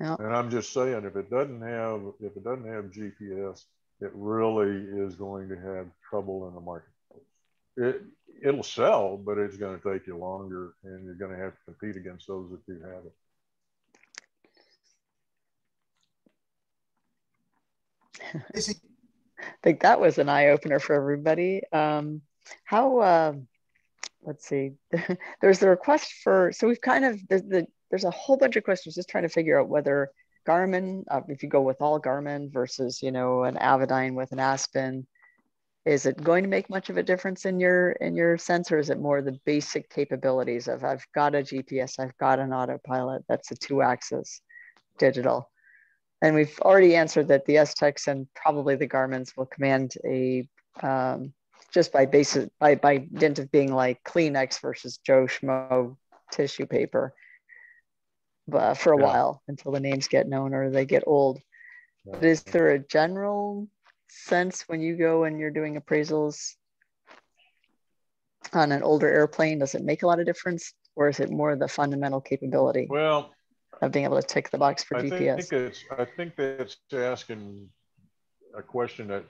Yep. And I'm just saying, if it doesn't have, if it doesn't have G P S, it really is going to have trouble in the marketplace. It, it'll sell, but it's going to take you longer, and you're going to have to compete against those that do have it. I think that was an eye-opener for everybody. Um, how, uh, let's see, there's the request for, so we've kind of, there's, the, there's a whole bunch of questions just trying to figure out whether Garmin, uh, if you go with all Garmin versus, you know, an Avidyne with an Aspen, is it going to make much of a difference in your, in your sense, or is it more the basic capabilities of, I've got a G P S, I've got an autopilot, that's a two-axis digital. And we've already answered that the S-Tex and probably the Garmin's will command a, um, just by basis, by, by dint of being like Kleenex versus Joe Schmo tissue paper uh, for a yeah. while until the names get known or they get old. Yeah. But is there a general sense when you go and you're doing appraisals on an older airplane, does it make a lot of difference, or is it more the fundamental capability? Well, of being able to tick the box for G P S. I think it's, I think that's asking a question that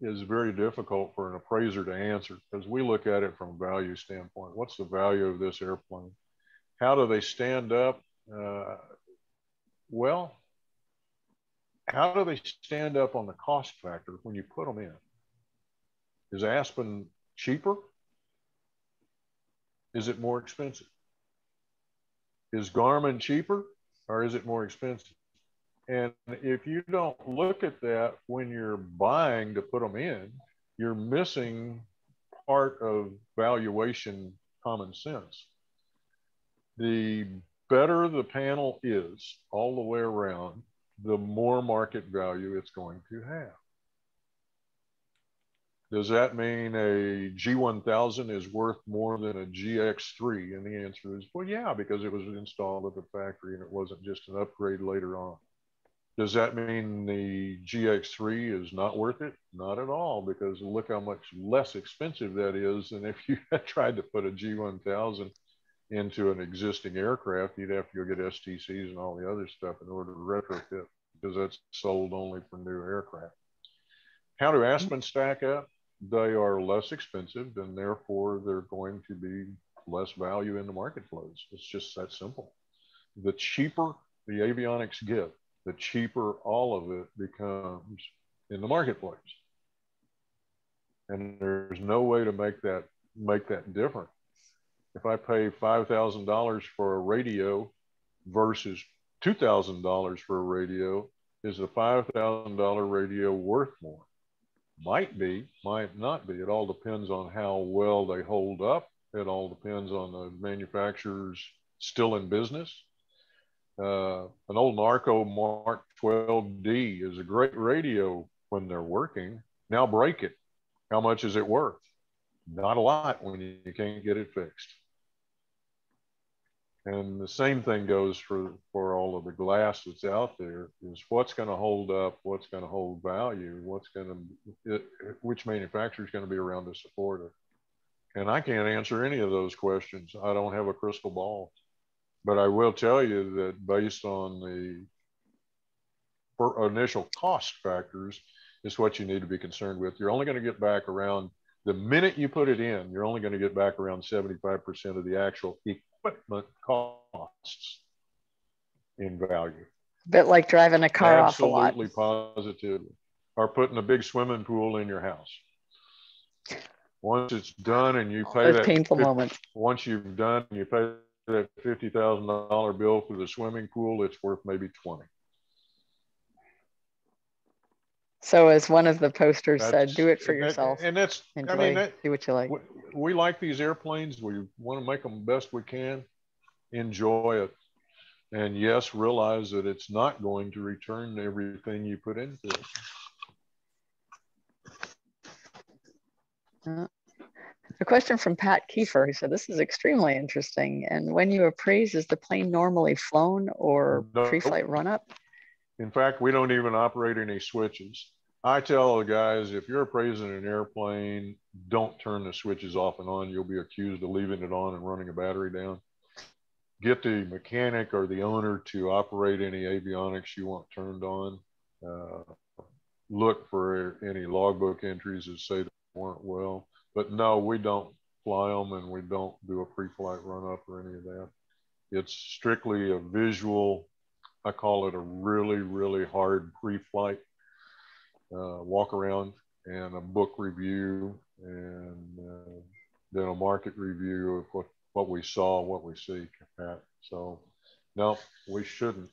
is very difficult for an appraiser to answer, because we look at it from a value standpoint. What's the value of this airplane? How do they stand up? Uh, well, how do they stand up on the cost factor when you put them in? Is Aspen cheaper? Is it more expensive? Is Garmin cheaper, or is it more expensive? And if you don't look at that when you're buying to put them in, you're missing part of valuation common sense. The better the panel is all the way around, the more market value it's going to have. Does that mean a G one thousand is worth more than a G X three? And the answer is, well, yeah, because it was installed at the factory and it wasn't just an upgrade later on. Does that mean the G X three is not worth it? Not at all, because look how much less expensive that is than if you had tried to put a G one thousand into an existing aircraft. You'd have to go get S T Cs and all the other stuff in order to retrofit, because that's sold only for new aircraft. How do Aspen stack up? They are less expensive, and therefore they're going to be less value in the marketplace. It's just that simple. The cheaper the avionics get, the cheaper all of it becomes in the marketplace. And there's no way to make that, make that different. If I pay five thousand dollars for a radio versus two thousand dollars for a radio, is the five thousand dollar radio worth more? Might be, might not be. It all depends on how well they hold up. It all depends on the manufacturers still in business. Uh, an old Narco Mark twelve D is a great radio when they're working. Now break it. How much is it worth? Not a lot when you can't get it fixed. And the same thing goes for, for all of the glass that's out there, is what's going to hold up, what's going to hold value, what's going to, which manufacturer is going to be around to support it. And I can't answer any of those questions. I don't have a crystal ball. But I will tell you that based on the initial cost factors is what you need to be concerned with. You're only going to get back around, the minute you put it in, you're only going to get back around seventy-five percent of the actual equipment costs in value. A bit like driving a car Absolutely off a lot. Absolutely, positively. Or putting a big swimming pool in your house. Once it's done and you pay Those that painful moments. Once you've done and you pay that fifty thousand dollar bill for the swimming pool, it's worth maybe twenty. So as one of the posters that's, said, do it for yourself. And that's, enjoy, I mean, that, do what you like. We, we like these airplanes. We want to make them best we can. Enjoy it. And yes, realize that it's not going to return everything you put into it. Uh, a question from Pat Kiefer, who said, this is extremely interesting. And when you appraise, is the plane normally flown or no. pre-flight run-up? In fact, we don't even operate any switches. I tell the guys, if you're appraising an airplane, don't turn the switches off and on. You'll be accused of leaving it on and running a battery down. Get the mechanic or the owner to operate any avionics you want turned on. Uh, look for any logbook entries that say they weren't well. But no, we don't fly them and we don't do a pre-flight run-up or any of that. It's strictly a visual. I call it a really, really hard pre-flight uh, walk around and a book review and uh, then a market review of what, what we saw, what we see. So no, we shouldn't.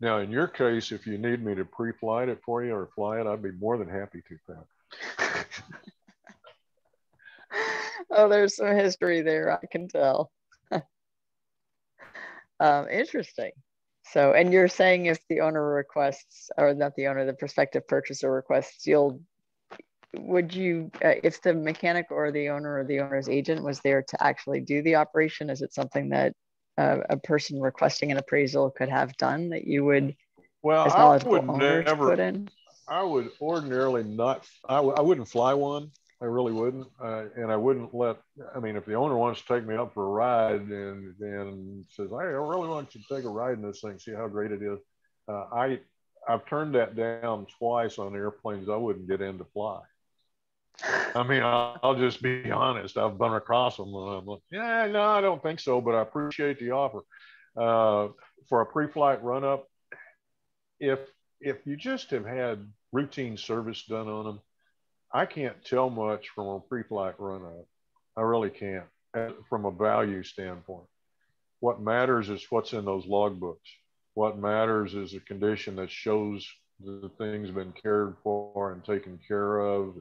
Now, in your case, if you need me to pre-flight it for you or fly it, I'd be more than happy to, Pat. Oh, there's some history there, I can tell. um, interesting. So, and you're saying if the owner requests, or not the owner, the prospective purchaser requests, you'll, would you, uh, if the mechanic or the owner or the owner's agent was there to actually do the operation, is it something that uh, a person requesting an appraisal could have done that you would, well, as knowledgeable owners, never, put in? I would ordinarily not, I, I wouldn't fly one. I really wouldn't. Uh, and I wouldn't let, I mean, if the owner wants to take me up for a ride and, and says, hey, I really want you to take a ride in this thing, see how great it is. Uh, I, I've turned that down twice on airplanes I wouldn't get in to fly. I mean, I'll, I'll just be honest. I've run across them. And I'm like, yeah, no, I don't think so, but I appreciate the offer. Uh, for a pre-flight run-up, if, if you just have had routine service done on them, I can't tell much from a pre-flight run-up. I really can't, from a value standpoint. What matters is what's in those logbooks. What matters is a condition that shows the thing's been cared for and taken care of.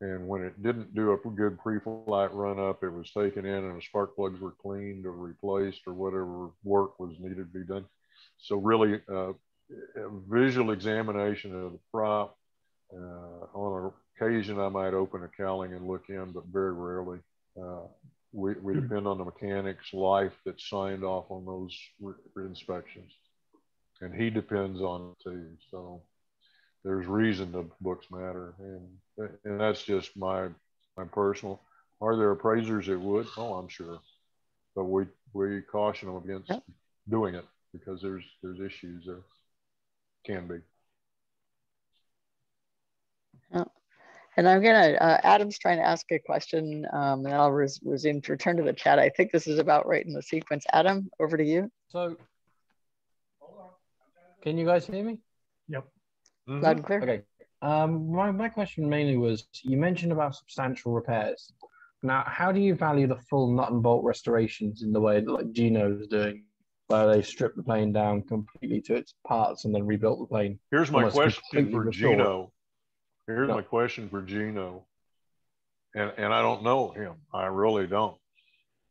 And when it didn't do a good pre-flight run-up, it was taken in and the spark plugs were cleaned or replaced or whatever work was needed to be done. So really, uh, a visual examination of the prop uh, on a occasion I might open a cowling and look in, but very rarely. Uh, we, we depend on the mechanic's life that signed off on those re inspections. And he depends on it too. So there's reason the books matter. And, and that's just my, my personal. Are there appraisers that would? Oh, I'm sure. But we, we caution them against yep. doing it because there's, there's issues there. Can be. Yep. And I'm gonna, uh, Adam's trying to ask a question um, and I'll res resume to return to the chat. I think this is about right in the sequence. Adam, over to you. So Can you guys hear me? Yep. Mm-hmm. Loud and clear. Okay. Um, my, my question mainly was, you mentioned about substantial repairs. Now, how do you value the full nut and bolt restorations in the way that like Gino's doing, where they strip the plane down completely to its parts and then rebuilt the plane? Here's my question for Gino. Here's no. my question for Gino. And, and I don't know him. I really don't.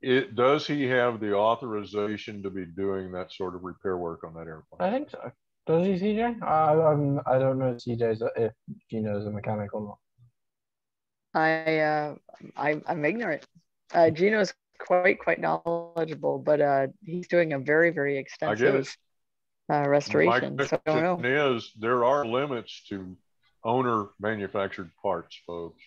It, does he have the authorization to be doing that sort of repair work on that airplane? I think so. Does he, C J? I, um, I don't know if C J's if Gino's a mechanic or not. I uh, I I'm ignorant. Uh, Gino's quite quite knowledgeable, but uh, he's doing a very very extensive uh, restoration. My question so I don't know. Is there are limits to owner manufactured parts, folks.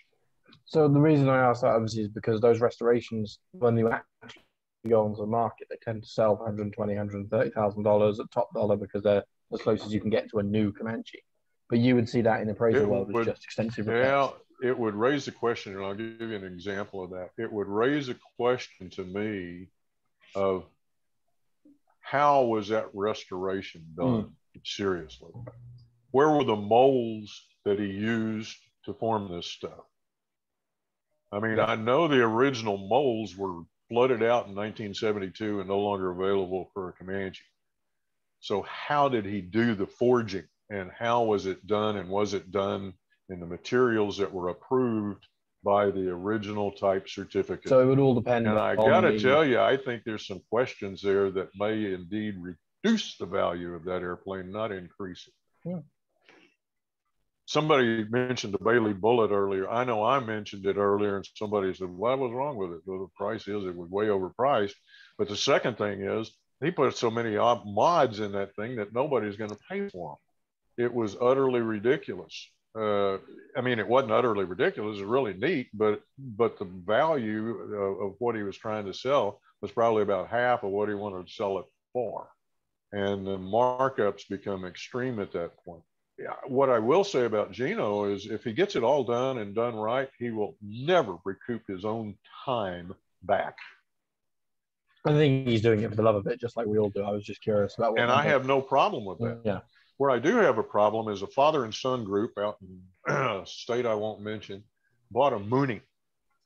So the reason I ask that obviously is because those restorations, when they actually go onto the market, they tend to sell for one hundred twenty thousand dollars, one hundred thirty thousand dollars at top dollar because they're as close as you can get to a new Comanche. But you would see that in the appraisal world as just extensive repairs. Yeah, it would raise the question, and I'll give you an example of that. It would raise a question to me of how was that restoration done mm. seriously? Where were the molds that he used to form this stuff? I mean, yeah. I know the original molds were flooded out in nineteen seventy-two and no longer available for a Comanche. So how did he do the forging, and how was it done, and was it done in the materials that were approved by the original type certificate? So it would all depend. And I got to tell you, I think there's some questions there that may indeed reduce the value of that airplane, not increase it. Yeah. Somebody mentioned the Bailey Bullet earlier. I know I mentioned it earlier, and somebody said, well, what was wrong with it? Well, the price is, it was way overpriced. But the second thing is, he put so many mods in that thing that nobody's going to pay for them. It was utterly ridiculous. Uh, I mean, it wasn't utterly ridiculous. It was really neat, but but the value of, of what he was trying to sell was probably about half of what he wanted to sell it for. And the markups become extreme at that point. Yeah, what I will say about Gino is if he gets it all done and done right, he will never recoup his own time back. I think he's doing it for the love of it, just like we all do. I was just curious about what. And I have no problem with that. Yeah. Where I do have a problem is a father and son group out in a state I won't mention bought a Mooney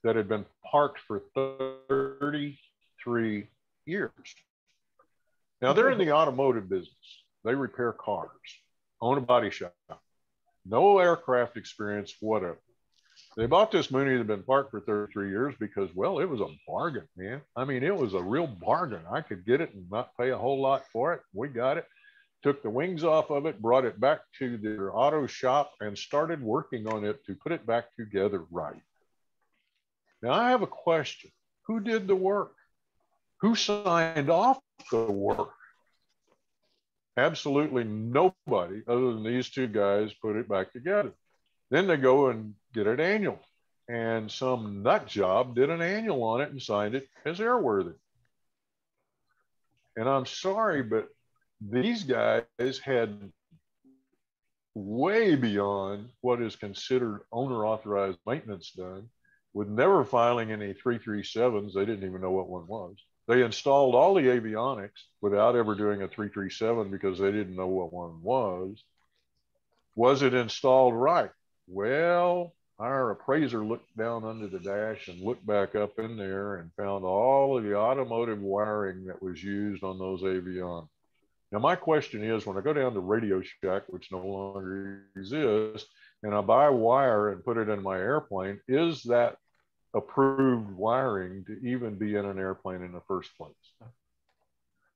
that had been parked for thirty-three years. Now they're in the automotive business. They repair cars, own a body shop, no aircraft experience, whatever. They bought this Mooney that had been parked for thirty-three years because, well, it was a bargain, man. I mean, it was a real bargain. I could get it and not pay a whole lot for it. We got it, took the wings off of it, brought it back to their auto shop, and started working on it to put it back together right. Now, I have a question. Who did the work? Who signed off the work? Absolutely nobody other than these two guys put it back together. Then they go and get it annual. And some nut job did an annual on it and signed it as airworthy. And I'm sorry, but these guys had way beyond what is considered owner-authorized maintenance done, with never filing any three thirty-sevens. They didn't even know what one was. They installed all the avionics without ever doing a three thirty-seven because they didn't know what one was. Was it installed right? Well, our appraiser looked down under the dash and looked back up in there and found all of the automotive wiring that was used on those avionics. Now, my question is, when I go down to Radio Shack, which no longer exists, and I buy wire and put it in my airplane, is that approved wiring to even be in an airplane in the first place?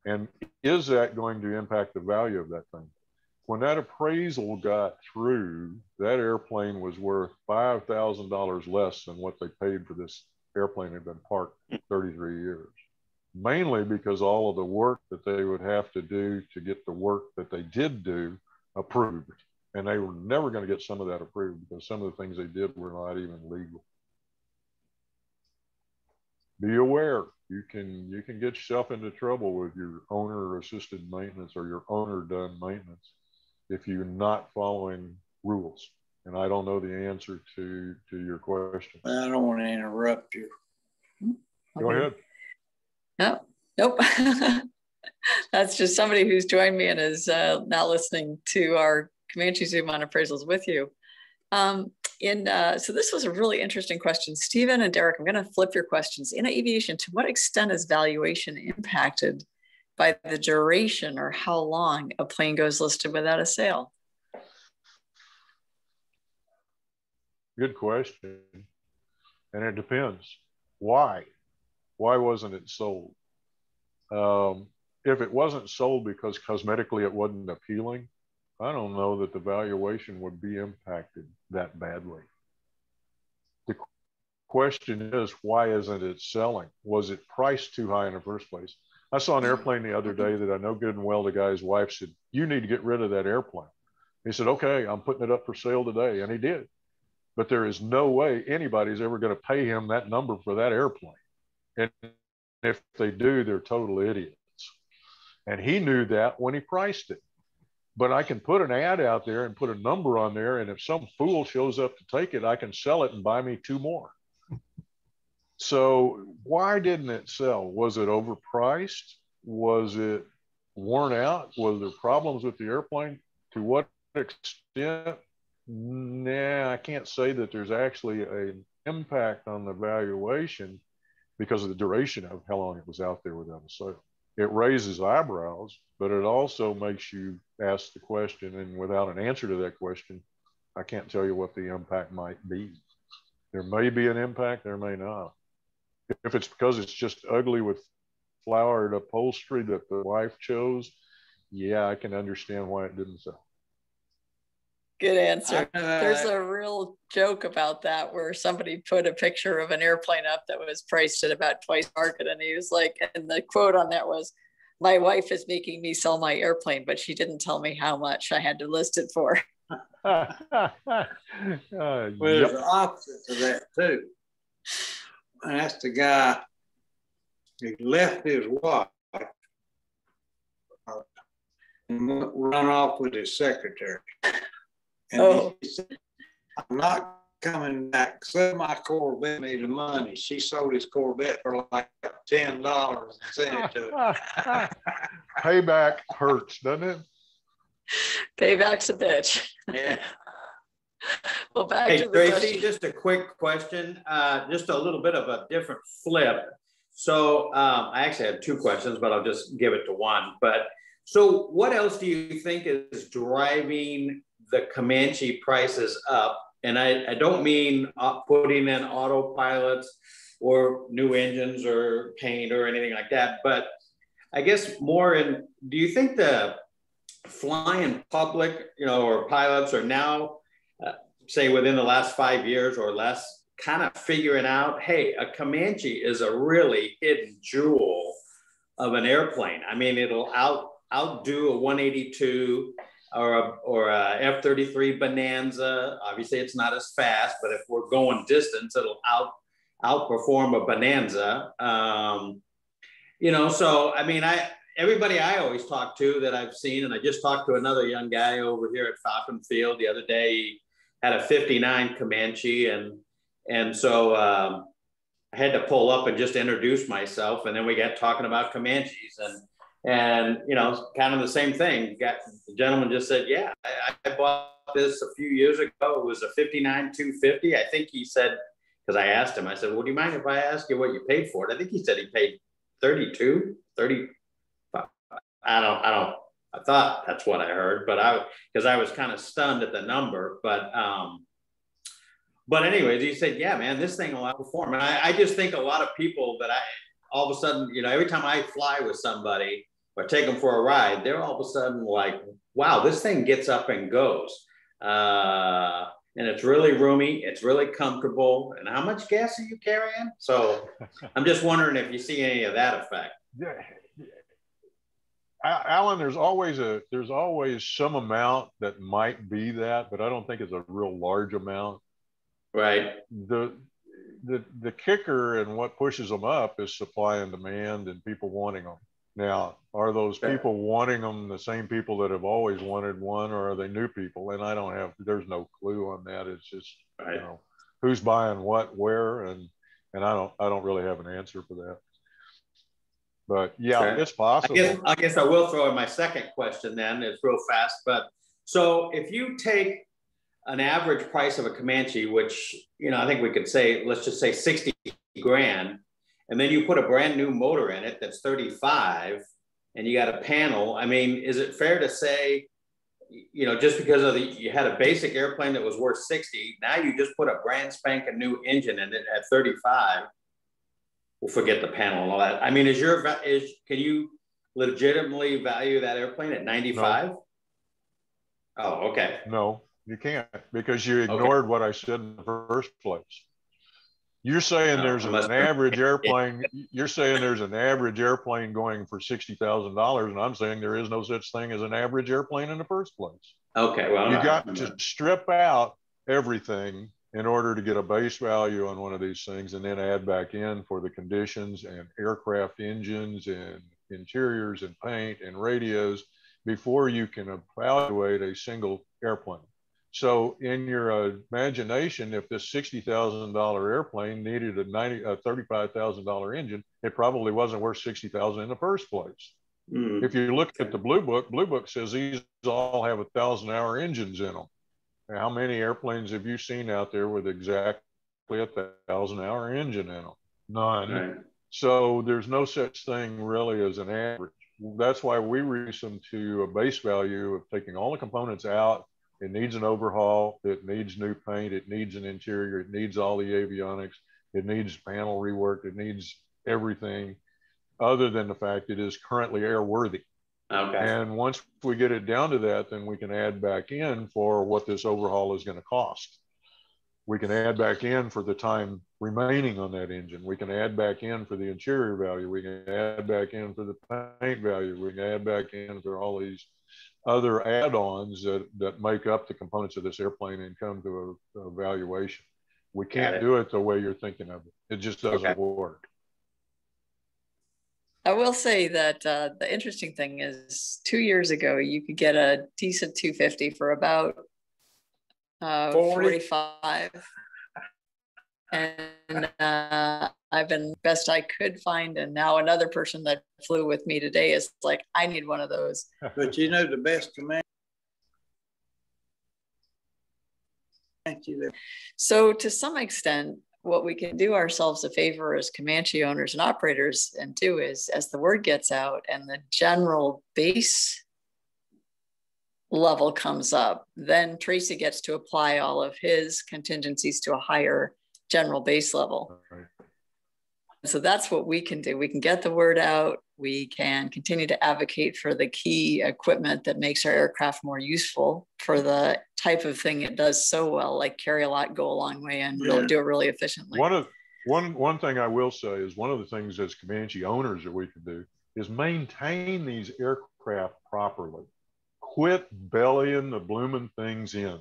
And is that going to impact the value of that thing? When that appraisal got through, that airplane was worth five thousand dollars less than what they paid for this airplane that had been parked thirty-three years, mainly because all of the work that they would have to do to get the work that they did do approved. And they were never going to get some of that approved because some of the things they did were not even legal. Be aware, you can, you can get yourself into trouble with your owner-assisted maintenance or your owner-done maintenance if you're not following rules. And I don't know the answer to, to your question. I don't want to interrupt you. Go okay. ahead. No, nope. That's just somebody who's joined me and is uh, now listening to our Comanche Zoom on appraisals with you. Um, in, uh, so this was a really interesting question. Stephen and Derek, I'm gonna flip your questions. In aviation, to what extent is valuation impacted by the duration or how long a plane goes listed without a sale? Good question. And it depends. Why? Why wasn't it sold? Um, if it wasn't sold because cosmetically it wasn't appealing, I don't know that the valuation would be impacted that badly. The question is, why isn't it selling? Was it priced too high in the first place? I saw an airplane the other day that I know good and well the guy's wife said, you need to get rid of that airplane. He said, okay, I'm putting it up for sale today. And he did. But there is no way anybody's ever going to pay him that number for that airplane. And if they do, they're total idiots. And he knew that when he priced it. But I can put an ad out there and put a number on there. And if some fool shows up to take it, I can sell it and buy me two more. So why didn't it sell? Was it overpriced? Was it worn out? Was there problems with the airplane? To what extent? Nah, I can't say that there's actually an impact on the valuation because of the duration of how long it was out there without a sale. It raises eyebrows, but it also makes you ask the question, and without an answer to that question, I can't tell you what the impact might be. There may be an impact, there may not. If it's because it's just ugly with flowered upholstery that the wife chose, yeah, I can understand why it didn't sell. Good answer. Uh, There's a real joke about that where somebody put a picture of an airplane up that was priced at about twice market, and he was like, and the quote on that was, my wife is making me sell my airplane, but she didn't tell me how much I had to list it for. uh, well, there's yep. an opposite to that too. And that's the guy, he left his wife and run off with his secretary. And oh. He said, I'm not coming back. Sell my Corvette, me the money. She sold his Corvette for like ten dollars and sent it to him. Payback hurts, doesn't it? Payback's a bitch. Yeah. Well, back hey, to the Grace, buddy. Just a quick question, uh, just a little bit of a different flip. So um, I actually have two questions, but I'll just give it to one. But so what else do you think is driving the Comanche prices up? And I, I don't mean putting in autopilots or new engines or paint or anything like that, but I guess more in, do you think the flying public, you know, or pilots are now, uh, say within the last five years or less, kind of figuring out, hey, a Comanche is a really hidden jewel of an airplane. I mean, it'll out outdo a one eighty-two, or a, or a F thirty-three Bonanza. Obviously it's not as fast, but if we're going distance, it'll out outperform a Bonanza. Um, you know, so, I mean, I everybody I always talk to that I've seen, and I just talked to another young guy over here at Falcon Field the other day, he had a fifty-nine Comanche. And, and so um, I had to pull up and just introduce myself. And then we got talking about Comanches, and And, you know, kind of the same thing. Got, the gentleman just said, yeah, I, I bought this a few years ago. It was a fifty-nine two fifty. I think he said, because I asked him, I said, well, do you mind if I ask you what you paid for it? I think he said he paid thirty-two, thirty-five. I don't, I don't, I thought that's what I heard, but I, because I was kind of stunned at the number. But, um, but anyways, he said, yeah, man, this thing will outperform. And I, I just think a lot of people that I, all of a sudden, you know, every time I fly with somebody, or take them for a ride, they're all of a sudden like, wow, this thing gets up and goes. Uh, and it's really roomy, it's really comfortable. And how much gas are you carrying? So I'm just wondering if you see any of that effect. Yeah. Alan, there's always a, there's always some amount that might be that, but I don't think it's a real large amount. Right. The, the, the kicker and what pushes them up is supply and demand and people wanting them. Now, are those people wanting them the same people that have always wanted one, or are they new people? And I don't have, there's no clue on that. It's just, you know, who's buying what, where, and and I don't, I don't really have an answer for that. But yeah, okay. It's possible. I guess, I guess I will throw in my second question then. It's real fast. But so if you take an average price of a Comanche, which, you know, I think we could say, let's just say sixty grand, and then you put a brand new motor in it that's thirty-five and you got a panel. I mean, is it fair to say, you know, just because of the, you had a basic airplane that was worth sixty, now you just put a brand spanking new engine in it at thirty-five, we'll forget the panel and all that. I mean, is your, is, can you legitimately value that airplane at ninety-five? No. Oh, okay. No, you can't, because you ignored okay. what I said in the first place. You're saying no, there's an average airplane, you're saying there's an average airplane going for sixty thousand dollars, and I'm saying there is no such thing as an average airplane in the first place. Okay, well. You got to strip out everything in order to get a base value on one of these things and then add back in for the conditions and aircraft engines and interiors and paint and radios before you can evaluate a single airplane. So in your imagination, if this sixty thousand dollar airplane needed a thirty-five thousand dollar engine, it probably wasn't worth sixty thousand in the first place. Mm-hmm. If you look at the Blue Book, Blue Book says these all have a thousand hour engines in them. Now, how many airplanes have you seen out there with exactly a thousand hour engine in them? None. Right. So there's no such thing really as an average. That's why we reduce them to a base value of taking all the components out. It needs an overhaul, it needs new paint, it needs an interior, it needs all the avionics, it needs panel rework, it needs everything other than the fact it is currently airworthy. Okay. And once we get it down to that, then we can add back in for what this overhaul is going to cost. We can add back in for the time remaining on that engine. We can add back in for the interior value. We can add back in for the paint value. We can add back in for all these other add-ons that, that make up the components of this airplane and come to a, a valuation. We can't do it the way you're thinking of it. It just doesn't okay. work. I will say that uh, the interesting thing is two years ago, you could get a decent two fifty for about uh, forty-five. And uh, I've been best I could find. And now another person that flew with me today is like, I need one of those. But you know, the best command. Thank you. So to some extent, what we can do ourselves a favor as Comanche owners and operators and do is, as the word gets out and the general base level comes up, then Tracy gets to apply all of his contingencies to a higher general base level. Right. So that's what we can do. We can get the word out. We can continue to advocate for the key equipment that makes our aircraft more useful for the type of thing it does so well, like carry a lot, go a long way, and yeah. do it really efficiently. One of one one thing I will say is one of the things as Comanche owners that we can do is maintain these aircraft properly. Quit bellying the blooming things in.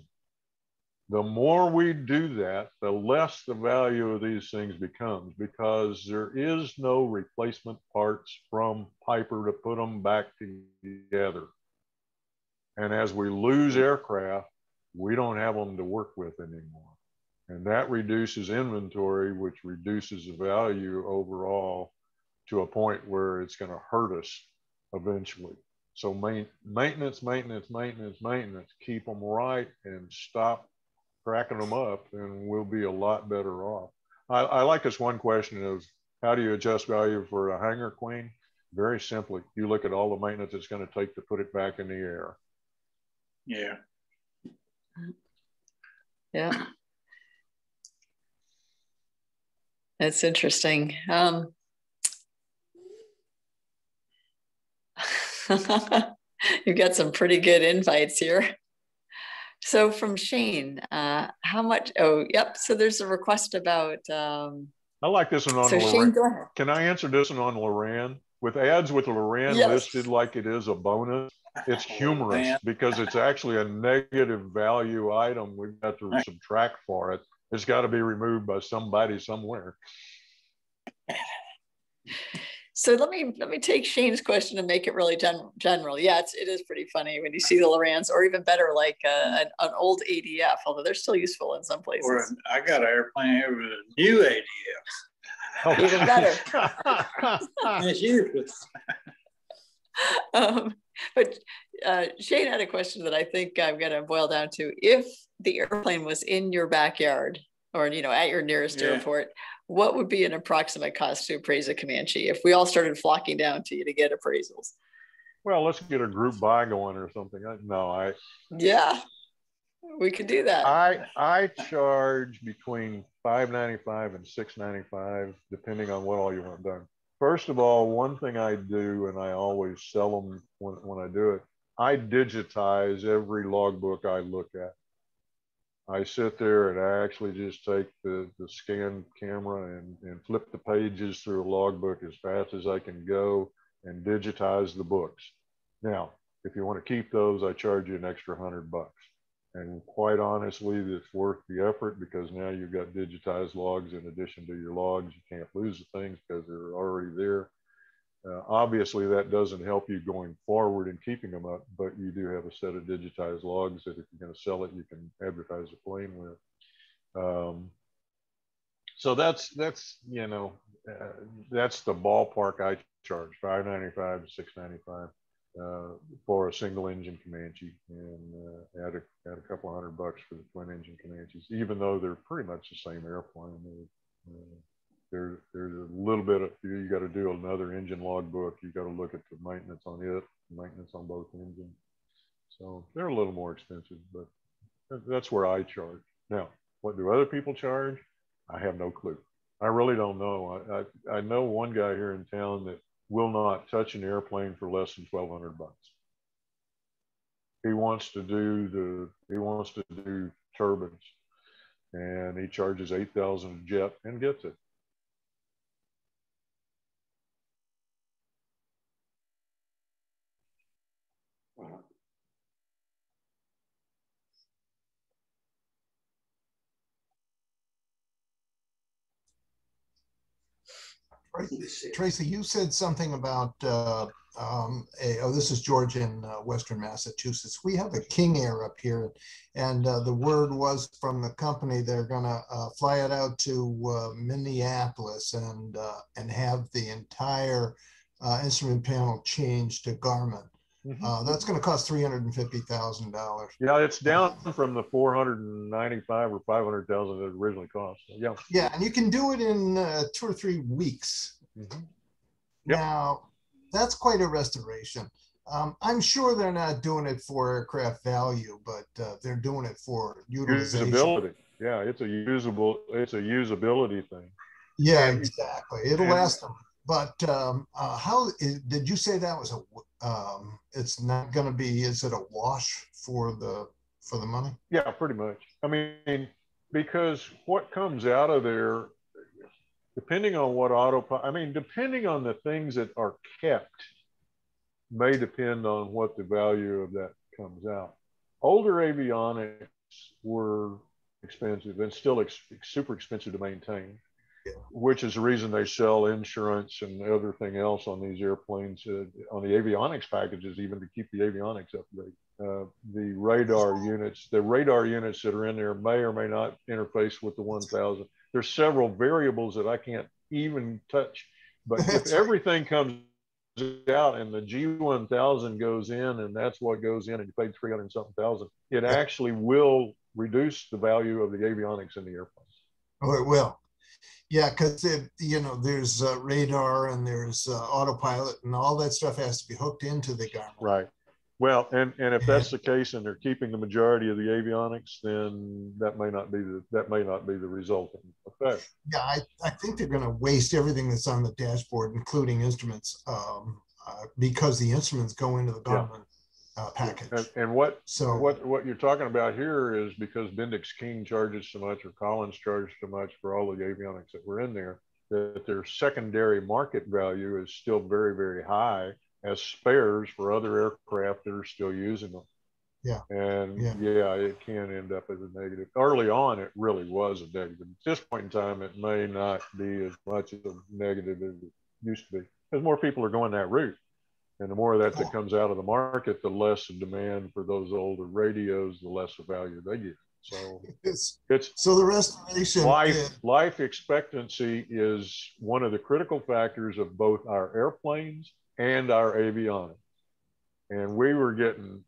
The more we do that, the less the value of these things becomes, because there is no replacement parts from Piper to put them back together. And as we lose aircraft, we don't have them to work with anymore. And that reduces inventory, which reduces the value overall to a point where it's going to hurt us eventually. So main, maintenance, maintenance, maintenance, maintenance, keep them right and stop cracking them up, and we'll be a lot better off. I, I like this one question of how do you adjust value for a hangar queen? Very simply, you look at all the maintenance it's going to take to put it back in the air. Yeah. Yeah. That's interesting. Um, you've got some pretty good invites here. So from Shane, uh, how much, oh, yep. So there's a request about. Um, I like this one on so Shane, go ahead. Can I answer this one on Loran? With ads with Loran yes. listed like it is a bonus, it's humorous oh, because it's actually a negative value item. We've got to subtract for it. It's got to be removed by somebody somewhere. So let me let me take Shane's question and make it really gen general. Yeah, it's, it is pretty funny when you see the Lorans, or even better, like a, an, an old A D F, although they're still useful in some places. Or an, I got an airplane here with a new A D F. Oh. Even better. As usual. Um, but uh, Shane had a question that I think I'm going to boil down to. If the airplane was in your backyard or, you know, at your nearest yeah. airport, what would be an approximate cost to appraise a Comanche if we all started flocking down to you to get appraisals? Well, let's get a group buy going or something. No, I. Yeah, we could do that. I I charge between five ninety-five and six ninety-five, depending on what all you want done. First of all, one thing I do, and I always sell them when, when I do it, I digitize every logbook I look at. I sit there and I actually just take the, the scan camera and, and flip the pages through a logbook as fast as I can go and digitize the books. Now, if you want to keep those, I charge you an extra hundred bucks. And quite honestly, it's worth the effort because now you've got digitized logs in addition to your logs. You can't lose the things because they're already there. Uh, obviously, that doesn't help you going forward and keeping them up, but you do have a set of digitized logs that if you're going to sell it, you can advertise the plane with. Um, so that's, that's you know, uh, that's the ballpark I charge, five ninety-five to six ninety-five. Uh, for a single engine Comanche, and uh, add, a, add a couple hundred bucks for the twin engine Comanches, even though they're pretty much the same airplane. There's uh, a little bit of, you got to do another engine logbook. You got to look at the maintenance on it, maintenance on both engines. So they're a little more expensive, but that's where I charge. Now, what do other people charge? I have no clue. I really don't know. I, I, I know one guy here in town that will not touch an airplane for less than twelve hundred bucks. He wants to do the, he wants to do turbines, and he charges eight thousand a jet and gets it. Tracy, you said something about, uh, um, a, oh, this is George in uh, Western Massachusetts. We have a King Air up here, and uh, the word was from the company they're going to uh, fly it out to uh, Minneapolis and, uh, and have the entire uh, instrument panel changed to Garmin. Mm-hmm. Uh, that's going to cost three hundred fifty thousand dollars. Yeah, it's down from the four hundred ninety-five or five hundred thousand that it originally cost. Yeah. Yeah, and you can do it in uh, two or three weeks. Mm-hmm. Yep. Now, that's quite a restoration. Um, I'm sure they're not doing it for aircraft value, but uh, they're doing it for utilization. Usability. Yeah, it's a usable, it's a usability thing. Yeah, exactly. It'll and, last them. But um, uh, how is, did you say that was a? Um, it's not going to be. Is it a wash for the for the money? Yeah, pretty much. I mean, because what comes out of there, depending on what autopilot. I mean, depending on the things that are kept, may depend on what the value of that comes out. Older avionics were expensive and still ex super expensive to maintain. Yeah. Which is the reason they sell insurance and everything else on these airplanes, uh, on the avionics packages, even to keep the avionics up to date. Uh, the radar units, the radar units that are in there may or may not interface with the one thousand. There's several variables that I can't even touch, but if everything comes out and the G one thousand goes in and that's what goes in and you paid three hundred and something thousand, it actually will reduce the value of the avionics in the airplanes. Oh, it will. Yeah, because, you know, there's uh, radar and there's uh, autopilot and all that stuff has to be hooked into the Garmin. Right. Well, and, and if that's the case and they're keeping the majority of the avionics, then that may not be the, that may not be the resulting effect. Yeah, I, I think they're going to waste everything that's on the dashboard, including instruments, um, uh, because the instruments go into the Garmin yeah. uh, package. And, and what, so, what, what you're talking about here is because Bendix King charges so much or Collins charges so much for all of the avionics that were in there, that their secondary market value is still very, very high as spares for other aircraft that are still using them. Yeah. And yeah. yeah, it can end up as a negative. Early on, it really was a negative. At this point in time, it may not be as much of a negative as it used to be, because more people are going that route. And the more of that that comes out of the market, the less demand for those older radios, the less the value they get. So it's, it's so the restoration life yeah. life expectancy is one of the critical factors of both our airplanes and our avionics. And we were getting,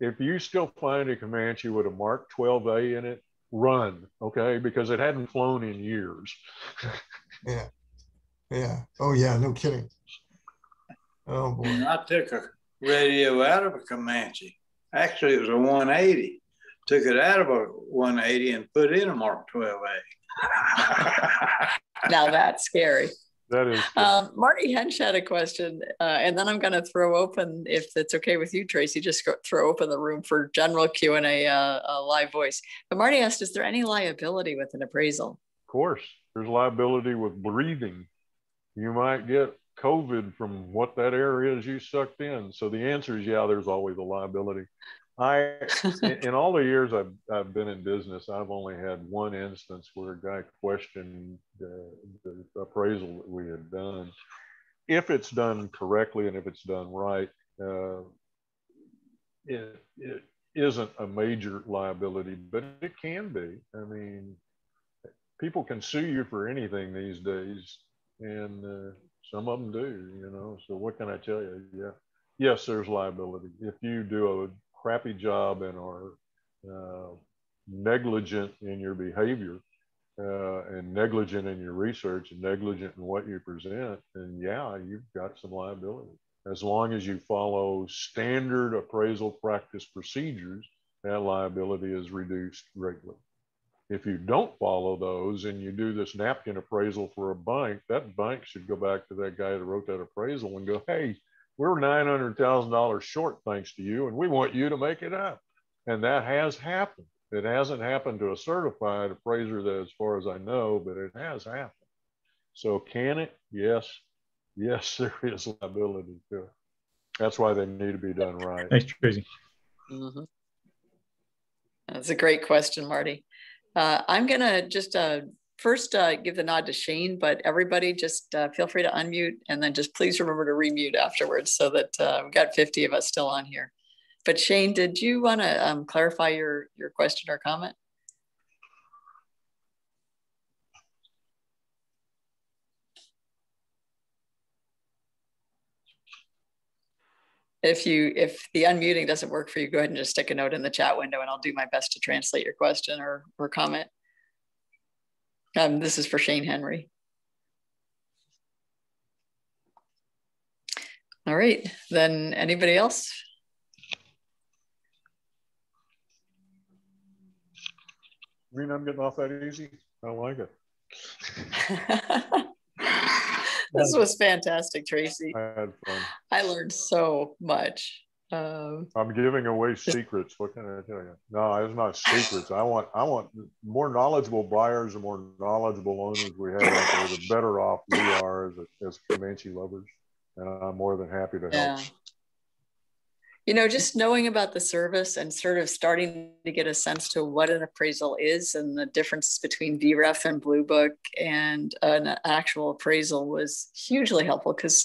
if you still find a Comanche with a Mark twelve A in it, run, okay? Because it hadn't flown in years. Yeah, yeah. Oh yeah, no kidding. Oh boy. And I took a radio out of a Comanche. Actually, it was a one eighty. Took it out of a one eighty and put in a Mark twelve A. Now that's scary. That is scary. Um, Marty Hensch had a question, uh, and then I'm going to throw open, if it's okay with you, Tracy, just go, throw open the room for general Q and A, uh, a live voice. But Marty asked, is there any liability with an appraisal? Of course. There's liability with breathing. You might get COVID from what that air is you sucked in. So the answer is, yeah, there's always a liability. I, in all the years I've, I've been in business, I've only had one instance where a guy questioned the, the appraisal that we had done. If it's done correctly and if it's done right, uh, it, it isn't a major liability, but it can be. I mean, people can sue you for anything these days, and uh, some of them do, you know, so what can I tell you? Yeah. Yes, there's liability. If you do a crappy job and are uh, negligent in your behavior uh, and negligent in your research and negligent in what you present, then yeah, you've got some liability. As long as you follow standard appraisal practice procedures, that liability is reduced greatly. If you don't follow those and you do this napkin appraisal for a bank, that bank should go back to that guy that wrote that appraisal and go, hey, we're nine hundred thousand dollars short thanks to you, and we want you to make it up. And that has happened. It hasn't happened to a certified appraiser that, as far as I know, but it has happened. So can it? Yes. Yes, there is liability to it. That's why they need to be done right. Thanks, Tracy. Mm-hmm. That's a great question, Marty. Uh, I'm going to just uh, first uh, give the nod to Shane, but everybody just uh, feel free to unmute, and then just please remember to remute afterwards so that uh, we've got fifty of us still on here. But Shane, did you want to um, clarify your, your question or comment? If you, if the unmuting doesn't work for you, go ahead and just stick a note in the chat window and I'll do my best to translate your question or, or comment. Um, this is for Shane Henry. All right, then anybody else? I mean, I'm getting off that easy. I like it. This was fantastic, Tracy. I had fun. I learned so much. Um, I'm giving away secrets. What can I tell you? No, it's not secrets. I want, I want more knowledgeable buyers and more knowledgeable owners we have out there, the better off we are as, as Comanche lovers. And I'm more than happy to help. Yeah. You know, just knowing about the service and sort of starting to get a sense to what an appraisal is and the difference between V REF and Blue Book and an actual appraisal was hugely helpful, because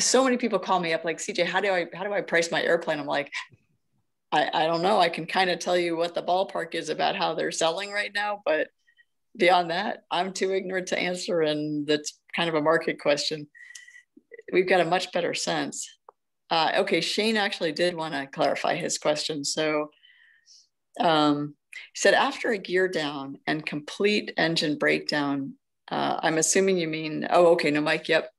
so many people call me up like, C J, how do I how do I price my airplane? I'm like, I, I don't know. I can kind of tell you what the ballpark is about how they're selling right now, but beyond that, I'm too ignorant to answer, and that's kind of a market question. We've got a much better sense. Uh, okay, Shane actually did want to clarify his question. So um, he said, after a gear down and complete engine breakdown, uh, I'm assuming you mean, oh, okay, no, Mike, yep.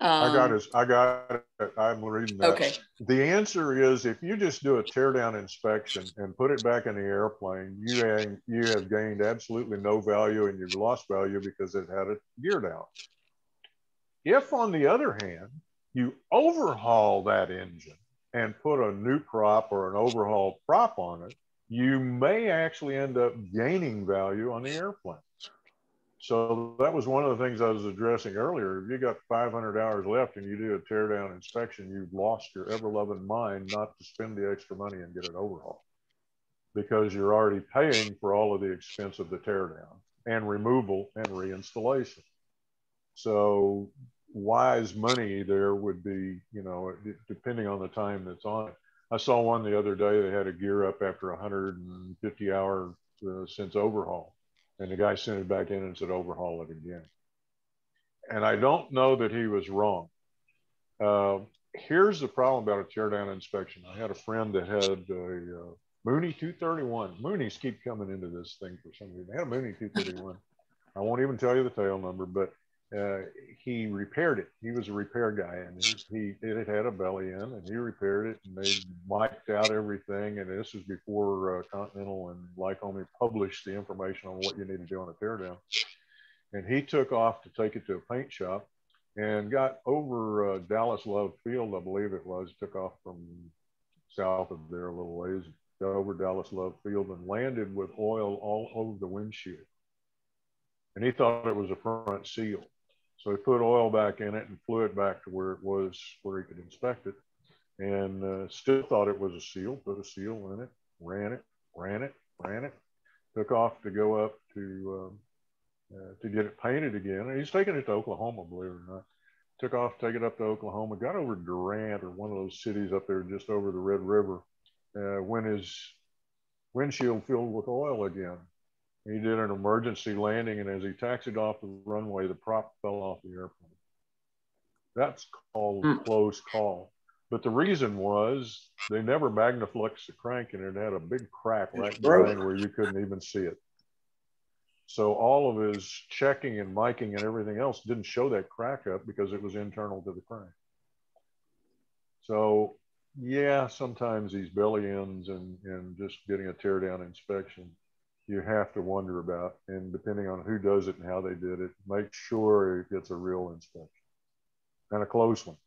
Um, I got it, I got it, I'm reading that. Okay. The answer is, if you just do a teardown inspection and put it back in the airplane, you have, you have gained absolutely no value, and you've lost value because it had a gear down. If, on the other hand, you overhaul that engine and put a new prop or an overhaul prop on it, you may actually end up gaining value on the airplane. So that was one of the things I was addressing earlier. If you got five hundred hours left and you do a teardown inspection, you've lost your ever-loving mind not to spend the extra money and get an overhaul, because you're already paying for all of the expense of the teardown and removal and reinstallation. So wise money there would be, you know, depending on the time that's on it. I saw one the other day that had a gear up after one hundred fifty hour uh, since overhaul. And the guy sent it back in and said, overhaul it again. And I don't know that he was wrong. Uh, here's the problem about a teardown inspection. I had a friend that had a uh, Mooney two thirty-one. Moonies keep coming into this thing for some reason. They had a Mooney two thirty-one. I won't even tell you the tail number, but uh, he repaired it. He was a repair guy, and he, he it had a belly in, and he repaired it, and they wiped out everything. And this was before uh, Continental and Lycoming published the information on what you need to do on a teardown. And he took off to take it to a paint shop and got over uh, Dallas Love Field, I believe it was, took off from south of there a little ways, got over Dallas Love Field and landed with oil all over the windshield. And he thought it was a front seal. So he put oil back in it and flew it back to where it was, where he could inspect it. And uh, still thought it was a seal, put a seal in it, ran it, ran it, ran it, took off to go up to... Um, Uh, to get it painted again. And he's taking it to Oklahoma, believe it or not. Took off, take it up to Oklahoma, got over Durant or one of those cities up there just over the Red River, uh, when his windshield filled with oil again. He did an emergency landing, and as he taxied off the runway, the prop fell off the airplane. That's called a close call. But the reason was they never magnafluxed the crank, and it had a big crack right behind where you couldn't even see it. So all of his checking and miking and everything else didn't show that crack up because it was internal to the crank. So yeah, sometimes these belly ends and, and just getting a teardown inspection, you have to wonder about, and depending on who does it and how they did it, make sure it gets a real inspection and a close one.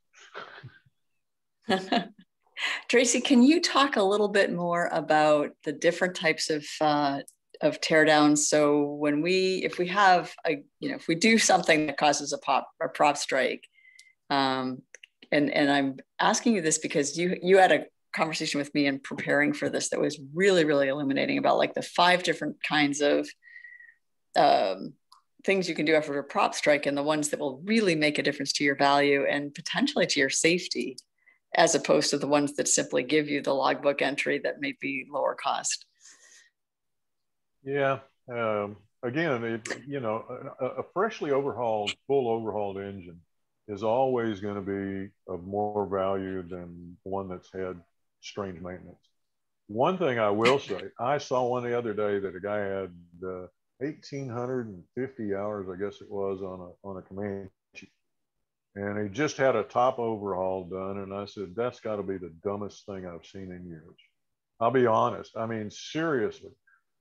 Tracy, can you talk a little bit more about the different types of uh, of teardowns? So when we, if we have a, you know, if we do something that causes a pop or prop strike, um, and and I'm asking you this because you you had a conversation with me in preparing for this that was really really illuminating about like the five different kinds of um, things you can do after a prop strike and the ones that will really make a difference to your value and potentially to your safety, as opposed to the ones that simply give you the logbook entry that may be lower cost. Yeah. Um, again, it, you know, a, a freshly overhauled, full overhauled engine is always going to be of more value than one that's had strange maintenance. One thing I will say, I saw one the other day that a guy had uh, eighteen fifty hours, I guess it was, on a, on a Comanche. And he just had a top overhaul done. And I said, that's got to be the dumbest thing I've seen in years. I'll be honest. I mean, seriously.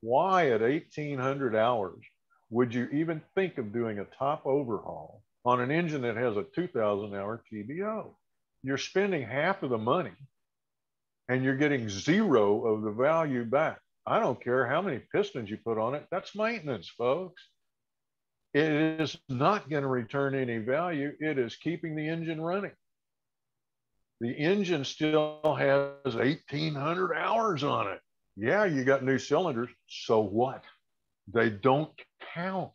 Why at eighteen hundred hours would you even think of doing a top overhaul on an engine that has a two thousand hour T B O? You're spending half of the money and you're getting zero of the value back. I don't care how many pistons you put on it. That's maintenance, folks. It is not going to return any value. It is keeping the engine running. The engine still has eighteen hundred hours on it. Yeah, you got new cylinders, so what? They don't count.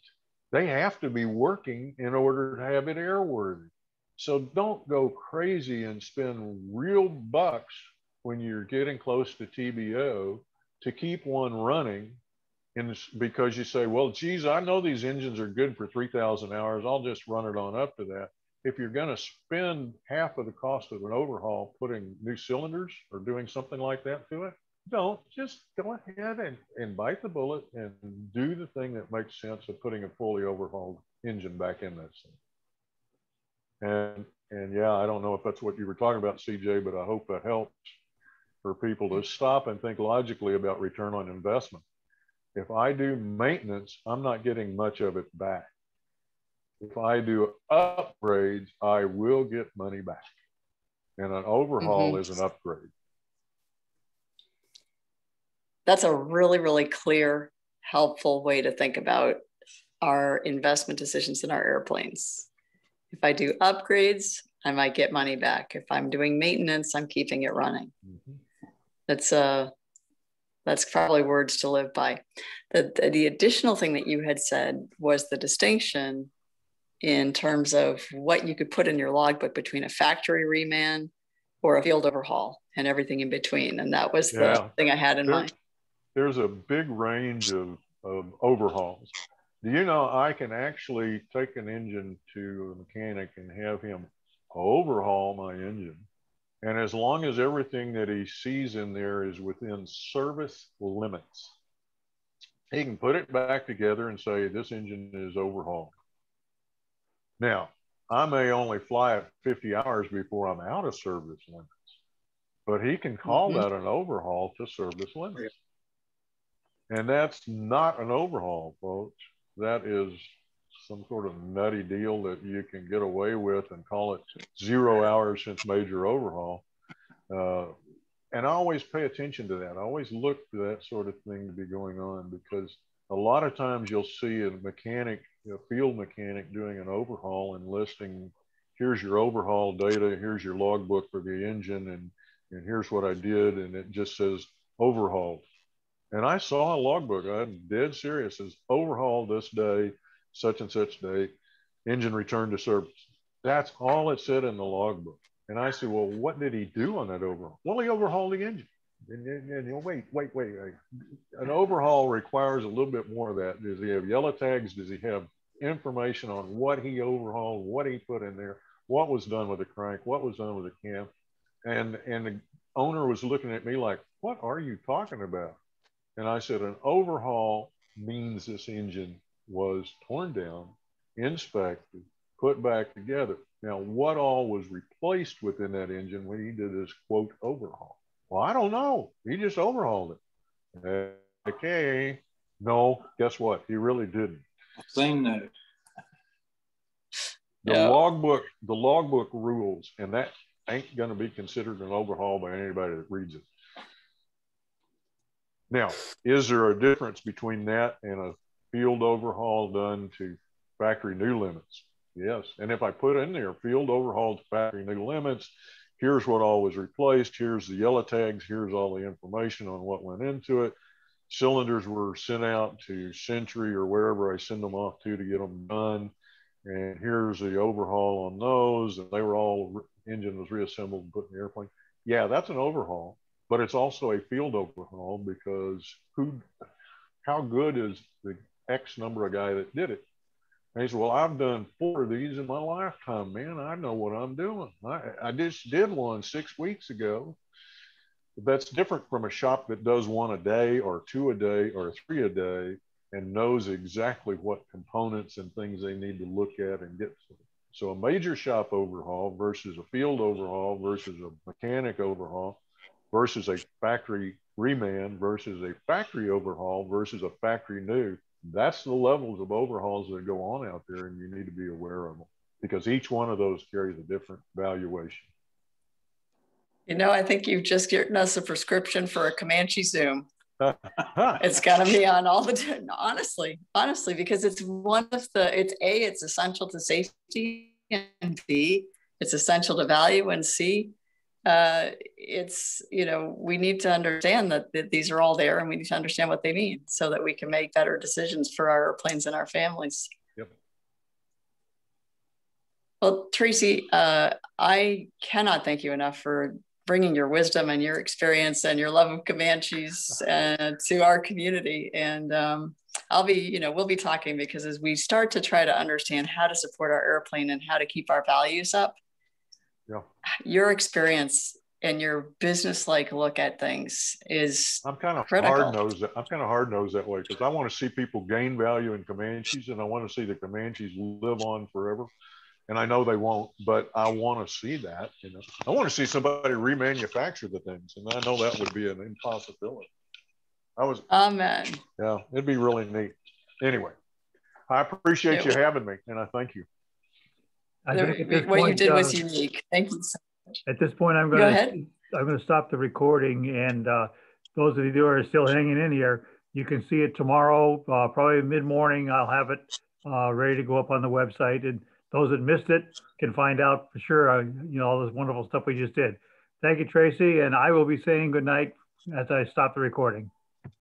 They have to be working in order to have it airworthy. So don't go crazy and spend real bucks when you're getting close to T B O to keep one running in, because you say, well, geez, I know these engines are good for three thousand hours. I'll just run it on up to that. If you're going to spend half of the cost of an overhaul putting new cylinders or doing something like that to it, don't, just go ahead and, and bite the bullet and do the thing that makes sense of putting a fully overhauled engine back in that thing. And, and yeah, I don't know if that's what you were talking about, C J, but I hope that helps for people to stop and think logically about return on investment. If I do maintenance, I'm not getting much of it back. If I do upgrades, I will get money back. And an overhaul mm-hmm. is an upgrade. That's a really, really clear, helpful way to think about our investment decisions in our airplanes. If I do upgrades, I might get money back. If I'm doing maintenance, I'm keeping it running. Mm-hmm. That's uh, that's probably words to live by. The, the, the additional thing that you had said was the distinction in terms of what you could put in your logbook between a factory reman or a field overhaul and everything in between. And that was yeah. the thing I had in there, mind. There's a big range of, of overhauls. Do you know I can actually take an engine to a mechanic and have him overhaul my engine? And as long as everything that he sees in there is within service limits, he can put it back together and say, this engine is overhauled. Now, I may only fly it fifty hours before I'm out of service limits, but he can call mm-hmm. that an overhaul to service limits. And that's not an overhaul, folks. That is some sort of nutty deal that you can get away with and call it zero hours since major overhaul. Uh, and I always pay attention to that. I always look for that sort of thing to be going on, because a lot of times you'll see a mechanic, a field mechanic doing an overhaul and listing, here's your overhaul data, here's your logbook for the engine, and, and here's what I did, and it just says overhauled. And I saw a logbook, I'm dead serious, it says overhaul this day, such and such day, engine returned to service. That's all it said in the logbook. And I said, well, what did he do on that overhaul? Well, he overhauled the engine. And, and, and you know, wait, wait, wait, wait. An overhaul requires a little bit more of that. Does he have yellow tags? Does he have information on what he overhauled, what he put in there, what was done with the crank, what was done with the cam? And, and the owner was looking at me like, what are you talking about? And I said, an overhaul means this engine was torn down, inspected, put back together. Now, what all was replaced within that engine when he did this, quote, overhaul? Well, I don't know. He just overhauled it. Uh, okay. No, guess what? He really didn't. Same note. The yeah. logbook, the logbook rules, and that ain't going to be considered an overhaul by anybody that reads it. Now, is there a difference between that and a field overhaul done to factory new limits? Yes. And if I put in there field overhaul to factory new limits, here's what all was replaced, here's the yellow tags, here's all the information on what went into it. Cylinders were sent out to Century or wherever I send them off to to get them done. And here's the overhaul on those. And they were all, engine was reassembled and put in the airplane. Yeah, that's an overhaul, but it's also a field overhaul, because who, how good is the X number of guy that did it? And he said, well, I've done four of these in my lifetime, man. I know what I'm doing. I, I just did one six weeks ago. That's different from a shop that does one a day or two a day or three a day and knows exactly what components and things they need to look at and get to. So a major shop overhaul versus a field overhaul versus a mechanic overhaul versus a factory reman versus a factory overhaul versus a factory new. That's the levels of overhauls that go on out there, and you need to be aware of them, because each one of those carries a different valuation. You know, I think you've just given us a prescription for a Comanche Zoom. It's got to be on all the time, honestly, honestly, because it's one of the, it's A, it's essential to safety, and B, it's essential to value, and C, uh, it's, you know, we need to understand that, that these are all there, and we need to understand what they mean so that we can make better decisions for our airplanes and our families. Yep. Well, Tracy, uh, I cannot thank you enough for bringing your wisdom and your experience and your love of Comanches uh, to our community. And um, I'll be, you know, we'll be talking, because as we start to try to understand how to support our airplane and how to keep our values up, yeah. your experience and your business-like look at things is I'm kind of hard-nosed. I'm kind of hard-nosed that way, because I want to see people gain value in Comanches, and I want to see the Comanches live on forever. And I know they won't, but I want to see that. You know, I want to see somebody remanufacture the things, and I know that would be an impossibility. I was, amen. Yeah, it'd be really neat. Anyway, I appreciate you having me, and I thank you. I there, what point, you did uh, was unique. Thank you so much. At this point, I'm going Go to ahead. I'm going to stop the recording, and uh, those of you who are still hanging in here, you can see it tomorrow, uh, probably mid-morning. I'll have it uh, ready to go up on the website, and those that missed it can find out for sure. Uh, you know, all this wonderful stuff we just did. Thank you, Tracy, and I will be saying good night as I stop the recording.